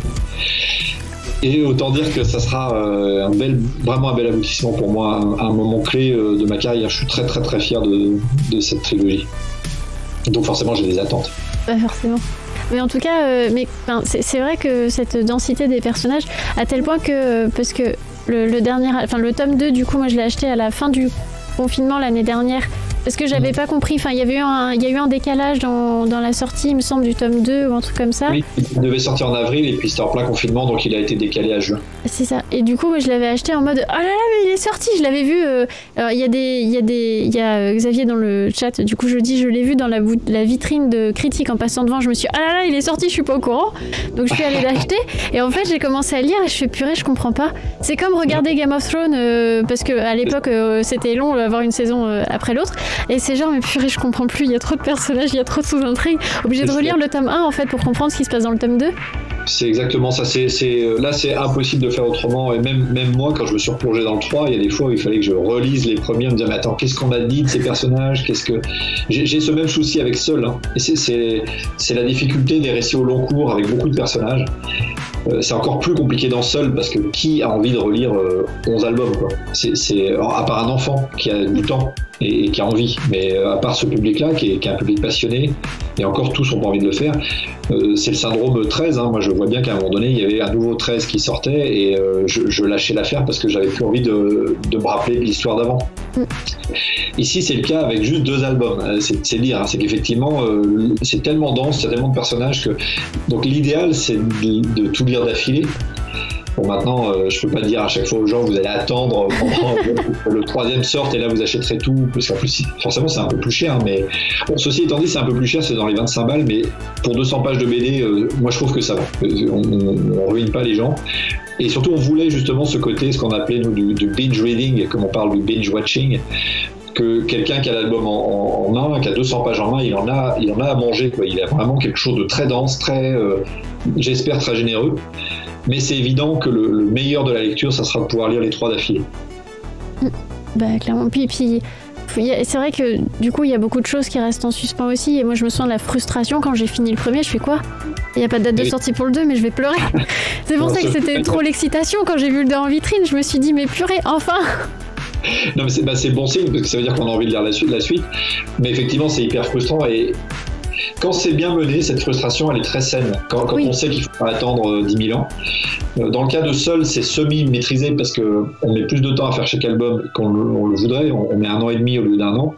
et autant dire que ça sera euh, un bel, vraiment un bel aboutissement pour moi, un, un moment clé euh, de ma carrière. Je suis très très très fier de, de cette trilogie, donc forcément j'ai des attentes. Ouais, forcément. Mais en tout cas, euh, mais, ben, c'est, c'est vrai que cette densité des personnages, à tel point que, euh, parce que Le, le dernier, enfin le tome deux, du coup, moi je l'ai acheté à la fin du confinement l'année dernière Parce que j'avais mmh. pas compris, enfin, il y avait eu un, il y a eu un décalage dans, dans la sortie, il me semble, du tome deux ou un truc comme ça. Oui, il devait sortir en avril et puis c'était en plein confinement, donc il a été décalé à juin. C'est ça. Et du coup, moi, je l'avais acheté en mode, oh là là, mais il est sorti, je l'avais vu. Euh... Alors, il y a des, il y a des, il y a euh, Xavier dans le chat, du coup, je dis, je l'ai vu dans la, bout... la vitrine de Critique en passant devant, je me suis dit, ah là là, il est sorti, je suis pas au courant. Donc, je suis allée l'acheter et en fait, j'ai commencé à lire et je suis purée, je comprends pas. C'est comme regarder Game of Thrones, euh, parce que à l'époque, euh, c'était long d'avoir une saison euh, après l'autre. Et c'est genre, mais purée, je comprends plus, il y a trop de personnages, il y a trop de sous-intrigues. Obligé de relire le tome un en fait pour comprendre ce qui se passe dans le tome deux. C'est exactement ça, c'est, c'est, là c'est impossible de faire autrement. Et même, même moi, quand je me suis replongé dans le trois, il y a des fois où il fallait que je relise les premiers, me dire mais attends, qu'est-ce qu'on a dit de ces personnages, qu'est-ce que... j'ai, j'ai ce même souci avec Seul, hein. Et c'est, c'est, c'est la difficulté des récits au long cours avec beaucoup de personnages. Euh, c'est encore plus compliqué dans Seul parce que qui a envie de relire euh, onze albums, quoi. C'est, c'est, à part un enfant qui a du temps et, et qui a envie, mais euh, à part ce public-là qui est, qui est un public passionné, et encore tous n'ont pas envie de le faire, euh, c'est le syndrome treize, hein. Moi je vois bien qu'à un moment donné il y avait un nouveau treize qui sortait et euh, je, je lâchais l'affaire parce que j'avais plus envie de, de me rappeler l'histoire d'avant. Mm. Ici c'est le cas avec juste deux albums, c'est, c'est dire, hein. C'est qu'effectivement euh, c'est tellement dense, il y a tellement de personnages que... donc l'idéal c'est de, de tout lire d'affilée. Bon, maintenant, euh, je peux pas dire à chaque fois aux gens vous allez attendre pendant que le troisième sorte et là vous achèterez tout, parce qu'en plus forcément c'est un peu plus cher, mais bon, ceci étant dit c'est un peu plus cher, c'est dans les vingt-cinq balles, mais pour deux cents pages de B D, euh, moi je trouve que ça va, on, on, on ruine pas les gens. Et surtout on voulait justement ce côté, ce qu'on appelait nous du, du binge reading, comme on parle du binge watching, que quelqu'un qui a l'album en, en, en main, qui a deux cents pages en main, il en a, il en a à manger, quoi. Il a vraiment quelque chose de très dense, très, euh, j'espère très généreux. Mais c'est évident que le, le meilleur de la lecture, ça sera de pouvoir lire les trois d'affilée. Bah clairement. Puis, puis c'est vrai que du coup, il y a beaucoup de choses qui restent en suspens aussi. Et moi, je me sens de la frustration quand j'ai fini le premier. Je fais quoi ? Il n'y a pas de date de sortie pour le deux, mais je vais pleurer. C'est pour ça que c'était trop l'excitation. Quand j'ai vu le deux en vitrine, je me suis dit, mais purée, enfin ! Non, mais c'est, bah, c'est bon signe, parce que ça veut dire qu'on a envie de lire la suite. La suite. Mais effectivement, c'est hyper frustrant et... quand c'est bien mené, cette frustration, elle est très saine. Quand, quand oui. on sait qu'il ne faut pas attendre dix mille ans. Dans le cas de Seul, c'est semi-maîtrisé parce qu'on met plus de temps à faire chaque album qu'on on le voudrait. On, on met un an et demi au lieu d'un an.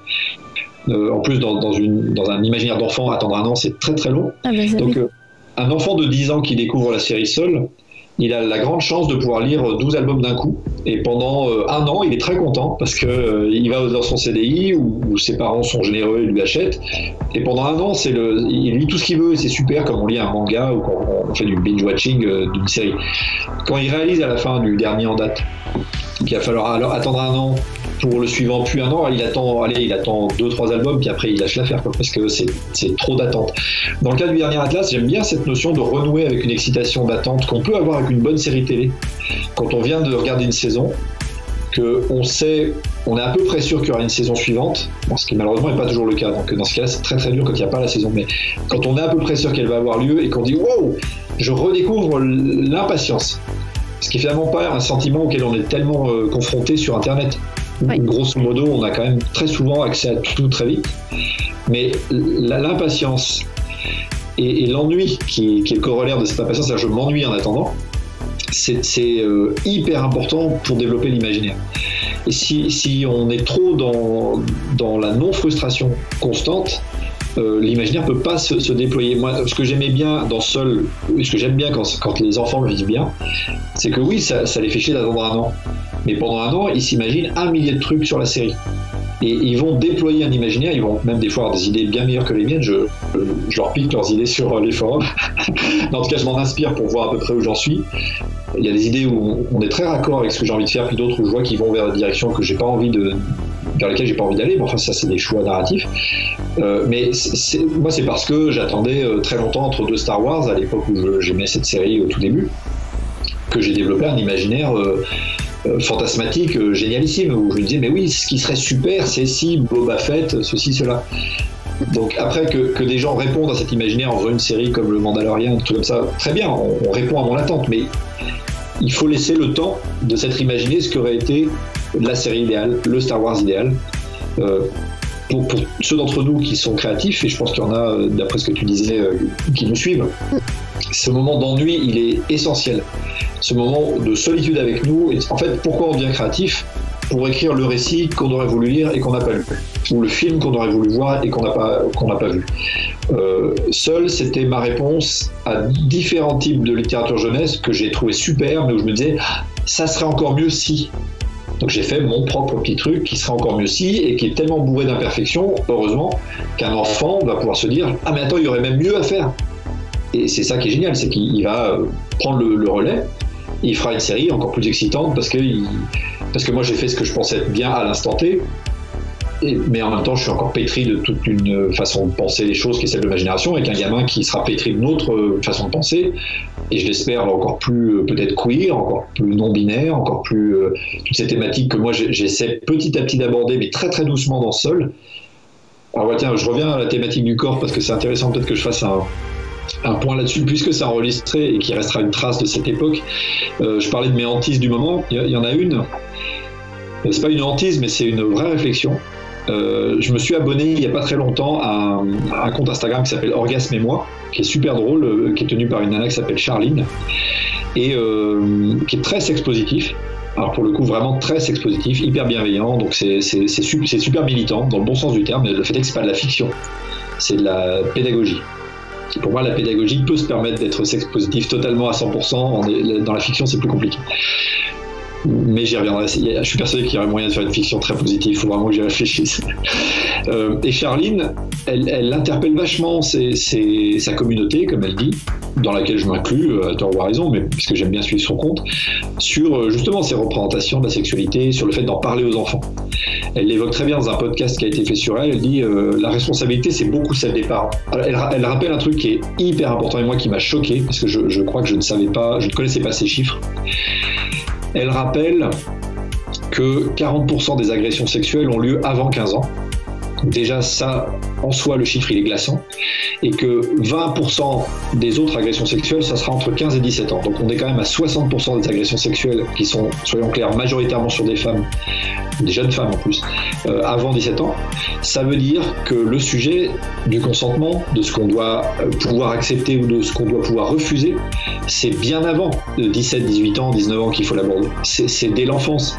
Euh, en plus, dans, dans, une, dans un imaginaire d'enfant, attendre un an, c'est très très long. Ah ben, donc, euh, un enfant de dix ans qui découvre la série Seul, il a la grande chance de pouvoir lire douze albums d'un coup. Et pendant euh, un an, il est très content parce qu'il euh, va dans son C D I où, où ses parents sont généreux et lui achètent. Et pendant un an, c'est le, il lit tout ce qu'il veut et c'est super, comme on lit un manga ou quand on fait du binge-watching euh, d'une série. Quand il réalise à la fin du dernier en date qu'il va falloir alors attendre un an pour le suivant, puis un an, il attend, allez, il attend deux, trois albums, puis après il lâche l'affaire, quoi, parce que c'est, c'est trop d'attente. Dans le cas du Dernier Atlas, j'aime bien cette notion de renouer avec une excitation d'attente qu'on peut avoir avec une bonne série télé. Quand on vient de regarder une saison, qu'on sait, on est à peu près sûr qu'il y aura une saison suivante, bon, ce qui malheureusement n'est pas toujours le cas, donc dans ce cas-là c'est très très dur quand il n'y a pas la saison, mais quand on est à peu près sûr qu'elle va avoir lieu et qu'on dit wow, je redécouvre l'impatience, ce qui est finalement pas un sentiment auquel on est tellement euh, confronté sur Internet. Oui. Grosso modo, on a quand même très souvent accès à tout très vite, mais l'impatience et, et l'ennui qui, qui est le corollaire de cette impatience, c'est-à-dire je m'ennuie en attendant, c'est, c'est euh, hyper important pour développer l'imaginaire. Et si, si on est trop dans, dans la non-frustration constante, Euh, l'imaginaire peut pas se, se déployer. Moi, ce que j'aimais bien dans Seul, ce que j'aime bien quand, quand les enfants le vivent bien, c'est que oui, ça, ça les fait chier d'attendre un an. Mais pendant un an, ils s'imaginent un millier de trucs sur la série. Et ils vont déployer un imaginaire, ils vont même des fois avoir des idées bien meilleures que les miennes, je, je leur pique leurs idées sur les forums. En tout cas, je m'en inspire pour voir à peu près où j'en suis. Il y a des idées où on est très raccord avec ce que j'ai envie de faire, puis d'autres où je vois qu'ils vont vers des directions que j'ai pas envie de, vers lesquelles j'ai pas envie d'aller. Bon, enfin, ça, c'est des choix narratifs. Euh, mais c'est, c'est, moi, c'est parce que j'attendais très longtemps entre deux Star Wars, à l'époque où je, j'aimais cette série au tout début, que j'ai développé un imaginaire euh, fantasmatique, euh, génialissime, où je me disais mais oui, ce qui serait super, c'est si Boba Fett, ceci, cela. Donc après que, que des gens répondent à cet imaginaire en faisant une série comme Le Mandalorian, tout comme ça, très bien, on, on répond à mon attente, mais il faut laisser le temps de s'être imaginé ce qu'aurait été la série idéale, le Star Wars idéal. Euh, pour, pour ceux d'entre nous qui sont créatifs, et je pense qu'il y en a, d'après ce que tu disais, euh, qui nous suivent, ce moment d'ennui, il est essentiel. Ce moment de solitude avec nous. Et en fait, pourquoi on devient créatif ? pour écrire le récit qu'on aurait voulu lire et qu'on n'a pas lu, ou le film qu'on aurait voulu voir et qu'on n'a pas, qu'on n'a pas vu. Euh, Seul, c'était ma réponse à différents types de littérature jeunesse que j'ai trouvé super, mais où je me disais, ça serait encore mieux si. Donc j'ai fait mon propre petit truc qui serait encore mieux si, et qui est tellement bourré d'imperfections, heureusement, qu'un enfant va pouvoir se dire, ah mais attends, il y aurait même mieux à faire. Et c'est ça qui est génial, c'est qu'il va prendre le, le relais, il fera une série encore plus excitante parce que, il, parce que moi j'ai fait ce que je pensais être bien à l'instant T, et, mais en même temps je suis encore pétri de toute une façon de penser les choses qui est celle de ma génération, avec un gamin qui sera pétri d'une autre façon de penser, et je l'espère encore plus peut-être queer, encore plus non-binaire, encore plus euh, toutes ces thématiques que moi j'essaie petit à petit d'aborder, mais très très doucement dans Seul. Alors ouais, tiens, je reviens à la thématique du corps parce que c'est intéressant peut-être que je fasse un... un point là-dessus, puisque c'est enregistré et qu'il restera une trace de cette époque. Euh, je parlais de mes hantises du moment, il y, y en a une, c'est pas une hantise mais c'est une vraie réflexion. Euh, je me suis abonné il n'y a pas très longtemps à un, à un compte Instagram qui s'appelle Orgasme et moi, qui est super drôle, euh, qui est tenu par une nana qui s'appelle Charline, et euh, qui est très sexpositif. Alors pour le coup vraiment très sexpositif, hyper bienveillant, donc c'est, c'est, c'est, super, c'est super militant dans le bon sens du terme, mais le fait est que c'est pas de la fiction, c'est de la pédagogie. Pour moi, la pédagogie peut se permettre d'être sex-positif totalement à cent pour cent. Dans la fiction, c'est plus compliqué. Mais j'y reviendrai. Je suis persuadé qu'il y aurait moyen de faire une fiction très positive. Il faut vraiment que j'y réfléchisse. Euh, et Charline, elle, elle interpelle vachement ses, ses, sa communauté, comme elle dit, dans laquelle je m'inclus, à tort ou à raison, mais puisque j'aime bien suivre son compte, sur justement ses représentations de la sexualité, sur le fait d'en parler aux enfants. Elle l'évoque très bien dans un podcast qui a été fait sur elle. Elle dit euh, la responsabilité, c'est beaucoup celle des parents. Elle, elle rappelle un truc qui est hyper important et moi qui m'a choqué, parce que je, je crois que je ne savais pas, je ne connaissais pas ces chiffres. Elle rappelle que quarante pour cent des agressions sexuelles ont lieu avant quinze ans. Déjà, ça, en soi, le chiffre, il est glaçant. Et que vingt pour cent des autres agressions sexuelles, ça sera entre quinze et dix-sept ans. Donc, on est quand même à soixante pour cent des agressions sexuelles qui sont, soyons clairs, majoritairement sur des femmes, des jeunes femmes en plus, euh, avant dix-sept ans. Ça veut dire que le sujet du consentement, de ce qu'on doit pouvoir accepter ou de ce qu'on doit pouvoir refuser, c'est bien avant de dix-sept, dix-huit ans, dix-neuf ans qu'il faut l'aborder. C'est, c'est dès l'enfance.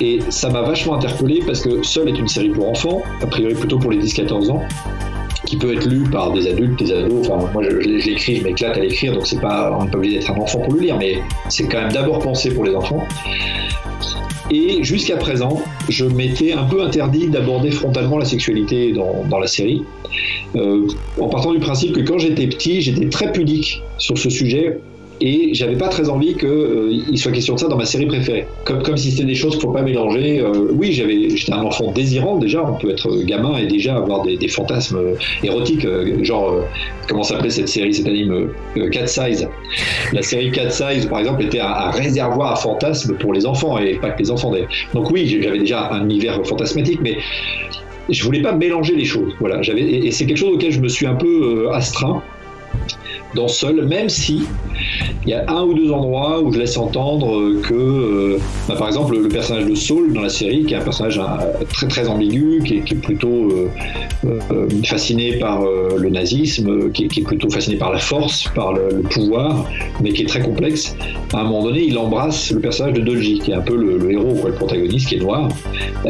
Et ça m'a vachement interpellé parce que Seul est une série pour enfants, a priori plutôt pour les dix à quatorze ans, qui peut être lue par des adultes, des ados. Enfin, moi, je, je l'écris, je m'éclate à l'écrire, donc c'est pas, on n'est pas obligé d'être un enfant pour le lire, mais c'est quand même d'abord pensé pour les enfants. Et jusqu'à présent, je m'étais un peu interdit d'aborder frontalement la sexualité dans, dans la série, euh, en partant du principe que quand j'étais petit, j'étais très pudique sur ce sujet. Et j'avais pas très envie qu'il euh, soit question de ça dans ma série préférée. Comme, comme si c'était des choses qu'il faut pas mélanger. Euh, oui, j'avais, j'étais un enfant désirant déjà, on peut être gamin et déjà avoir des, des fantasmes euh, érotiques, euh, genre, euh, comment s'appelait cette série, cet anime euh, Cat Size. La série Cat Size, par exemple, était un, un réservoir à fantasmes pour les enfants et pas que les enfants d'ailleurs. Donc oui, j'avais déjà un univers fantasmatique, mais je voulais pas mélanger les choses. Voilà, j'avais, et, et c'est quelque chose auquel je me suis un peu euh, astreint. Dans Seul, même si il y a un ou deux endroits où je laisse entendre que, euh, bah, par exemple, le personnage de Saul dans la série, qui est un personnage un, très très ambigu, qui est, qui est plutôt euh, euh, fasciné par euh, le nazisme, qui est, qui est plutôt fasciné par la force, par le, le pouvoir, mais qui est très complexe, à un moment donné, il embrasse le personnage de Dolji, qui est un peu le, le héros, quoi, le protagoniste, qui est noir,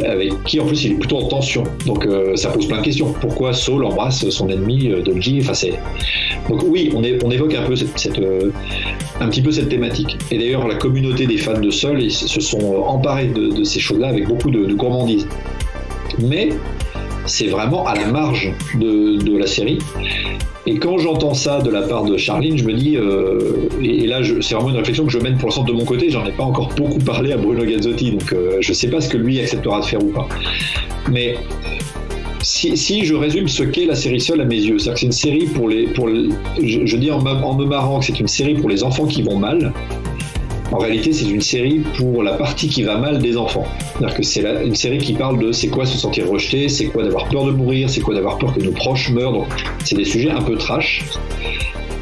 avec qui en plus il est plutôt en tension. Donc euh, ça pose plein de questions. Pourquoi Saul embrasse son ennemi euh, Dolji? Enfin, c'est... Donc oui, on est on évoque un peu cette, cette, euh, un petit peu cette thématique. Et d'ailleurs, la communauté des fans de Seul, ils se sont emparés de, de ces choses-là avec beaucoup de, de gourmandise. Mais c'est vraiment à la marge de, de la série. Et quand j'entends ça de la part de Charline, je me dis, euh, et, et là, je, c'est vraiment une réflexion que je mène pour l'instant de mon côté, j'en ai pas encore beaucoup parlé à Bruno Gazzotti, donc euh, je sais pas ce que lui acceptera de faire ou pas. Mais... Si, si je résume ce qu'est la série Seul à mes yeux, c'est-à-dire que c'est une série pour les... Pour les je, je dis en, en me marrant que c'est une série pour les enfants qui vont mal. En réalité, c'est une série pour la partie qui va mal des enfants. C'est-à-dire que c'est la, une série qui parle de c'est quoi se sentir rejeté, c'est quoi d'avoir peur de mourir, c'est quoi d'avoir peur que nos proches meurent. Donc, c'est des sujets un peu trash,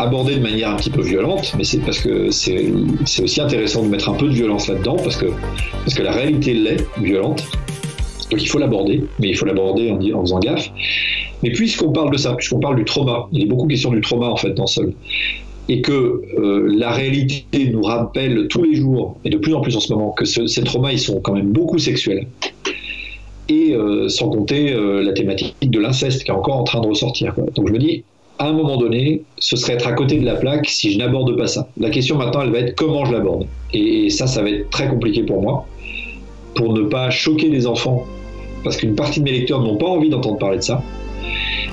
abordés de manière un petit peu violente, mais c'est parce que c'est, c'est aussi intéressant de mettre un peu de violence là-dedans, parce que, parce que la réalité l'est, violente. Donc il faut l'aborder, mais il faut l'aborder en, en faisant gaffe. Mais puisqu'on parle de ça, puisqu'on parle du trauma, il est beaucoup question du trauma en fait dans Seul. et que euh, la réalité nous rappelle tous les jours, et de plus en plus en ce moment, que ce, ces traumas, ils sont quand même beaucoup sexuels. Et euh, sans compter euh, la thématique de l'inceste qui est encore en train de ressortir, quoi. Donc je me dis, à un moment donné, ce serait être à côté de la plaque si je n'aborde pas ça. La question maintenant, elle va être comment je l'aborde. Et, et ça, ça va être très compliqué pour moi, pour ne pas choquer les enfants, parce qu'une partie de mes lecteurs n'ont pas envie d'entendre parler de ça,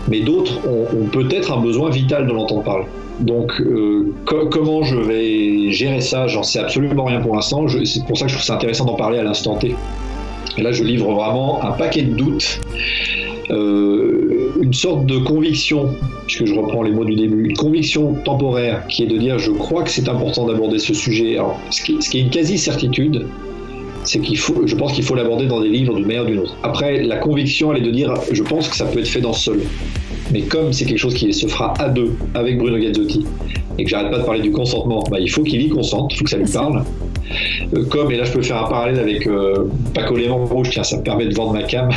mais d'autres ont, ont peut-être un besoin vital de l'entendre parler. Donc euh, co comment je vais gérer ça, j'en sais absolument rien pour l'instant. C'est pour ça que je trouve ça intéressant d'en parler à l'instant T. Et là, je livre vraiment un paquet de doutes, euh, une sorte de conviction, puisque je reprends les mots du début, une conviction temporaire qui est de dire je crois que c'est important d'aborder ce sujet. Alors, ce, qui, ce qui est une quasi-certitude, c'est qu'il faut, je pense qu'il faut l'aborder dans des livres d'une manière ou d'une autre. Après, la conviction, elle est de dire je pense que ça peut être fait dans Seul. Mais comme c'est quelque chose qui se fera à deux, avec Bruno Gazzotti, et que j'arrête pas de parler du consentement, bah, il faut qu'il y consente, il faut que ça lui parle. Euh, comme, et là je peux faire un parallèle avec euh, Paco Les Mains Rouges, tiens, ça me permet de vendre ma cam.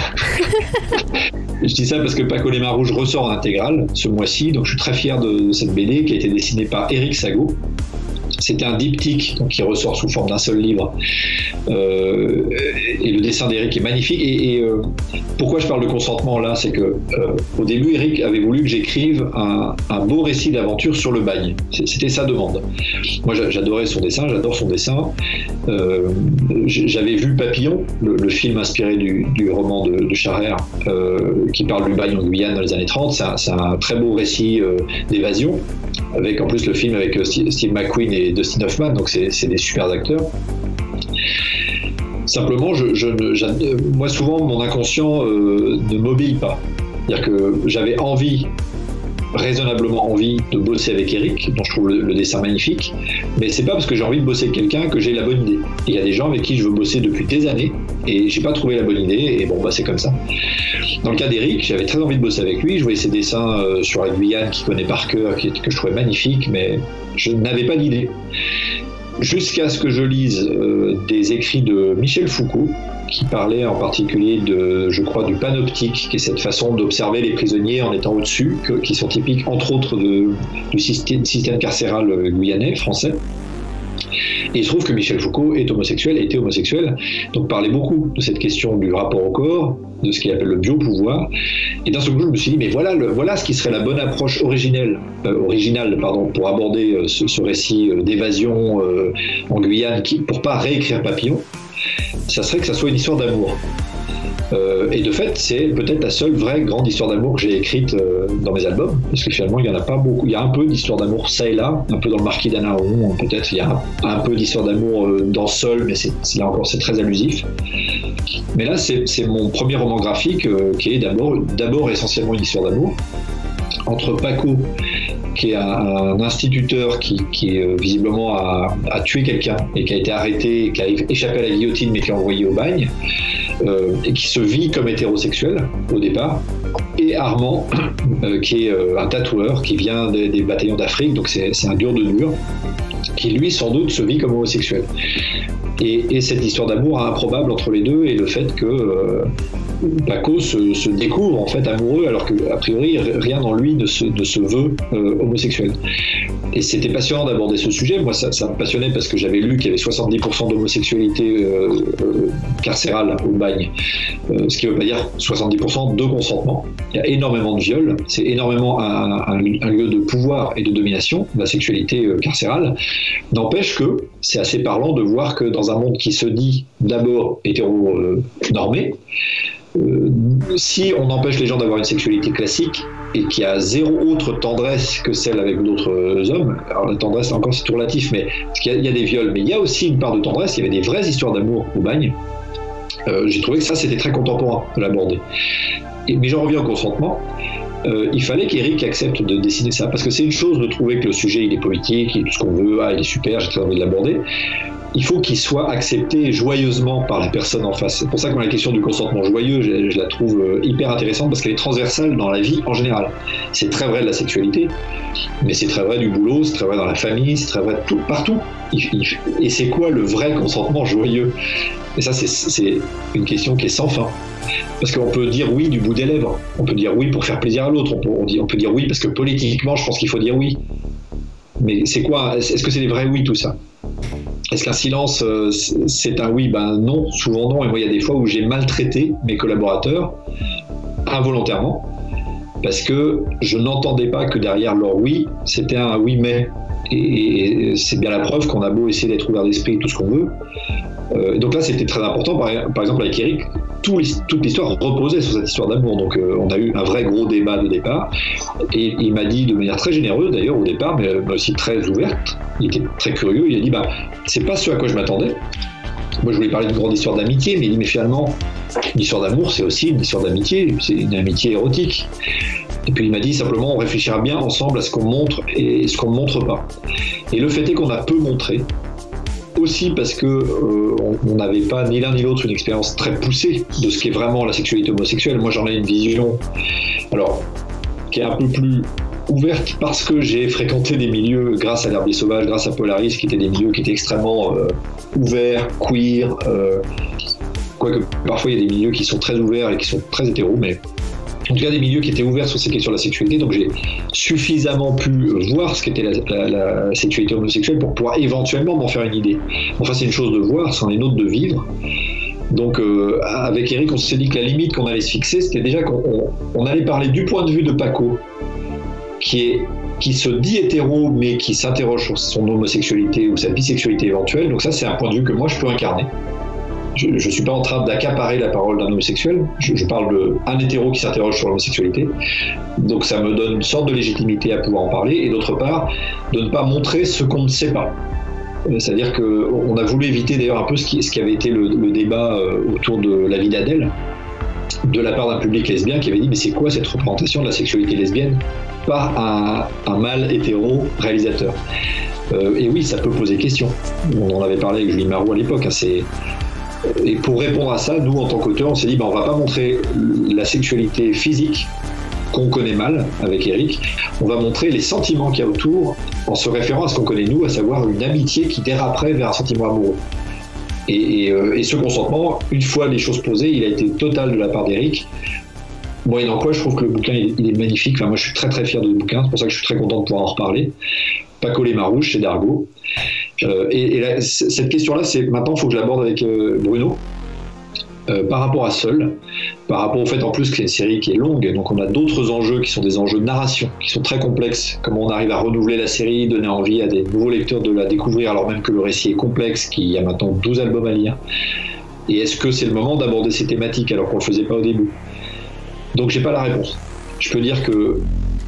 Je dis ça parce que Paco Les Mains Rouges ressort en intégrale ce mois-ci, donc je suis très fier de, de cette B D qui a été dessinée par Eric Sagot. C'était un diptyque donc, qui ressort sous forme d'un seul livre. Euh, et le dessin d'Eric est magnifique. Et, et euh, pourquoi je parle de consentement là, c'est que euh, au début, Eric avait voulu que j'écrive un, un beau récit d'aventure sur le bagne. C'était sa demande. Moi, j'adorais son dessin, j'adore son dessin. Euh, J'avais vu Papillon, le, le film inspiré du, du roman de, de Charer, euh, qui parle du bagne en Guyane dans les années trente. C'est un, un très beau récit euh, d'évasion, avec en plus le film avec Steve McQueen et Dustin Hoffman, donc c'est des super acteurs. Simplement, je, je, moi souvent, mon inconscient euh, ne m'obéit pas. C'est-à-dire que j'avais envie, raisonnablement envie, de bosser avec Eric, dont je trouve le, le dessin magnifique, mais c'est pas parce que j'ai envie de bosser avec quelqu'un que j'ai la bonne idée. Il y a des gens avec qui je veux bosser depuis des années, et j'ai pas trouvé la bonne idée, et bon, bah c'est comme ça. Dans le cas d'Eric, j'avais très envie de bosser avec lui, je voyais ses dessins euh, sur la Guyane qu'il connaît par cœur, qui, que je trouvais magnifique, mais je n'avais pas d'idée. Jusqu'à ce que je lise euh, des écrits de Michel Foucault, qui parlait en particulier de, je crois, du panoptique, qui est cette façon d'observer les prisonniers en étant au-dessus, qui sont typiques entre autres de, du système, système carcéral guyanais, français. Et il se trouve que Michel Foucault est homosexuel, était homosexuel, donc parlait beaucoup de cette question du rapport au corps, de ce qu'il appelle le biopouvoir. Et d'un seul coup, je me suis dit, mais voilà, le, voilà ce qui serait la bonne approche originelle, euh, originale pardon, pour aborder euh, ce, ce récit euh, d'évasion euh, en Guyane, qui, pour ne pas réécrire Papillon, ça serait que ça soit une histoire d'amour. Euh, et de fait, c'est peut-être la seule vraie grande histoire d'amour que j'ai écrite euh, dans mes albums, parce que finalement, il n'y en a pas beaucoup. Il y a un peu d'histoire d'amour ça et là, un peu dans le Marquis d'Annaron, peut-être. Il y a un, un peu d'histoire d'amour euh, dans Seul, mais c'est, là encore, c'est très allusif. Mais là, c'est mon premier roman graphique euh, qui est d'abord essentiellement une histoire d'amour entre Paco, qui est un, un instituteur qui, qui euh, visiblement a, a tué quelqu'un et qui a été arrêté, qui a échappé à la guillotine mais qui est envoyé au bagne, euh, et qui se vit comme hétérosexuel au départ, et Armand euh, qui est euh, un tatoueur qui vient des, des bataillons d'Afrique, donc c'est un dur de dur, qui lui sans doute se vit comme homosexuel. Et, et cette histoire d'amour improbable entre les deux et le fait que euh, Paco se, se découvre en fait amoureux alors qu'a priori rien en lui ne se, ne se veut euh, homosexuel. Et c'était passionnant d'aborder ce sujet. Moi ça, ça me passionnait parce que j'avais lu qu'il y avait soixante-dix pour cent d'homosexualité euh, euh, carcérale au bagne. Euh, ce qui ne veut pas dire soixante-dix pour cent de consentement. Il y a énormément de viols. C'est énormément un, un, un lieu de pouvoir et de domination, la sexualité euh, carcérale. N'empêche que c'est assez parlant de voir que dans un monde qui se dit d'abord hétéro-normé, euh, euh, si on empêche les gens d'avoir une sexualité classique et qu'il y a zéro autre tendresse que celle avec d'autres hommes, alors la tendresse encore c'est tout relatif, mais parce qu'il y a, il y a des viols, mais il y a aussi une part de tendresse, il y avait des vraies histoires d'amour au bagne, euh, j'ai trouvé que ça c'était très contemporain de l'aborder. Mais j'en reviens au consentement. Euh, il fallait qu'Éric accepte de dessiner ça, parce que c'est une chose de trouver que le sujet il est politique, il est tout ce qu'on veut, ah, il est super, j'ai très envie de l'aborder. Il faut qu'il soit accepté joyeusement par la personne en face. C'est pour ça que la question du consentement joyeux, je, je la trouve hyper intéressante parce qu'elle est transversale dans la vie en général. C'est très vrai de la sexualité, mais c'est très vrai du boulot, c'est très vrai dans la famille, c'est très vrai tout, partout. Et c'est quoi le vrai consentement joyeux? Et ça, c'est une question qui est sans fin. Parce qu'on peut dire oui du bout des lèvres, on peut dire oui pour faire plaisir à l'autre, on peut, on, dit, on peut dire oui parce que politiquement, je pense qu'il faut dire oui. Mais c'est quoi? Est-ce que c'est des vrais oui tout ça? Est-ce qu'un silence, c'est un oui? Ben non, souvent non. Et moi, il y a des fois où j'ai maltraité mes collaborateurs, involontairement, parce que je n'entendais pas que derrière leur oui, c'était un oui mais. Et c'est bien la preuve qu'on a beau essayer d'être ouvert d'esprit, tout ce qu'on veut. Euh, donc là, c'était très important. Par, par exemple, avec Eric, tout, toute l'histoire reposait sur cette histoire d'amour. Donc euh, on a eu un vrai gros débat de départ. Et il m'a dit de manière très généreuse, d'ailleurs, au départ, mais, mais aussi très ouverte. Il était très curieux. Il a dit bah, c'est pas ce à quoi je m'attendais. Moi, je voulais parler d'une grande histoire d'amitié, mais il dit mais finalement, une histoire d'amour, c'est aussi une histoire d'amitié. C'est une amitié érotique. Et puis il m'a dit simplement on réfléchira bien ensemble à ce qu'on montre et ce qu'on ne montre pas. Et le fait est qu'on a peu montré, aussi parce que euh, on n'avait pas ni l'un ni l'autre une expérience très poussée de ce qu'est vraiment la sexualité homosexuelle. Moi j'en ai une vision alors, qui est un peu plus ouverte parce que j'ai fréquenté des milieux grâce à l'herbier sauvage, grâce à Polaris, qui étaient des milieux qui étaient extrêmement euh, ouverts, queer, euh, quoique parfois il y a des milieux qui sont très ouverts et qui sont très hétéros, mais en tout cas des milieux qui étaient ouverts sur ces questions de la sexualité, donc j'ai suffisamment pu voir ce qu'était la, la, la sexualité homosexuelle pour pouvoir éventuellement m'en faire une idée. Enfin c'est une chose de voir, c'en est une autre de vivre. Donc euh, avec Eric on s'est dit que la limite qu'on allait se fixer c'était déjà qu'on on, on allait parler du point de vue de Paco, qui est qui se dit hétéro mais qui s'interroge sur son homosexualité ou sa bisexualité éventuelle, donc ça c'est un point de vue que moi je peux incarner. Je ne suis pas en train d'accaparer la parole d'un homosexuel, je, je parle d'un hétéro qui s'interroge sur l'homosexualité, donc ça me donne une sorte de légitimité à pouvoir en parler, et d'autre part, de ne pas montrer ce qu'on ne sait pas. C'est-à-dire qu'on a voulu éviter d'ailleurs un peu ce qui, ce qui avait été le, le débat autour de La vie d'Adèle, de la part d'un public lesbien qui avait dit « mais c'est quoi cette représentation de la sexualité lesbienne par un, un mâle hétéro réalisateur ?» euh, Et oui, ça peut poser question. On en avait parlé avec Julie Maroux à l'époque, hein, c'est... Et pour répondre à ça, nous, en tant qu'auteurs, on s'est dit, ben, on ne va pas montrer la sexualité physique qu'on connaît mal avec Eric, on va montrer les sentiments qu'il y a autour en se référant à ce qu'on connaît nous, à savoir une amitié qui déraperait vers un sentiment amoureux. Et, et, et ce consentement, une fois les choses posées, il a été total de la part d'Eric. Moyennant quoi, je trouve que le bouquin il, il est magnifique. Enfin, moi, je suis très très fier de ce bouquin, c'est pour ça que je suis très content de pouvoir en reparler. Paco Les Mains Rouges chez Dargaud. Euh, et et là, c- cette question-là, c'est, maintenant, il faut que je l'aborde avec euh, Bruno, euh, par rapport à Seul, par rapport au fait, en plus, que c'est une série qui est longue, donc on a d'autres enjeux qui sont des enjeux de narration, qui sont très complexes, comment on arrive à renouveler la série, donner envie à des nouveaux lecteurs de la découvrir, alors même que le récit est complexe, qu'il y a maintenant douze albums à lire. Et est-ce que c'est le moment d'aborder ces thématiques, alors qu'on ne le faisait pas au début? Donc, j'ai pas la réponse. Je peux dire que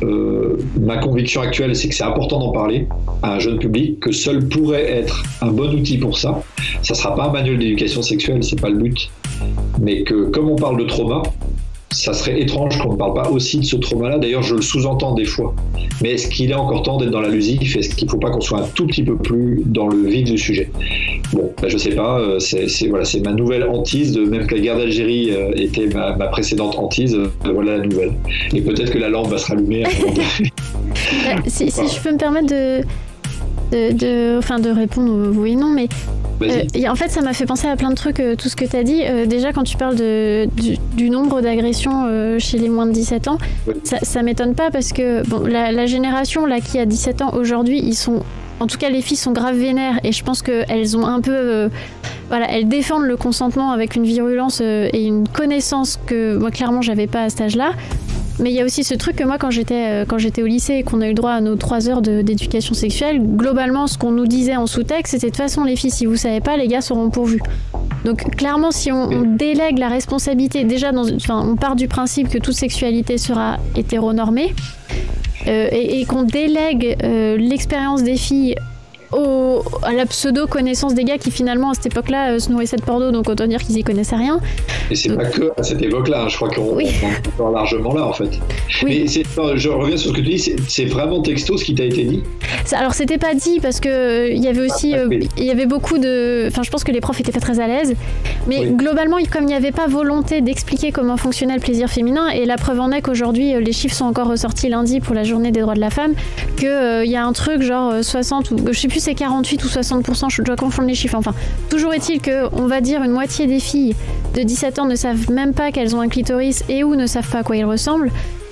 Euh, ma conviction actuelle, c'est que c'est important d'en parler à un jeune public, que Seul pourrait être un bon outil pour ça. Ça ne sera pas un manuel d'éducation sexuelle, c'est pas le but, mais que comme on parle de trauma, ça serait étrange qu'on ne parle pas aussi de ce trauma-là. D'ailleurs, je le sous-entends des fois. Mais est-ce qu'il est encore temps d'être dans l'allusif? Est-ce qu'il ne faut pas qu'on soit un tout petit peu plus dans le vif du sujet? Bon, ben je ne sais pas. C'est, c'est, voilà, c'est ma nouvelle hantise. De, même que la guerre d'Algérie était ma, ma précédente hantise, voilà la nouvelle. Et peut-être que la lampe va se rallumer. si si je peux me permettre de, de, de, enfin de répondre oui et non, mais... Euh, et en fait, ça m'a fait penser à plein de trucs, euh, tout ce que tu as dit. Euh, déjà, quand tu parles de, du, du nombre d'agressions euh, chez les moins de dix-sept ans, oui. ça, ça m'étonne pas parce que bon, la, la génération là, qui a dix-sept ans aujourd'hui, ils sont, en tout cas les filles sont grave vénères et je pense qu'elles ont un peu... Euh, voilà, elles défendent le consentement avec une virulence euh, et une connaissance que moi, clairement, j'avais pas à cet âge-là. Mais il y a aussi ce truc que moi, quand j'étais, quand j'étais au lycée et qu'on a eu droit à nos trois heures de, d'éducation sexuelle, globalement, ce qu'on nous disait en sous-texte, c'était de toute façon, les filles, si vous savez pas, les gars seront pourvus. Donc clairement, si on, on délègue la responsabilité, déjà, dans, enfin, on part du principe que toute sexualité sera hétéronormée euh, et, et qu'on délègue euh, l'expérience des filles Au, à la pseudo-connaissance des gars qui finalement à cette époque-là euh, se nourrissaient de porno, donc autant dire qu'ils y connaissaient rien. Et c'est donc... pas que à cette époque-là, hein, je crois qu'on oui. est encore largement là en fait. Oui. Mais c'est, non, je reviens sur ce que tu dis, c'est, c'est vraiment texto ce qui t'a été dit. Ça, alors c'était pas dit parce que euh, y avait aussi, euh, il y avait beaucoup de, enfin je pense que les profs étaient pas très à l'aise, mais oui. globalement comme il n'y avait pas volonté d'expliquer comment fonctionnait le plaisir féminin, et la preuve en est qu'aujourd'hui les chiffres sont encore ressortis lundi pour la journée des droits de la femme, que il euh, y a un truc genre euh, soixante ou je sais plus c'est quarante-huit ou soixante pour cent, je dois confondre les chiffres. Enfin, toujours est-il que, on va dire, une moitié des filles de dix-sept ans ne savent même pas qu'elles ont un clitoris et ou ne savent pas à quoi il ressemble.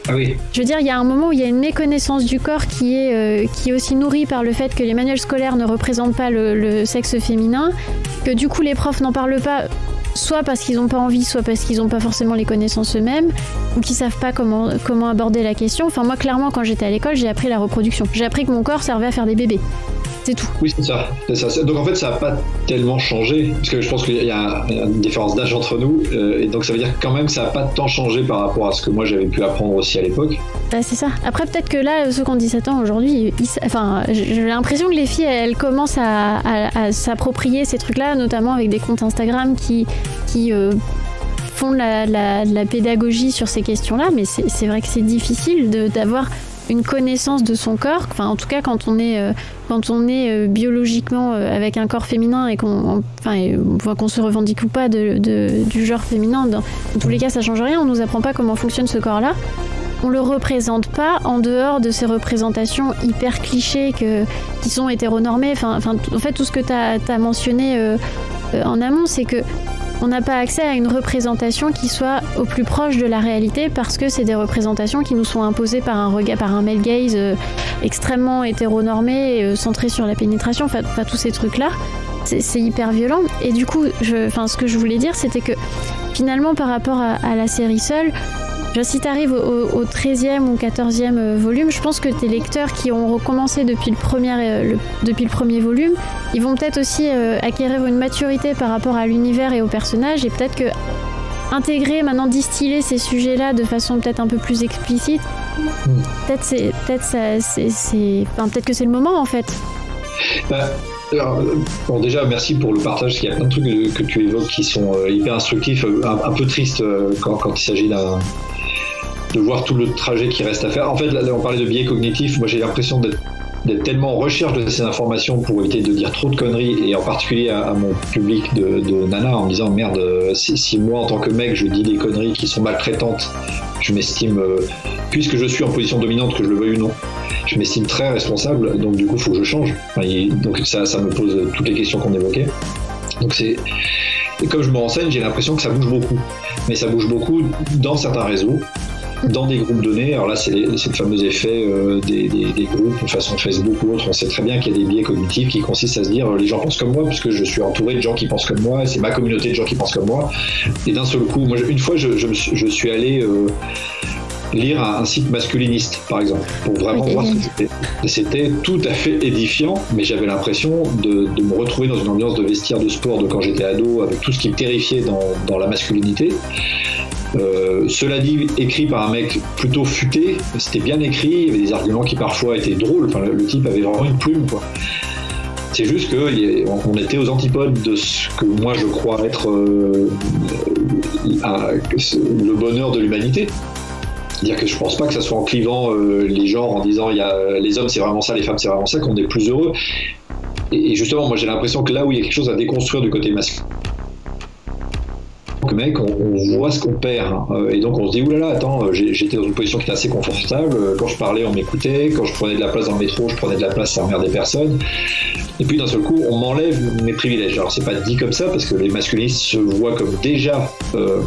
Ah oui. Je veux dire, il y a un moment où il y a une méconnaissance du corps qui est, euh, qui est aussi nourrie par le fait que les manuels scolaires ne représentent pas le, le sexe féminin, que du coup les profs n'en parlent pas, soit parce qu'ils n'ont pas envie, soit parce qu'ils n'ont pas forcément les connaissances eux-mêmes, ou qu'ils ne savent pas comment, comment aborder la question. Enfin, moi, clairement, quand j'étais à l'école, j'ai appris la reproduction. J'ai appris que mon corps servait à faire des bébés. C'est tout. Oui, c'est ça. c'est ça. Donc en fait, ça n'a pas tellement changé, parce que je pense qu'il y a une différence d'âge entre nous, euh, et donc ça veut dire que quand même, ça n'a pas tant changé par rapport à ce que moi j'avais pu apprendre aussi à l'époque. Bah, c'est ça. Après, peut-être que là, ceux qui ont dix-sept ans aujourd'hui, ils... enfin, j'ai l'impression que les filles, elles commencent à, à, à s'approprier ces trucs-là, notamment avec des comptes Instagram qui, qui euh, font de la, la, la pédagogie sur ces questions-là, mais c'est, c'est vrai que c'est difficile de, d'avoir... une connaissance de son corps, enfin en tout cas quand on est euh, quand on est euh, biologiquement euh, avec un corps féminin et qu'on enfin et, qu'on se revendique ou pas de, de du genre féminin, dans, dans tous les cas ça change rien, on nous apprend pas comment fonctionne ce corps là, on le représente pas en dehors de ces représentations hyper clichés que qui sont hétéronormées, enfin enfin en fait tout ce que t'as t'as mentionné euh, euh, en amont, c'est que on n'a pas accès à une représentation qui soit au plus proche de la réalité parce que c'est des représentations qui nous sont imposées par un regard, par un male gaze euh, extrêmement hétéronormé, euh, centré sur la pénétration, enfin tous ces trucs-là, c'est, c'est hyper violent. Et du coup, je, enfin ce que je voulais dire, c'était que finalement par rapport à, à la série Seul, si t'arrives au, au treizième ou quatorzième volume, je pense que tes lecteurs qui ont recommencé depuis le premier, le, depuis le premier volume, ils vont peut-être aussi euh, acquérir une maturité par rapport à l'univers et aux personnages, et peut-être que intégrer, maintenant distiller ces sujets-là de façon peut-être un peu plus explicite, mmh. peut-être c'est, peut-être ça, c'est, c'est, enfin, peut-être que c'est le moment en fait. Bah. Alors, bon, déjà, merci pour le partage, parce qu'il y a plein de trucs que, que tu évoques qui sont euh, hyper instructifs, un, un peu tristes euh, quand, quand il s'agit d'un, de voir tout le trajet qui reste à faire. En fait, là, on parlait de biais cognitifs. Moi, j'ai l'impression d'être, d'être tellement en recherche de ces informations pour éviter de dire trop de conneries, et en particulier à, à mon public de, de nana, en me disant, merde, si, si moi, en tant que mec, je dis des conneries qui sont maltraitantes, je m'estime, euh, puisque je suis en position dominante, que je le veuille ou non, je m'estime très responsable, donc du coup, il faut que je change. Enfin, donc ça, ça me pose toutes les questions qu'on évoquait. Donc c'est... Et comme je me renseigne, j'ai l'impression que ça bouge beaucoup. Mais ça bouge beaucoup dans certains réseaux, dans des groupes donnés. Alors là, c'est, les, c'est le fameux effet euh, des, des, des groupes, de façon Facebook ou autre. On sait très bien qu'il y a des biais cognitifs qui consistent à se dire euh, les gens pensent comme moi, puisque je suis entouré de gens qui pensent comme moi, c'est ma communauté de gens qui pensent comme moi. Et d'un seul coup, moi, une fois, je, je, je suis allé... Euh, lire un site masculiniste, par exemple, pour vraiment okay. voir ce que c'était. C'était tout à fait édifiant, mais j'avais l'impression de, de me retrouver dans une ambiance de vestiaire de sport de quand j'étais ado, avec tout ce qui me terrifiait dans, dans la masculinité. Euh, cela dit, écrit par un mec plutôt futé, c'était bien écrit, il y avait des arguments qui parfois étaient drôles, enfin, le, le type avait vraiment une plume, quoi. C'est juste qu'on était aux antipodes de ce que moi je crois être euh, un, le bonheur de l'humanité. Dire que je pense pas que ça soit en clivant euh, les genres, en disant il y a les hommes c'est vraiment ça, les femmes c'est vraiment ça, qu'on est plus heureux. Et, et justement, moi j'ai l'impression que là où il y a quelque chose à déconstruire du côté masculin, que mec, on, on voit ce qu'on perd, hein. Et donc on se dit oulala, attends, j'ai, j'étais dans une position qui était assez confortable, quand je parlais on m'écoutait, quand je prenais de la place dans le métro, je prenais de la place, ça emmerdait personne. Et puis d'un seul coup, on m'enlève mes privilèges. Alors c'est pas dit comme ça, parce que les masculinistes se voient comme déjà, euh,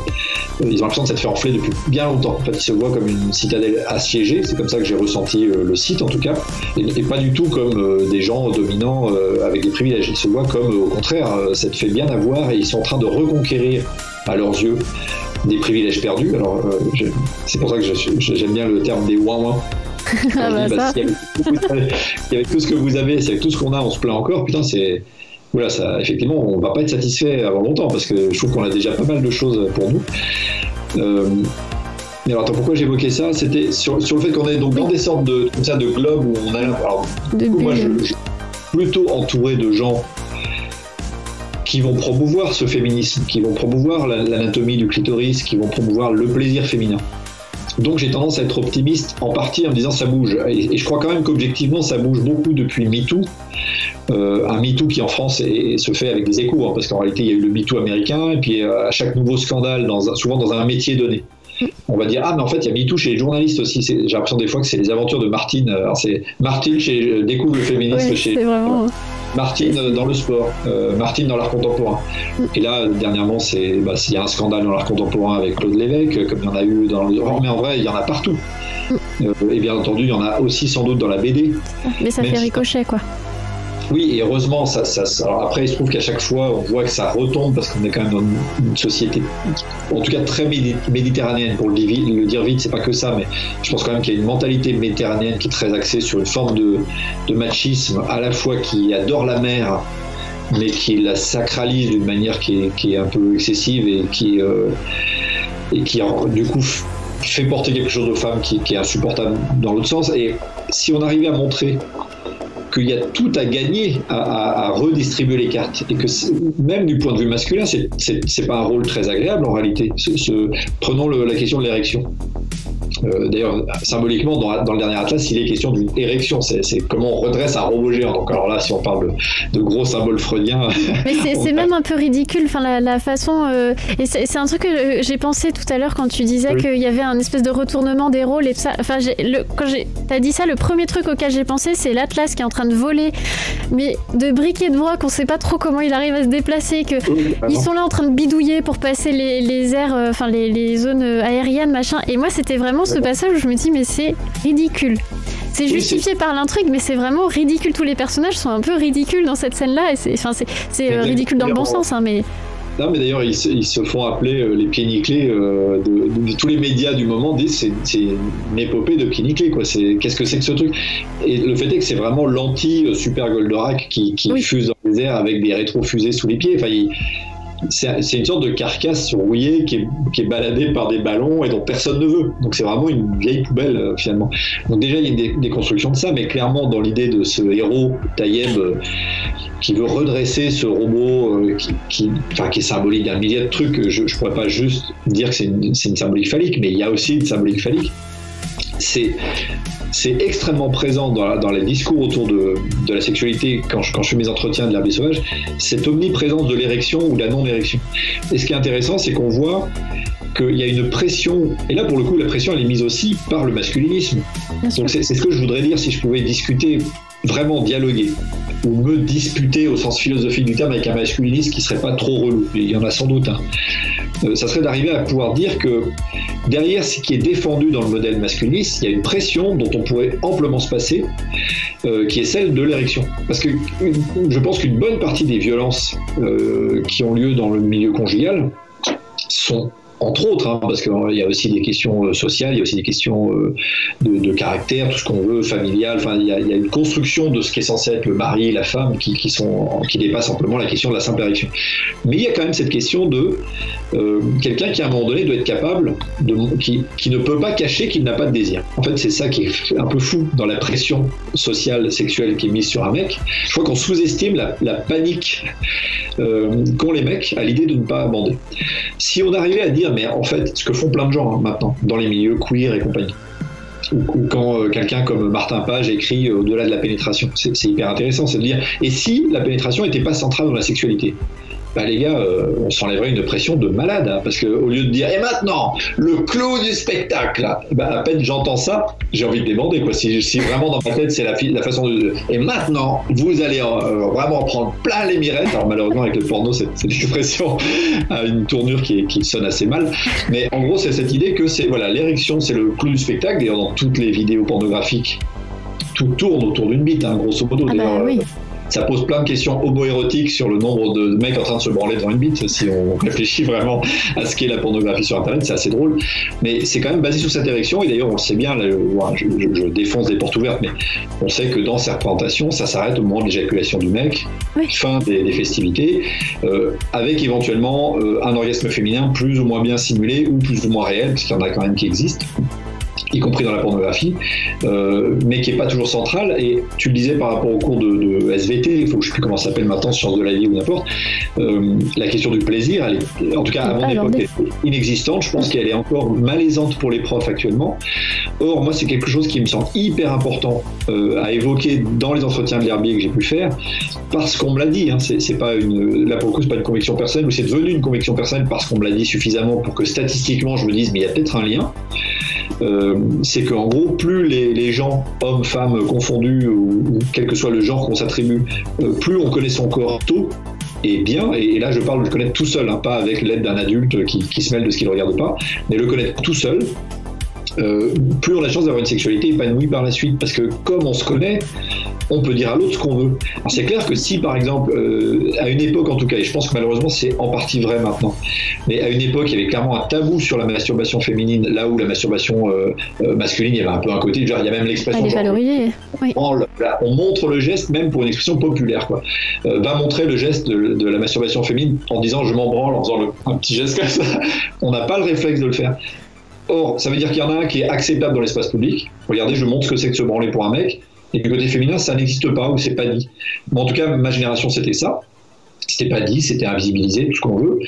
ils ont l'impression de s'être fait enfler depuis bien longtemps. En fait, ils se voient comme une citadelle assiégée, c'est comme ça que j'ai ressenti euh, le site en tout cas, et, et pas du tout comme euh, des gens dominants euh, avec des privilèges. Ils se voient comme, euh, au contraire, euh, ça te fait bien avoir, et ils sont en train de reconquérir à leurs yeux des privilèges perdus. Alors euh, je, c'est pour ça que je, je, j'aime bien le terme des ouin-ouin. Ah bah bah, si avec tout ce que vous avez, si avec tout ce qu'on a on se plaint encore, putain c'est... Voilà, ça, effectivement on va pas être satisfait avant longtemps, parce que je trouve qu'on a déjà pas mal de choses pour nous. Euh... Mais alors attends, pourquoi j'évoquais ça ? C'était sur, sur le fait qu'on est donc dans des sortes de, comme ça, de globes où on a... Alors, du coup, moi je, je suis plutôt entouré de gens qui vont promouvoir ce féminisme, qui vont promouvoir l'anatomie du clitoris, qui vont promouvoir le plaisir féminin. Donc j'ai tendance à être optimiste en partie en me disant ça bouge. Et je crois quand même qu'objectivement ça bouge beaucoup depuis MeToo. Euh, un MeToo qui en France est, se fait avec des échos, hein, parce qu'en réalité il y a eu le MeToo américain, et puis à chaque nouveau scandale, dans, souvent dans un métier donné. On va dire, ah mais en fait il y a MeToo chez les journalistes aussi, c'est, j'ai l'impression des fois que c'est les aventures de Martine. Alors c'est Martine chez, découvre le féminisme, oui, chez... C'est vraiment... Martine dans le sport, euh, Martine dans l'art contemporain. Et là, dernièrement, c'est, bah, il y a un scandale dans l'art contemporain avec Claude Lévesque, comme il y en a eu dans le... Oh, mais en vrai, il y en a partout. Euh, et bien entendu, il y en a aussi sans doute dans la B D. Mais ça Même fait ricochet, quoi. Oui, et heureusement, ça, ça, ça, alors après, il se trouve qu'à chaque fois, on voit que ça retombe parce qu'on est quand même dans une, une société, en tout cas très méditerranéenne, pour le, le dire vite, c'est pas que ça, mais je pense quand même qu'il y a une mentalité méditerranéenne qui est très axée sur une forme de, de machisme, à la fois qui adore la mer, mais qui la sacralise d'une manière qui est, qui est un peu excessive et qui, euh, et qui du coup, fait porter quelque chose aux femmes qui, qui est insupportable dans l'autre sens. Et si on arrivait à montrer qu'il y a tout à gagner à, à, à redistribuer les cartes, et que même du point de vue masculin, c'est, c'est, c'est pas un rôle très agréable en réalité. Ce, ce, prenons le, la question de l'érection. Euh, d'ailleurs, symboliquement, dans, dans le dernier Atlas, il est question d'une érection. C'est, c'est comment on redresse un robot géant. Donc, alors là, si on parle de, de gros symboles freudiens. Mais c'est, c'est même un peu ridicule. Enfin, la, la façon. Euh, et c'est, c'est un truc que j'ai pensé tout à l'heure quand tu disais oui. qu'il y avait un espèce de retournement des rôles et tout ça. Enfin, j'ai, le, quand j'ai, t'as dit ça, le premier truc auquel j'ai pensé, c'est l'Atlas qui est en train de voler, mais de briquet de bois qu'on sait pas trop comment il arrive à se déplacer. Que oui, ils sont là en train de bidouiller pour passer les, les airs, enfin euh, les, les zones aériennes, machin. Et moi, c'était vraiment ce passage où je me dis mais c'est ridicule, c'est justifié oui, c'est... par l'intrigue, mais c'est vraiment ridicule, tous les personnages sont un peu ridicules dans cette scène là et c'est, enfin, c'est, c'est euh, ridicule dans le bon sens hein, mais... Non, mais d'ailleurs ils se, ils se font appeler euh, les pieds nickelés, euh, de, de, de, tous les médias du moment disent c'est, c'est une épopée de pieds nickelés quoi. C'est, qu'est-ce que c'est que ce truc, et le fait est que c'est vraiment l'anti euh, super Goldorak qui, qui oui. fuse dans les airs avec des rétrofusées sous les pieds, enfin il, C'est, c'est une sorte de carcasse rouillée qui est, qui est baladée par des ballons et dont personne ne veut. Donc c'est vraiment une vieille poubelle euh, finalement. Donc déjà il y a des, des constructions de ça, mais clairement dans l'idée de ce héros Taïeb euh, qui veut redresser ce robot euh, qui, qui, enfin, qui est symbolique d'un millier de trucs. Je ne pourrais pas juste dire que c'est une, c'est une symbolique phallique, mais il y a aussi une symbolique phallique. C'est, c'est extrêmement présent dans, la, dans les discours autour de, de la sexualité. Quand je, quand je fais mes entretiens de l'herbier sauvage, cette omniprésence de l'érection ou de la non-érection. Et ce qui est intéressant, c'est qu'on voit qu'il y a une pression, et là pour le coup la pression elle est mise aussi par le masculinisme. Donc c'est, c'est ce que je voudrais dire si je pouvais discuter, vraiment dialoguer, ou me disputer au sens philosophique du terme avec un masculiniste qui serait pas trop relou, mais il y en a sans doute un. Euh, ça serait d'arriver à pouvoir dire que derrière ce qui est défendu dans le modèle masculiniste, il y a une pression dont on pourrait amplement se passer, euh, qui est celle de l'érection. Parce que je pense qu'une bonne partie des violences euh, qui ont lieu dans le milieu conjugal sont, entre autres, hein, parce qu'il y a aussi des questions sociales, il y a aussi des questions euh, de, de caractère, tout ce qu'on veut, familial, enfin, il y a, il y a une construction de ce qui est censé être le mari et la femme qui, qui, sont, qui dépasse simplement la question de la simple érection. Mais il y a quand même cette question de euh, quelqu'un qui à un moment donné doit être capable, de, qui, qui ne peut pas cacher qu'il n'a pas de désir. En fait, c'est ça qui est un peu fou dans la pression sociale, sexuelle qui est mise sur un mec. Je crois qu'on sous-estime la, la panique euh, qu'ont les mecs à l'idée de ne pas bander. Si on arrivait à dire mais en fait, ce que font plein de gens hein, maintenant, dans les milieux queer et compagnie, ou, ou quand euh, quelqu'un comme Martin Page écrit euh, au-delà de la pénétration, c'est, c'est hyper intéressant, c'est de dire, et si la pénétration n'était pas centrale dans la sexualité, bah les gars, euh, on s'enlèverait une pression de malade, hein, parce qu'au lieu de dire, et maintenant, le clou du spectacle, bah à peine j'entends ça, j'ai envie de débander, quoi. Si, si vraiment dans ma tête, c'est la, la façon de... Et maintenant, vous allez euh, vraiment prendre plein les mirettes, alors malheureusement avec le porno, cette, cette expression a une tournure qui, qui sonne assez mal, mais en gros, c'est cette idée que c'est, voilà, l'érection, c'est le clou du spectacle, d'ailleurs dans toutes les vidéos pornographiques, tout tourne autour d'une bite, hein, grosso modo, ah bah, d'ailleurs... Oui. Ça pose plein de questions homo-érotiques sur le nombre de mecs en train de se branler devant une bite. Si on réfléchit vraiment à ce qu'est la pornographie sur Internet, c'est assez drôle. Mais c'est quand même basé sur cette érection. Et d'ailleurs, on le sait bien, là, je, je, je défonce des portes ouvertes, mais on sait que dans ces représentations, ça s'arrête au moment de l'éjaculation du mec, oui. fin des, des festivités, euh, avec éventuellement euh, un orgasme féminin plus ou moins bien simulé ou plus ou moins réel, parce qu'il y en a quand même qui existent, y compris dans la pornographie, euh, mais qui n'est pas toujours centrale. Et tu le disais par rapport au cours de, de S V T, il faut que je ne sais plus comment ça s'appelle maintenant, sciences de la vie ou n'importe, euh, la question du plaisir, elle est, en tout cas à mon époque, elle est inexistante. Je pense qu'elle est encore malaisante pour les profs actuellement. Or, moi, c'est quelque chose qui me semble hyper important euh, à évoquer dans les entretiens de l'herbier que j'ai pu faire, parce qu'on me l'a dit. Hein, c'est, c'est pas une, là, pour le coup, ce n'est pas une conviction personnelle, mais c'est devenu une conviction personnelle parce qu'on me l'a dit suffisamment pour que statistiquement, je me dise, mais il y a peut-être un lien. Euh, c'est qu'en gros, plus les, les gens, hommes, femmes, confondus, ou, ou quel que soit le genre qu'on s'attribue, euh, plus on connaît son corps tôt et bien, et, et là je parle de le connaître tout seul, hein, pas avec l'aide d'un adulte qui, qui se mêle de ce qu'il ne regarde pas, mais le connaître tout seul, euh, plus on a de chance d'avoir une sexualité épanouie par la suite, parce que comme on se connaît, on peut dire à l'autre ce qu'on veut. Alors c'est clair que si par exemple, euh, à une époque en tout cas, et je pense que malheureusement c'est en partie vrai maintenant, mais à une époque il y avait clairement un tabou sur la masturbation féminine, là où la masturbation euh, masculine il y avait un peu un côté, genre il y a même l'expression genre, oui. on, on montre le geste même pour une expression populaire quoi. Euh, va montrer le geste de, de la masturbation féminine en disant je m'en branle, en faisant le, un petit geste comme ça, on n'a pas le réflexe de le faire. Or, ça veut dire qu'il y en a un qui est acceptable dans l'espace public. Regardez, je montre ce que c'est que se branler pour un mec. Et du côté féminin, ça n'existe pas ou c'est pas dit. Mais en tout cas, ma génération, c'était ça. C'était pas dit, c'était invisibilisé, tout ce qu'on veut.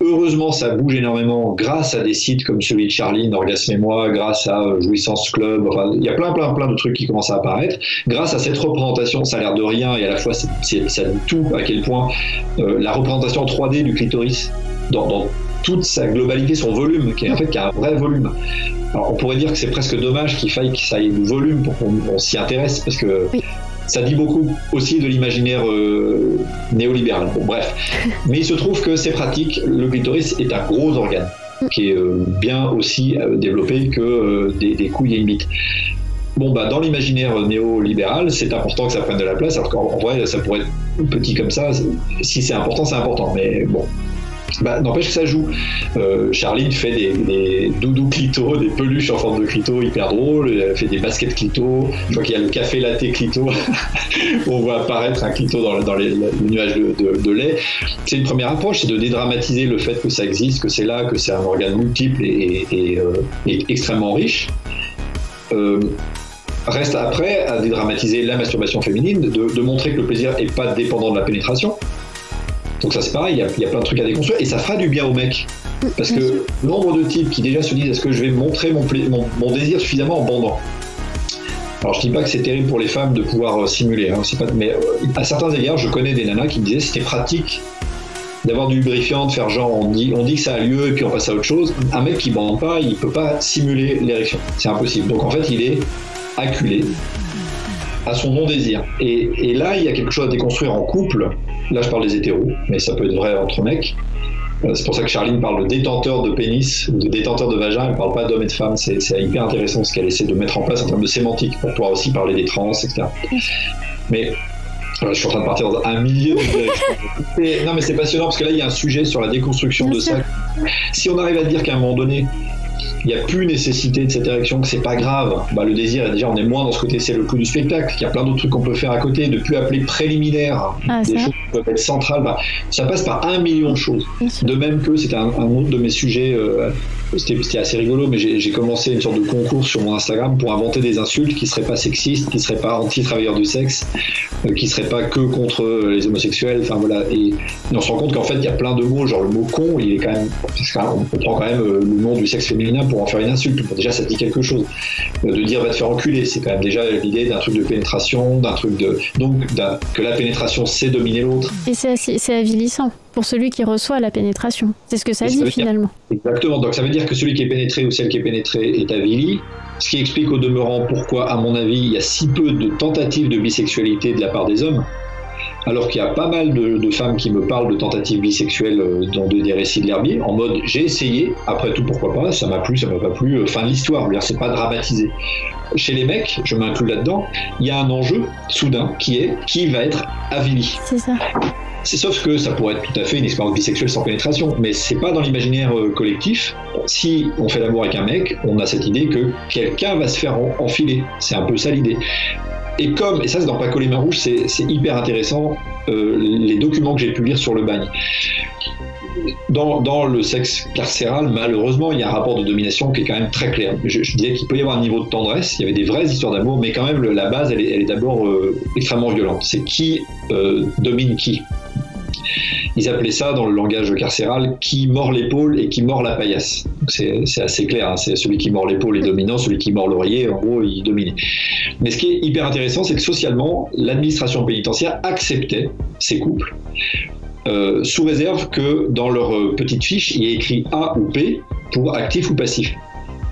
Heureusement, ça bouge énormément grâce à des sites comme celui de Charline, Orgasme et moi, grâce à Jouissance Club. Enfin, il y a plein, plein, plein de trucs qui commencent à apparaître. Grâce à cette représentation, ça a l'air de rien et à la fois, c'est, c'est, ça dit tout à quel point euh, la représentation en trois D du clitoris dans, dans toute sa globalité, son volume, qui est en fait qui a un vrai volume. Alors, on pourrait dire que c'est presque dommage qu'il faille que ça ait du volume pour qu'on s'y intéresse, parce que oui. Ça dit beaucoup aussi de l'imaginaire euh, néolibéral. Bon, bref. Mais il se trouve que c'est pratique. Le clitoris est un gros organe qui est euh, bien aussi développé que euh, des, des couilles et une bite. Bon, bah, dans l'imaginaire néolibéral, c'est important que ça prenne de la place. Alors qu'en vrai, ça pourrait être petit comme ça. Si c'est important, c'est important. Mais bon. Bah, n'empêche que ça joue. Euh, Charline fait des, des doudous clito, des peluches en forme de clito hyper drôles, elle fait des baskets clito, je crois qu'il y a le café latte clito, on voit apparaître un clito dans le, dans les, le nuage de, de, de lait. C'est une première approche, c'est de dédramatiser le fait que ça existe, que c'est là, que c'est un organe multiple et, et, et, euh, et extrêmement riche. Euh, reste après à dédramatiser la masturbation féminine, de, de montrer que le plaisir n'est pas dépendant de la pénétration. Donc ça c'est pareil, il y, y a plein de trucs à déconstruire et ça fera du bien au mec. Parce que nombre de types qui déjà se disent est-ce que je vais montrer mon, pla- mon, mon désir suffisamment en bandant. Alors je dis pas que c'est terrible pour les femmes de pouvoir euh, simuler, hein, c'est pas, mais euh, à certains égards je connais des nanas qui me disaient c'était pratique d'avoir du lubrifiant, de faire genre on dit, on dit que ça a lieu et puis on passe à autre chose. Un mec qui bande pas, il peut pas simuler l'érection, c'est impossible. Donc en fait il est acculé à son non-désir. Et, et là, il y a quelque chose à déconstruire en couple. Là, je parle des hétéros, mais ça peut être vrai entre mecs. C'est pour ça que Charline parle de détenteur de pénis, de détenteur de vagin, elle ne parle pas d'hommes et de femmes. C'est, c'est hyper intéressant ce qu'elle essaie de mettre en place en termes de sémantique, pour pouvoir aussi parler des trans, et cetera. Mais je suis en train de partir dans un milieu. Et, non, mais c'est passionnant, parce que là, il y a un sujet sur la déconstruction de ça. Si on arrive à dire qu'à un moment donné, il n'y a plus nécessité de cette érection, que c'est pas grave, bah, le désir, déjà on est moins dans ce côté, c'est le coup du spectacle, qu'il y a plein d'autres trucs qu'on peut faire à côté, de plus appeler préliminaire, ah, des choses qui peuvent être centrales, bah, ça passe par un million de choses. De même que, c'était un, un autre de mes sujets, euh, c'était, c'était assez rigolo, mais j'ai, j'ai commencé une sorte de concours sur mon Instagram pour inventer des insultes qui ne seraient pas sexistes, qui ne seraient pas anti-travailleurs du sexe, euh, qui ne seraient pas que contre les homosexuels, enfin voilà, et, et on se rend compte qu'en fait il y a plein de mots, genre le mot con, il est quand même, parce qu'on prend quand même euh, le nom du sexe féminin pour en faire une insulte, bon, déjà ça te dit quelque chose. De dire va te faire enculer, c'est quand même déjà l'idée d'un truc de pénétration, d'un truc de donc d'un... que la pénétration c'est dominer l'autre. Et c'est, assez... c'est avilissant pour celui qui reçoit la pénétration. C'est ce que ça et dit ça dire... finalement. Exactement. Donc ça veut dire que celui qui est pénétré ou celle qui est pénétrée est avili. Ce qui explique au demeurant pourquoi, à mon avis, il y a si peu de tentatives de bisexualité de la part des hommes. Alors qu'il y a pas mal de, de femmes qui me parlent de tentatives bisexuelles dans des récits de l'herbier, en mode j'ai essayé, après tout pourquoi pas, ça m'a plu, ça m'a pas plu, fin de l'histoire, c'est pas dramatisé. Chez les mecs, je m'inclus là-dedans, il y a un enjeu soudain qui est qui va être avili. C'est ça. C'est sauf que ça pourrait être tout à fait une expérience bisexuelle sans pénétration, mais c'est pas dans l'imaginaire collectif. Si on fait l'amour avec un mec, on a cette idée que quelqu'un va se faire enfiler. C'est un peu ça l'idée. Et comme, et ça c'est dans Paco Les Mains Rouges, c'est, c'est hyper intéressant, euh, les documents que j'ai pu lire sur le bagne. Dans, dans le sexe carcéral, malheureusement, il y a un rapport de domination qui est quand même très clair. Je, je disais qu'il peut y avoir un niveau de tendresse, il y avait des vraies histoires d'amour, mais quand même le, la base, elle est, elle est d'abord euh, extrêmement violente. C'est qui euh, domine qui. Ils appelaient ça dans le langage carcéral qui mord l'épaule et qui mord la paillasse. Donc c'est, c'est assez clair, hein. C'est celui qui mord l'épaule est dominant, celui qui mord l'oreiller, en gros, il dominait. Mais ce qui est hyper intéressant, c'est que socialement, l'administration pénitentiaire acceptait ces couples, euh, sous réserve que dans leur petite fiche, il y ait écrit A ou P pour actif ou passif.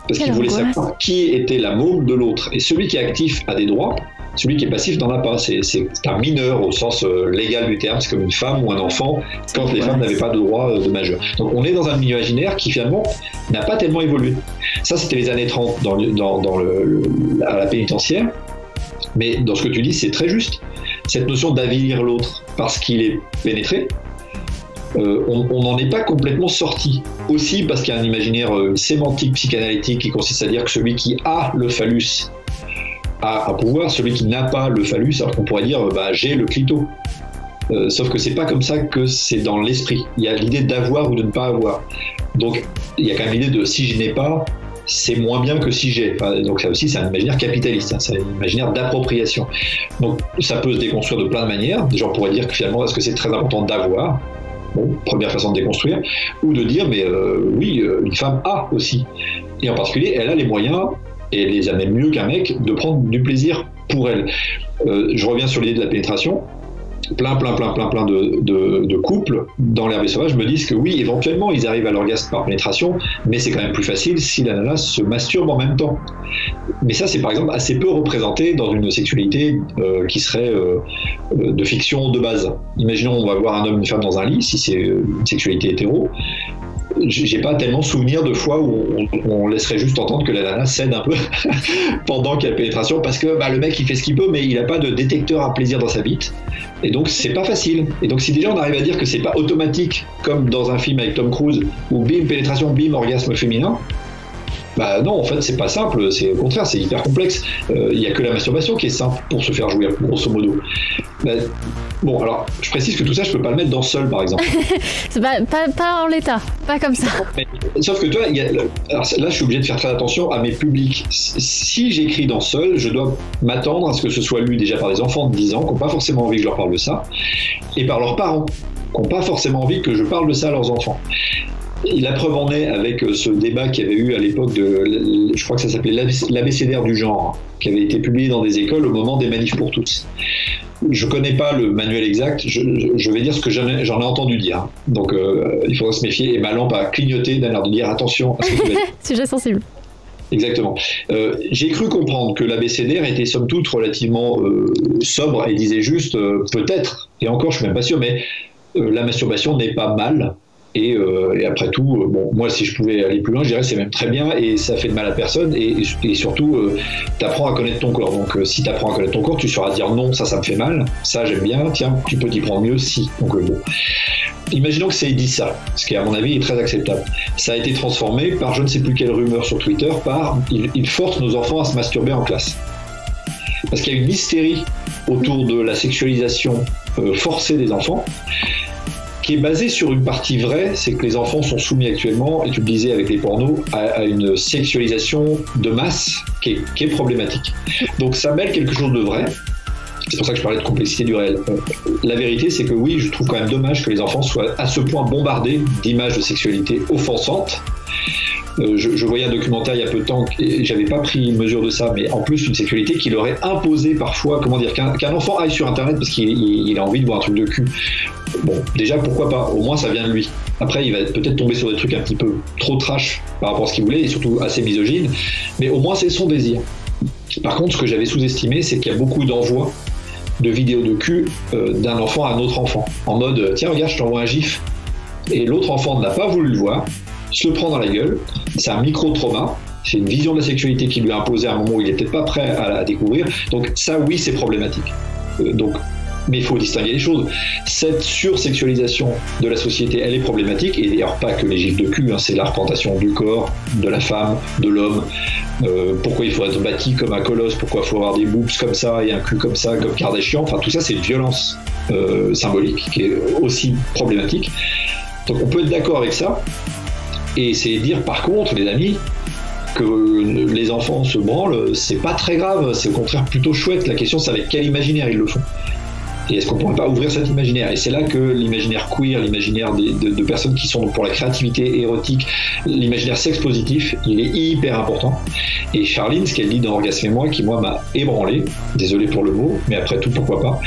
Parce qu'ils voulaient savoir qui était la môme de l'autre. Et celui qui est actif a des droits. Celui qui est passif n'en a pas, c'est, c'est, c'est un mineur au sens euh, légal du terme, c'est comme une femme ou un enfant quand les femmes n'avaient pas de droit euh, de majeur. Donc on est dans un milieu imaginaire qui finalement n'a pas tellement évolué. Ça, c'était les années trente dans, le, dans, dans le, le, à la pénitentiaire. Mais dans ce que tu dis, c'est très juste. Cette notion d'avilir l'autre parce qu'il est pénétré, euh, on n'en est pas complètement sorti. Aussi parce qu'il y a un imaginaire euh, sémantique, psychanalytique, qui consiste à dire que celui qui a le phallus a un pouvoir, celui qui n'a pas le phallus, alors qu'on pourrait dire euh, bah, j'ai le clito. Euh, sauf que c'est pas comme ça que c'est dans l'esprit. Il y a l'idée d'avoir ou de ne pas avoir. Donc il y a quand même l'idée de si je n'ai pas, c'est moins bien que si j'ai. Enfin, donc ça aussi, c'est un imaginaire capitaliste, hein, c'est un imaginaire d'appropriation. Donc ça peut se déconstruire de plein de manières. Déjà, on pourrait dire que finalement, est-ce que c'est très important d'avoir? Bon, première façon de déconstruire. Ou de dire, mais euh, oui, une femme a aussi. Et en particulier, elle a les moyens, et les a même mieux qu'un mec, de prendre du plaisir pour elle. Euh, je reviens sur l'idée de la pénétration. Plein, plein, plein, plein, plein de, de, de couples dans l'herbier sauvage me disent que oui, éventuellement, ils arrivent à l'orgasme par pénétration, mais c'est quand même plus facile si la nana se masturbe en même temps. Mais ça, c'est par exemple assez peu représenté dans une sexualité euh, qui serait euh, de fiction de base. Imaginons, on va voir un homme et une femme dans un lit, si c'est une sexualité hétéro. J'ai pas tellement souvenir de fois où on, on laisserait juste entendre que la nana cède un peu pendant qu'il y a la pénétration, parce que bah, le mec il fait ce qu'il peut, mais il n'a pas de détecteur à plaisir dans sa bite, et donc c'est pas facile. Et donc si déjà on arrive à dire que c'est pas automatique comme dans un film avec Tom Cruise où bim pénétration, bim orgasme féminin, bah non, en fait c'est pas simple, c'est au contraire, c'est hyper complexe. Il euh, n'y a que la masturbation qui est simple pour se faire jouer, grosso modo. Bah, bon, alors, je précise que tout ça, je peux pas le mettre dans Seul, par exemple. pas, pas, pas en l'état, pas comme ça. Mais, sauf que toi, y a, alors, là, je suis obligé de faire très attention à mes publics. Si j'écris dans Seul, je dois m'attendre à ce que ce soit lu déjà par des enfants de dix ans qui n'ont pas forcément envie que je leur parle de ça, et par leurs parents, qui n'ont pas forcément envie que je parle de ça à leurs enfants. Et la preuve en est avec ce débat qu'il y avait eu à l'époque de, je crois que ça s'appelait l'abécédaire du genre, qui avait été publié dans des écoles au moment des manifs pour tous. Je connais pas le manuel exact, je, je, je vais dire ce que j'en ai, j'en ai entendu dire. Donc euh, il faudra se méfier, et ma lampe a clignoté d'un air de dire attention à ce que sujet sensible. Exactement. Euh, j'ai cru comprendre que l'abécédaire était somme toute relativement euh, sobre et disait juste euh, peut-être, et encore je suis même pas sûr, mais euh, la masturbation n'est pas mal. Et, euh, et après tout, euh, bon, moi si je pouvais aller plus loin, je dirais c'est même très bien et ça fait de mal à personne, et, et surtout euh, t'apprends à connaître ton corps. Donc euh, si t'apprends à connaître ton corps, tu sauras dire non, ça ça me fait mal, ça j'aime bien, tiens tu peux t'y prendre mieux si. Donc euh, bon, imaginons que c'est dit ça, ce qui à mon avis est très acceptable. Ça a été transformé par je ne sais plus quelle rumeur sur Twitter par il, il force nos enfants à se masturber en classe. Parce qu'il y a une hystérie autour de la sexualisation euh, forcée des enfants, qui est basé sur une partie vraie, c'est que les enfants sont soumis actuellement, et tu le disais avec les pornos, à, à une sexualisation de masse qui est, qui est problématique. Donc ça mêle quelque chose de vrai, c'est pour ça que je parlais de complexité du réel. La vérité c'est que oui, je trouve quand même dommage que les enfants soient à ce point bombardés d'images de sexualité offensantes. Euh, je, je voyais un documentaire il y a peu de temps, et j'avais pas pris mesure de ça, mais en plus une sexualité qui leur est imposée parfois, comment dire, qu'un, qu'un enfant aille sur internet parce qu'il il, il a envie de voir un truc de cul. Bon, déjà pourquoi pas, au moins ça vient de lui. Après il va peut-être tomber sur des trucs un petit peu trop trash par rapport à ce qu'il voulait, et surtout assez misogyne, mais au moins c'est son désir. Par contre, ce que j'avais sous-estimé, c'est qu'il y a beaucoup d'envois de vidéos de cul euh, d'un enfant à un autre enfant, en mode tiens regarde je t'envoie un gif, et l'autre enfant n'a pas voulu le voir, se prend dans la gueule, c'est un micro-trauma, c'est une vision de la sexualité qui lui a imposé à un moment où il n'était pas prêt à la découvrir, donc ça oui c'est problématique. Euh, donc, mais il faut distinguer les choses. Cette sursexualisation de la société, elle est problématique, et d'ailleurs pas que les gifs de cul, hein, c'est la représentation du corps, de la femme, de l'homme, euh, pourquoi il faut être bâti comme un colosse, pourquoi il faut avoir des boobs comme ça et un cul comme ça, comme Kardashian, enfin tout ça c'est une violence euh, symbolique qui est aussi problématique. Donc on peut être d'accord avec ça, et c'est dire par contre, les amis, que les enfants se branlent, c'est pas très grave, c'est au contraire plutôt chouette, la question c'est avec quel imaginaire ils le font. Et est-ce qu'on ne pourrait pas ouvrir cet imaginaire? Et c'est là que l'imaginaire queer, l'imaginaire de, de, de personnes qui sont pour la créativité érotique, l'imaginaire sexe positif, il est hyper important. Et Charline, ce qu'elle dit dans Orgasme et moi, qui moi m'a ébranlé, désolé pour le mot, mais après tout pourquoi pas,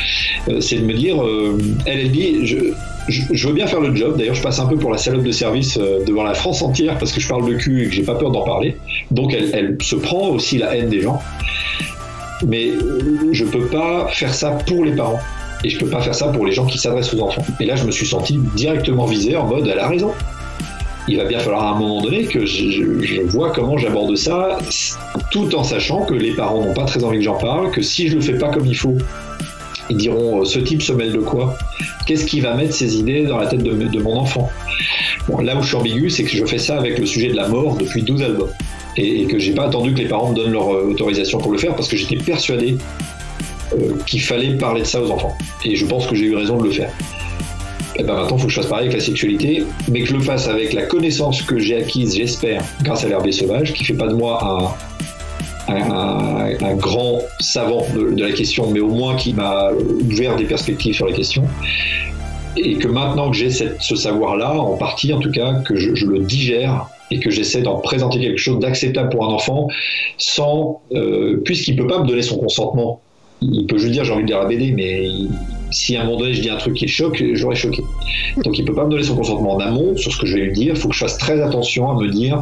euh, c'est de me dire, euh, elle, elle dit, je, je, je veux bien faire le job, d'ailleurs je passe un peu pour la salope de service euh, devant la France entière parce que je parle de cul et que j'ai pas peur d'en parler, donc elle, elle se prend aussi la haine des gens, mais je peux pas faire ça pour les parents. Et je peux pas faire ça pour les gens qui s'adressent aux enfants. Et là, je me suis senti directement visé en mode, elle a raison. il va bien falloir à un moment donné que je, je, je vois comment j'aborde ça, tout en sachant que les parents n'ont pas très envie que j'en parle, que si je le fais pas comme il faut, ils diront, ce type se mêle de quoi? Qu'est-ce qui va mettre ses idées dans la tête de, de mon enfant? Bon, là où je suis ambigu, c'est que je fais ça avec le sujet de la mort depuis douze albums, et, et que j'ai pas attendu que les parents me donnent leur autorisation pour le faire, parce que j'étais persuadé euh, qu'il fallait parler de ça aux enfants, et je pense que j'ai eu raison de le faire. Et ben maintenant, il faut que je fasse pareil avec la sexualité, mais que je le fasse avec la connaissance que j'ai acquise, j'espère, grâce à l'herbier sauvage, qui fait pas de moi un, un, un, un grand savant de, de la question, mais au moins qui m'a ouvert des perspectives sur la question. Et que maintenant que j'ai cette, ce savoir-là, en partie en tout cas, que je, je le digère et que j'essaie d'en présenter quelque chose d'acceptable pour un enfant, sans, euh, puisqu'il peut pas me donner son consentement. Il peut juste dire j'ai envie de lire la B D, mais il, si à un moment donné je dis un truc qui le choque, j'aurais choqué. Donc il peut pas me donner son consentement en amont sur ce que je vais lui dire. Il faut que je fasse très attention à me dire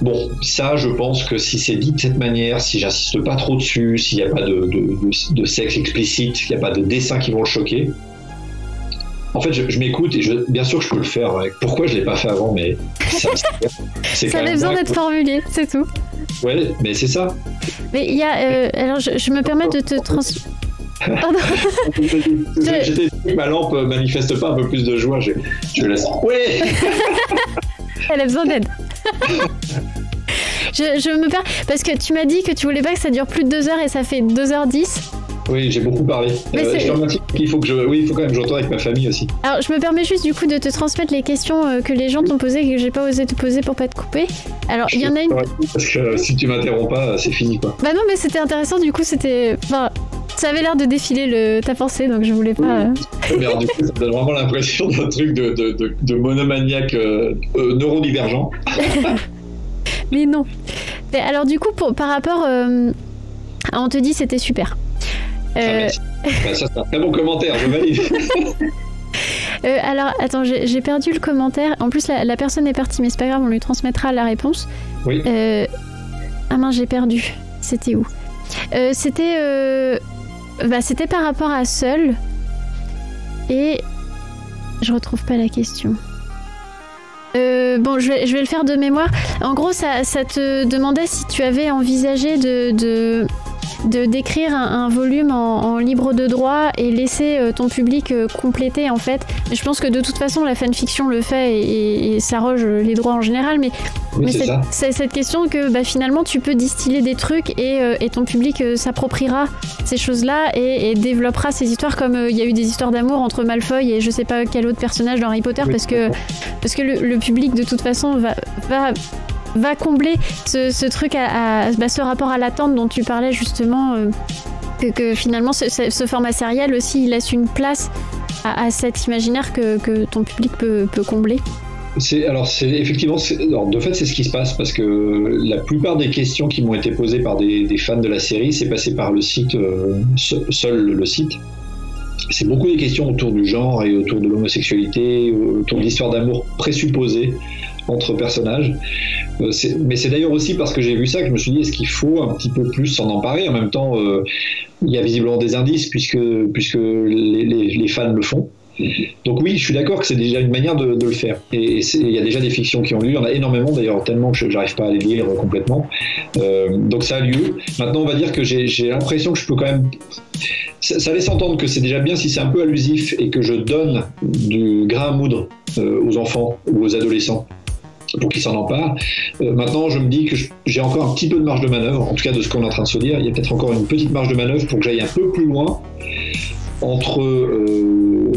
bon, ça je pense que si c'est dit de cette manière, si j'insiste pas trop dessus, s'il n'y a pas de, de, de, de sexe explicite, s'il n'y a pas de dessins qui vont le choquer. En fait, je, je m'écoute et je, bien sûr que je peux le faire. Pourquoi je l'ai pas fait avant, mais ça, c'est ça avait besoin d'être formulé, c'est tout. Ouais, mais c'est ça. Mais il y a, euh, alors je, je me permets de te trans. Pardon. je... je... Ma lampe manifeste pas un peu plus de joie. Je, je laisse. Ouais. Elle a besoin d'aide. je, je me perds parce que tu m'as dit que tu voulais pas que ça dure plus de deux heures et ça fait deux heures dix. Oui, j'ai beaucoup parlé. Euh, je te remercie. Il faut que je... Oui, il faut quand même que j'entende avec ma famille aussi. Alors, je me permets juste du coup de te transmettre les questions euh, que les gens t'ont posées et que j'ai pas osé te poser pour pas te couper. Alors, il y en a une. Parce que euh, si tu m'interromps pas, c'est fini quoi. Bah non, mais c'était intéressant. Du coup, c'était. Enfin, ça avait l'air de défiler le... ta pensée, donc je voulais pas. Euh... Mais alors, du coup, ça me donne vraiment l'impression d'un truc de, de, de, de monomaniaque euh, euh, neurodivergent. Mais non. Mais alors, du coup, pour... par rapport. Euh... Ah, on te dit c'était super. Euh... Ça, ça c'est un très bon commentaire, je valide. euh, alors, attends, j'ai, j'ai perdu le commentaire. En plus, la, la personne est partie, mais c'est pas grave, on lui transmettra la réponse. Oui. Euh... Ah mince, j'ai perdu. C'était où euh, C'était, euh... bah, c'était par rapport à Seul. Et je retrouve pas la question. Euh, bon, je vais, je vais le faire de mémoire. En gros, ça, ça te demandait si tu avais envisagé de. de... de d'écrire un, un volume en, en libre de droit et laisser euh, ton public euh, compléter en fait. Je pense que de toute façon la fanfiction le fait et, et, et s'arroge les droits en général, mais, oui, mais c'est, c'est, c'est cette question que bah, finalement tu peux distiller des trucs et, euh, et ton public euh, s'appropriera ces choses-là et, et développera ces histoires comme il euh, y a eu des histoires d'amour entre Malfoy et je sais pas quel autre personnage dans Harry Potter, oui, parce que, parce que le, le public de toute façon va... va va combler ce, ce truc à, à bah, ce rapport à l'attente dont tu parlais justement, euh, que, que finalement ce, ce, ce format sériel aussi il laisse une place à, à cet imaginaire que, que ton public peut, peut combler. C'est, alors c'est effectivement c'est, alors de fait c'est ce qui se passe parce que la plupart des questions qui m'ont été posées par des, des fans de la série c'est passé par le site euh, Seul le site. C'est beaucoup des questions autour du genre et autour de l'homosexualité, autour de l'histoire d'amour présupposée entre personnages. Euh, c'est, mais c'est d'ailleurs aussi parce que j'ai vu ça que je me suis dit est-ce qu'il faut un petit peu plus s'en emparer. En même temps, euh, il y a visiblement des indices puisque, puisque les, les, les fans le font. Donc oui, je suis d'accord que c'est déjà une manière de, de le faire. Et il y a déjà des fictions qui ont lieu, il y en a énormément d'ailleurs, tellement que je n'arrive pas à les lire complètement. Euh, donc ça a lieu. Maintenant, on va dire que j'ai, j'ai l'impression que je peux quand même... Ça, ça laisse entendre que c'est déjà bien si c'est un peu allusif et que je donne du grain à moudre euh, aux enfants ou aux adolescents pour qu'ils s'en emparent. Euh, maintenant, je me dis que je, j'ai encore un petit peu de marge de manœuvre, en tout cas de ce qu'on est en train de se dire. Il y a peut-être encore une petite marge de manœuvre pour que j'aille un peu plus loin entre... Euh,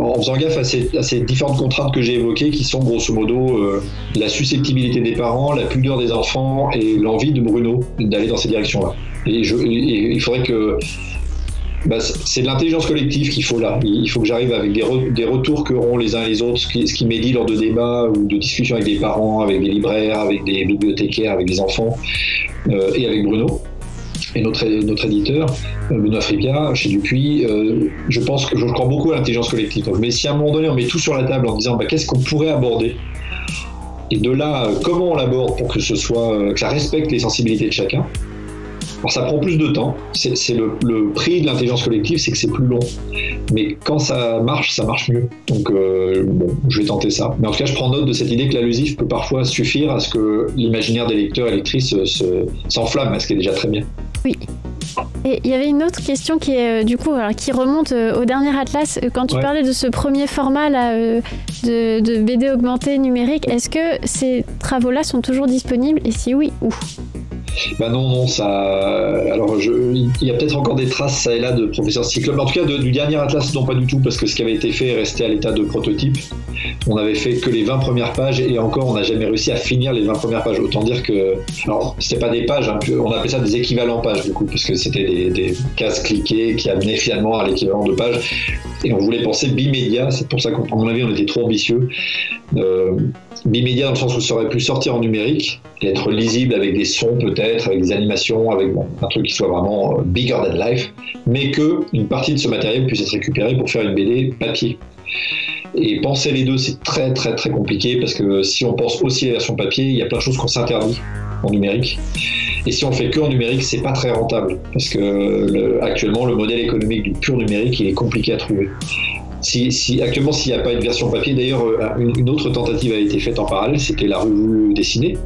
en faisant gaffe à ces, à ces différentes contraintes que j'ai évoquées qui sont grosso modo euh, la susceptibilité des parents, la pudeur des enfants et l'envie de Bruno d'aller dans ces directions-là. Et, je, et il faudrait que... Bah, c'est de l'intelligence collective qu'il faut là. Il faut que j'arrive avec des, re- des retours qu'auront les uns et les autres, ce qui, ce qui m'est dit lors de débats ou de discussions avec des parents, avec des libraires, avec des bibliothécaires, avec des enfants euh, et avec Bruno. Et notre, notre éditeur, Benoît Fripia, chez Dupuis, euh, je pense que je crois beaucoup à l'intelligence collective. Mais si à un moment donné on met tout sur la table en disant bah, qu'est-ce qu'on pourrait aborder, et de là comment on l'aborde pour que ce soit, que ça respecte les sensibilités de chacun, Alors ça prend plus de temps, c'est, c'est le, le prix de l'intelligence collective, c'est que c'est plus long, mais quand ça marche, ça marche mieux, donc euh, bon, je vais tenter ça. Mais en tout cas, je prends note de cette idée que l'allusif peut parfois suffire à ce que l'imaginaire des lecteurs et lectrices se, se, s'enflamme, ce qui est déjà très bien. Oui. Et il y avait une autre question qui est euh, du coup alors, qui remonte euh, au dernier Atlas. Quand tu ouais. parlais de ce premier format là, euh, de, de B D augmentée numérique, est-ce que ces travaux-là sont toujours disponibles et si oui, où ? Ben non, non, ça. Alors, je... il y a peut-être encore des traces ça et là de Professeur Cyclope. En tout cas, de, du dernier Atlas, non, pas du tout, parce que ce qui avait été fait est resté à l'état de prototype. On avait fait que les vingt premières pages et encore, on n'a jamais réussi à finir les vingt premières pages. Autant dire que. Alors, c'était pas des pages, hein, on appelait ça des équivalents pages, du coup, parce que c'était des, des cases cliquées qui amenaient finalement à l'équivalent de pages. Et on voulait penser bimédia, c'est pour ça qu'à mon avis, on était trop ambitieux. Euh, bimédia dans le sens où ça aurait pu sortir en numérique et être lisible avec des sons peut-être, avec des animations, avec bon, un truc qui soit vraiment bigger than life, mais qu'une partie de ce matériel puisse être récupérée pour faire une B D papier. Et penser les deux, c'est très très très compliqué parce que si on pense aussi à la version papier, il y a plein de choses qu'on s'interdit en numérique. Et si on fait que en numérique, c'est pas très rentable parce que le, actuellement, le modèle économique du pur numérique, il est compliqué à trouver. Si, si, actuellement, s'il n'y a pas une version papier, d'ailleurs, une, une autre tentative a été faite en parallèle, c'était la revue dessinée.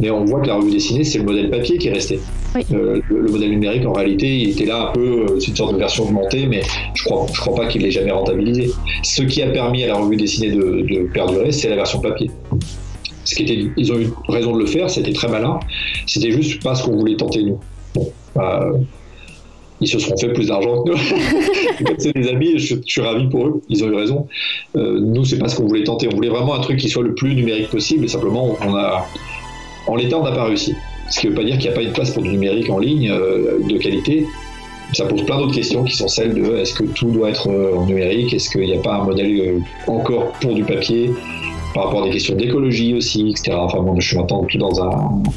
Mais on voit que la revue dessinée, c'est le modèle papier qui est resté. Oui. Euh, le, le modèle numérique, en réalité, il était là un peu, c'est une sorte de version augmentée, mais je crois, je crois pas qu'il l'ait jamais rentabilisé. Ce qui a permis à la revue dessinée de, de perdurer, c'est la version papier. Ce qui était, ils ont eu raison de le faire, c'était très malin. C'était juste pas ce qu'on voulait tenter nous. Bon, bah, ils se seront fait plus d'argent que nous. Comme c'est des amis, je, je suis ravi pour eux, ils ont eu raison. Euh, nous, c'est pas ce qu'on voulait tenter. On voulait vraiment un truc qui soit le plus numérique possible. Et simplement, on a, en l'état, on n'a pas réussi. Ce qui ne veut pas dire qu'il n'y a pas une place pour du numérique en ligne euh, de qualité. Ça pose plein d'autres questions qui sont celles de est-ce que tout doit être euh, en numérique? Est-ce qu'il n'y a pas un modèle euh, encore pour du papier? Par rapport à des questions d'écologie aussi, et cetera. Enfin bon, je suis maintenant tout dans un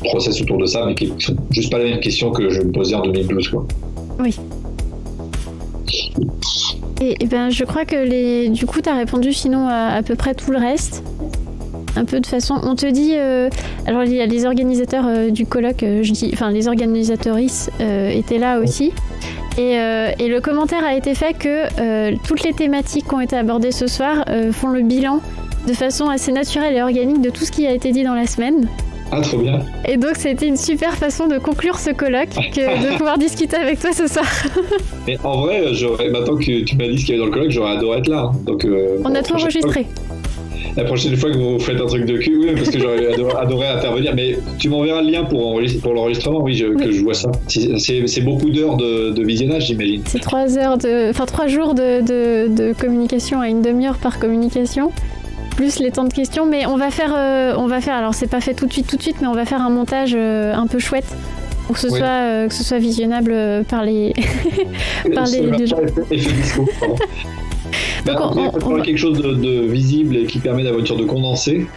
process autour de ça, mais qui n'est juste pas la même question que je me posais en deux mille douze, quoi. Oui. Et, et ben, je crois que les... du coup, tu as répondu sinon à, à peu près tout le reste. Un peu de façon... On te dit... Euh... Alors, il y a les organisateurs euh, du colloque, euh, je dis... Enfin, les organisatrices euh, étaient là aussi. Et, euh, et le commentaire a été fait que euh, toutes les thématiques qui ont été abordées ce soir euh, font le bilan de façon assez naturelle et organique de tout ce qui a été dit dans la semaine. Ah, trop bien. Et donc, c'était une super façon de conclure ce colloque, que de pouvoir discuter avec toi ce soir. Mais en vrai, j'aurais, maintenant que tu m'as dit ce qu'il y avait dans le colloque, j'aurais adoré être là. Donc, euh, on a tout enregistré. La prochaine fois que vous faites un truc de cul, oui, parce que j'aurais adoré, adoré intervenir. Mais tu m'enverras le lien pour, pour l'enregistrement, oui, je, oui, que je vois ça. C'est, c'est, c'est beaucoup d'heures de, de visionnage, j'imagine. C'est trois heures de, enfin trois jours de, de, de communication à une demi-heure par communication, plus les temps de questions. Mais on va faire, euh, on va faire. Alors c'est pas fait tout de suite, tout de suite, mais on va faire un montage euh, un peu chouette pour que ce oui. soit, euh, que ce soit visionnable euh, par les, par les, les gens. Ben, donc on, on, on, on va... quelque chose de, de visible et qui permet la voiture de condenser.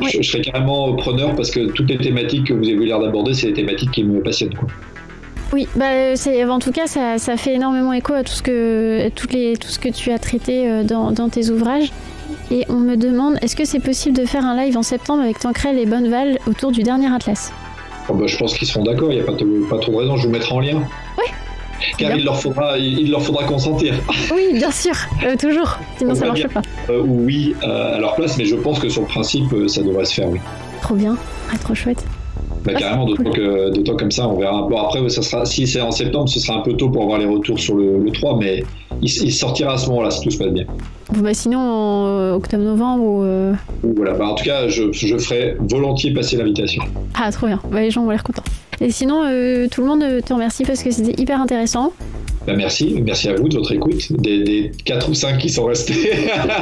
Oui. Je, je serais carrément preneur parce que toutes les thématiques que vous avez eu l'air d'aborder, c'est les thématiques qui me passionnent, quoi. Oui, bah c'est, en tout cas, ça, ça fait énormément écho à tout ce que, à toutes les, tout ce que tu as traité dans, dans tes ouvrages. Et on me demande, est-ce que c'est possible de faire un live en septembre avec Tancrel et Bonneval autour du dernier Atlas? Oh ben, je pense qu'ils seront d'accord, il n'y a pas, de, pas trop de raison, je vous mettrai en lien. Oui. Car il leur, faudra, il leur faudra consentir. Oui, bien sûr, euh, toujours, sinon ça ne marche pas. Euh, oui, euh, à leur place, mais je pense que sur le principe, euh, ça devrait se faire, oui. Trop bien, ah, trop chouette. Bah, ah, carrément, d'autant, cool. que, d'autant comme ça, on verra un peu. Après, ça sera, si c'est en septembre, ce sera un peu tôt pour avoir les retours sur le, le trois, mais il, il sortira à ce moment-là, si tout se passe bien. Bon, bah, sinon, en octobre-novembre ou... Euh... Voilà, bah, en tout cas, je, je ferai volontiers passer l'invitation. Ah, trop bien, bah, les gens ont l'air contents. Et sinon, euh, tout le monde te remercie parce que c'était hyper intéressant. Ben merci, merci à vous de votre écoute, des, des quatre ou cinq qui sont restés.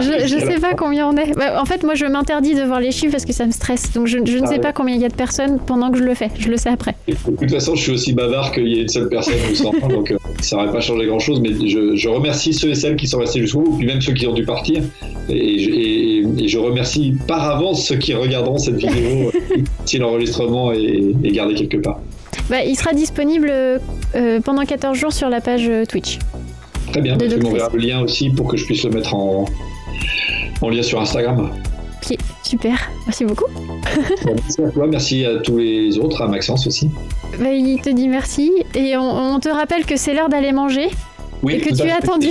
Je ne sais pas combien on est. Bah, en fait, moi, je m'interdis de voir les chiffres parce que ça me stresse. Donc, je, je ne ah sais ouais. pas combien il y a de personnes pendant que je le fais. Je le sais après. Et de toute façon, je suis aussi bavard qu'il y ait une seule personne ou cent. Donc, euh, ça n'aurait pas changé grand-chose. Mais je, je remercie ceux et celles qui sont restés jusqu'au bout, puis même ceux qui ont dû partir. Et, et, et je remercie par avance ceux qui regarderont cette vidéo si l'enregistrement est, est gardé quelque part. Bah, il sera disponible euh, pendant quatorze jours sur la page Twitch. Très bien, tu m'enverras le lien aussi pour que je puisse le mettre en, en lien sur Instagram. Ok, super, merci beaucoup. Merci à toi, merci à tous les autres, à Maxence aussi. Bah, il te dit merci et on, on te rappelle que c'est l'heure d'aller manger oui, et que tu es attendu.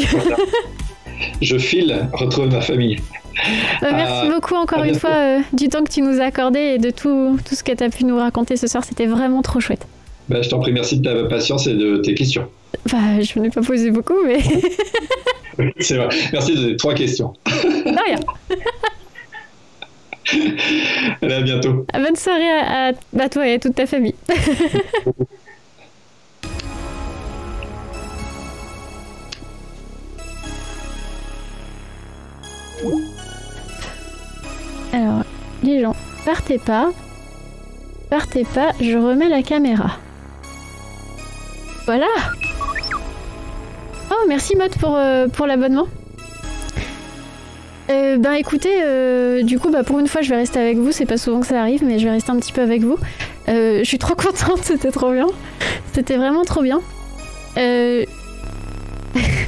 Je file, retrouve ma famille. Bah, merci euh, beaucoup encore une fois euh, du temps que tu nous as accordé et de tout, tout ce que tu as pu nous raconter ce soir, c'était vraiment trop chouette. Bah, je t'en prie, merci de ta patience et de tes questions. Bah, je n'en ai pas posé beaucoup, mais... Oui, c'est vrai. Merci de tes trois questions. De rien. Allez, à bientôt. Bonne soirée à, à, à toi et à toute ta famille. Alors, les gens, partez pas. Partez pas, je remets la caméra. Voilà. Oh, merci Maud pour, euh, pour l'abonnement. Euh, ben écoutez, euh, du coup, bah, pour une fois, je vais rester avec vous. C'est pas souvent que ça arrive, mais je vais rester un petit peu avec vous. Euh, je suis trop contente, c'était trop bien. C'était vraiment trop bien. Euh...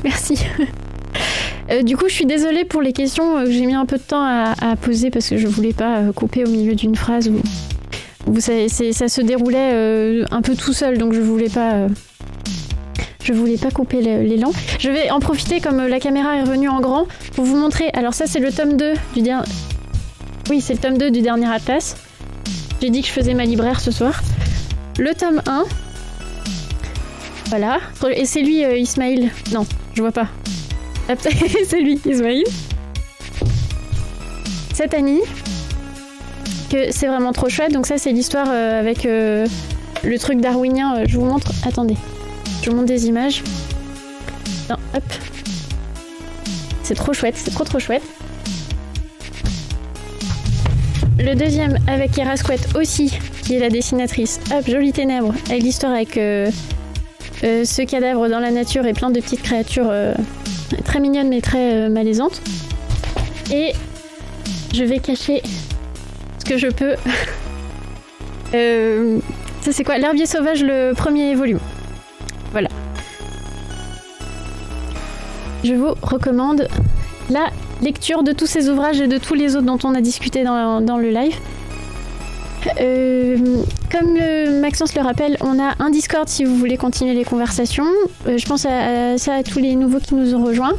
Merci. euh, du coup, je suis désolée pour les questions que j'ai mis un peu de temps à, à poser parce que je voulais pas couper au milieu d'une phrase où, où ça, ça se déroulait euh, un peu tout seul, donc je voulais pas... Euh... Je voulais pas couper l'élan. Je vais en profiter comme la caméra est revenue en grand pour vous montrer. Alors ça c'est le tome deux du dernier... Oui, c'est le tome deux du dernier Atlas. J'ai dit que je faisais ma libraire ce soir. Le tome un. Voilà. Et c'est lui euh, Ismaïl. Non, je vois pas. C'est lui Ismaïl. Satani. Que c'est vraiment trop chouette. Donc ça c'est l'histoire euh, avec euh, le truc darwinien. Je vous montre. Attendez. Je vous montre des images. Non, hop. C'est trop chouette, c'est trop trop chouette. Le deuxième avec Kerascoët aussi, qui est la dessinatrice. Hop, Jolies Ténèbres. Avec l'histoire avec euh, euh, ce cadavre dans la nature et plein de petites créatures euh, très mignonnes mais très euh, malaisantes. Et je vais cacher ce que je peux. euh, ça c'est quoi? L'herbier sauvage, le premier volume. Voilà. Je vous recommande la lecture de tous ces ouvrages et de tous les autres dont on a discuté dans, dans le live. Euh, comme euh, Maxence le rappelle, on a un Discord si vous voulez continuer les conversations. Euh, je pense à, à ça à tous les nouveaux qui nous ont rejoints.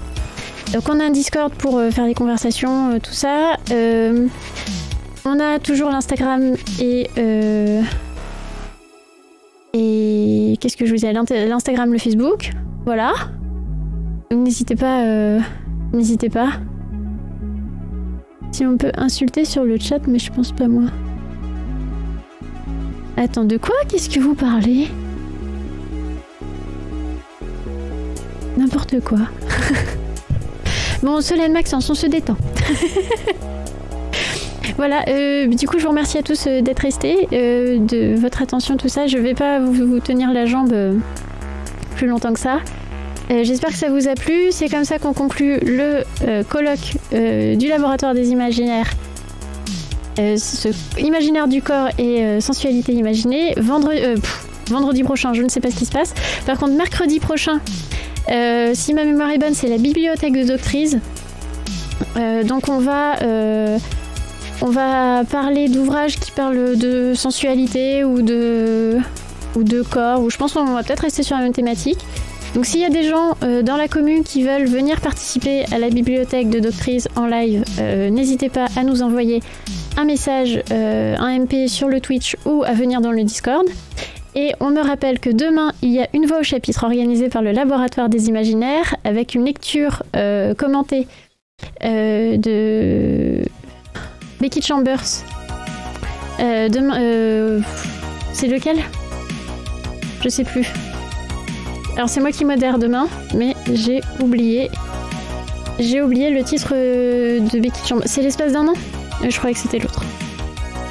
Donc on a un Discord pour euh, faire les conversations, euh, tout ça. Euh, on a toujours l'Instagram et... Euh, Et qu'est-ce que je vous disais, l'Instagram, le Facebook, voilà. N'hésitez pas, euh, n'hésitez pas. Si on peut insulter sur le chat, mais je pense pas moi. Attends, de quoi? Qu'est-ce que vous parlez? N'importe quoi. Bon, Solène, Maxence, on se détend. Voilà, euh, du coup je vous remercie à tous euh, d'être restés, euh, de votre attention, tout ça. Je vais pas vous, vous tenir la jambe euh, plus longtemps que ça. Euh, J'espère que ça vous a plu. C'est comme ça qu'on conclut le euh, colloque euh, du Laboratoire des Imaginaires. Euh, ce imaginaire du corps et euh, sensualité imaginée. Vendredi, euh, pff, vendredi prochain, je ne sais pas ce qui se passe. Par contre, mercredi prochain, euh, si ma mémoire est bonne, c'est la bibliothèque de Doctrice. Euh, donc on va... Euh, On va parler d'ouvrages qui parlent de sensualité ou de, ou de corps, ou je pense qu'on va peut-être rester sur la même thématique. Donc s'il y a des gens euh, dans la commune qui veulent venir participer à la bibliothèque de Doctrice en live, euh, n'hésitez pas à nous envoyer un message, euh, un M P sur le Twitch ou à venir dans le Discord. Et on me rappelle que demain, il y a une voix au chapitre organisée par le Laboratoire des Imaginaires avec une lecture euh, commentée euh, de... Becky Chambers. Euh, demain, euh, c'est lequel? Je sais plus. Alors c'est moi qui modère demain, mais j'ai oublié. J'ai oublié le titre de Becky Chambers. C'est l'espace d'un an? Je croyais que c'était l'autre.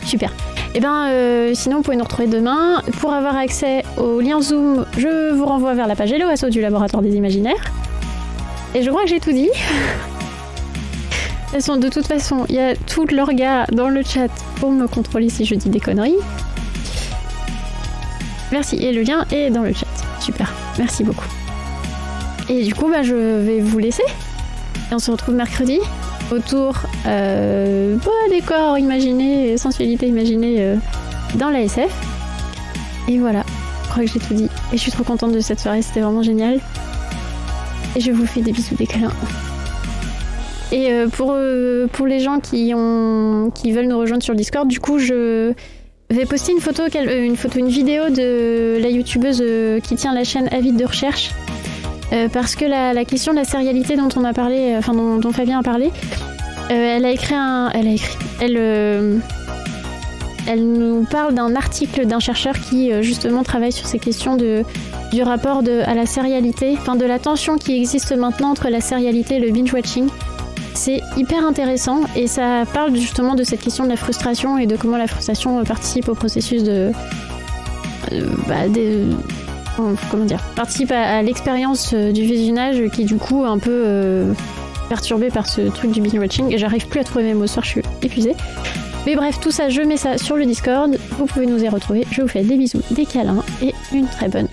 Super. Et bien euh, sinon vous pouvez nous retrouver demain. Pour avoir accès au lien Zoom, je vous renvoie vers la page Hello Asso du Laboratoire des Imaginaires. Et je crois que j'ai tout dit. De toute façon, il y a tout l'orga dans le chat pour me contrôler si je dis des conneries. Merci. Et le lien est dans le chat. Super. Merci beaucoup. Et du coup, bah, je vais vous laisser. Et on se retrouve mercredi. autour euh, bah, décor imaginé, sensualité imaginée euh, dans la S F. Et voilà, je crois que j'ai tout dit. Et je suis trop contente de cette soirée, c'était vraiment génial. Et je vous fais des bisous, des câlins. Et euh, pour, euh, pour les gens qui, ont, qui veulent nous rejoindre sur Discord, du coup, je vais poster une photo, une, photo, une vidéo de la youtubeuse qui tient la chaîne Avis de recherche. Euh, parce que la, la question de la sérialité dont on a parlé, enfin dont, dont Fabien a parlé, euh, elle a écrit un, elle a écrit, elle, euh, elle nous parle d'un article d'un chercheur qui euh, justement travaille sur ces questions de du rapport de, à la sérialité, enfin de la tension qui existe maintenant entre la sérialité et le binge watching. C'est hyper intéressant et ça parle justement de cette question de la frustration et de comment la frustration participe au processus de, euh, bah, des comment dire, participe à, à l'expérience euh, du visionnage qui est du coup un peu euh, perturbée par ce truc du binge watching et j'arrive plus à trouver mes mots ce soir, je suis épuisée. Mais bref, tout ça, je mets ça sur le Discord, vous pouvez nous y retrouver, je vous fais des bisous, des câlins et une très bonne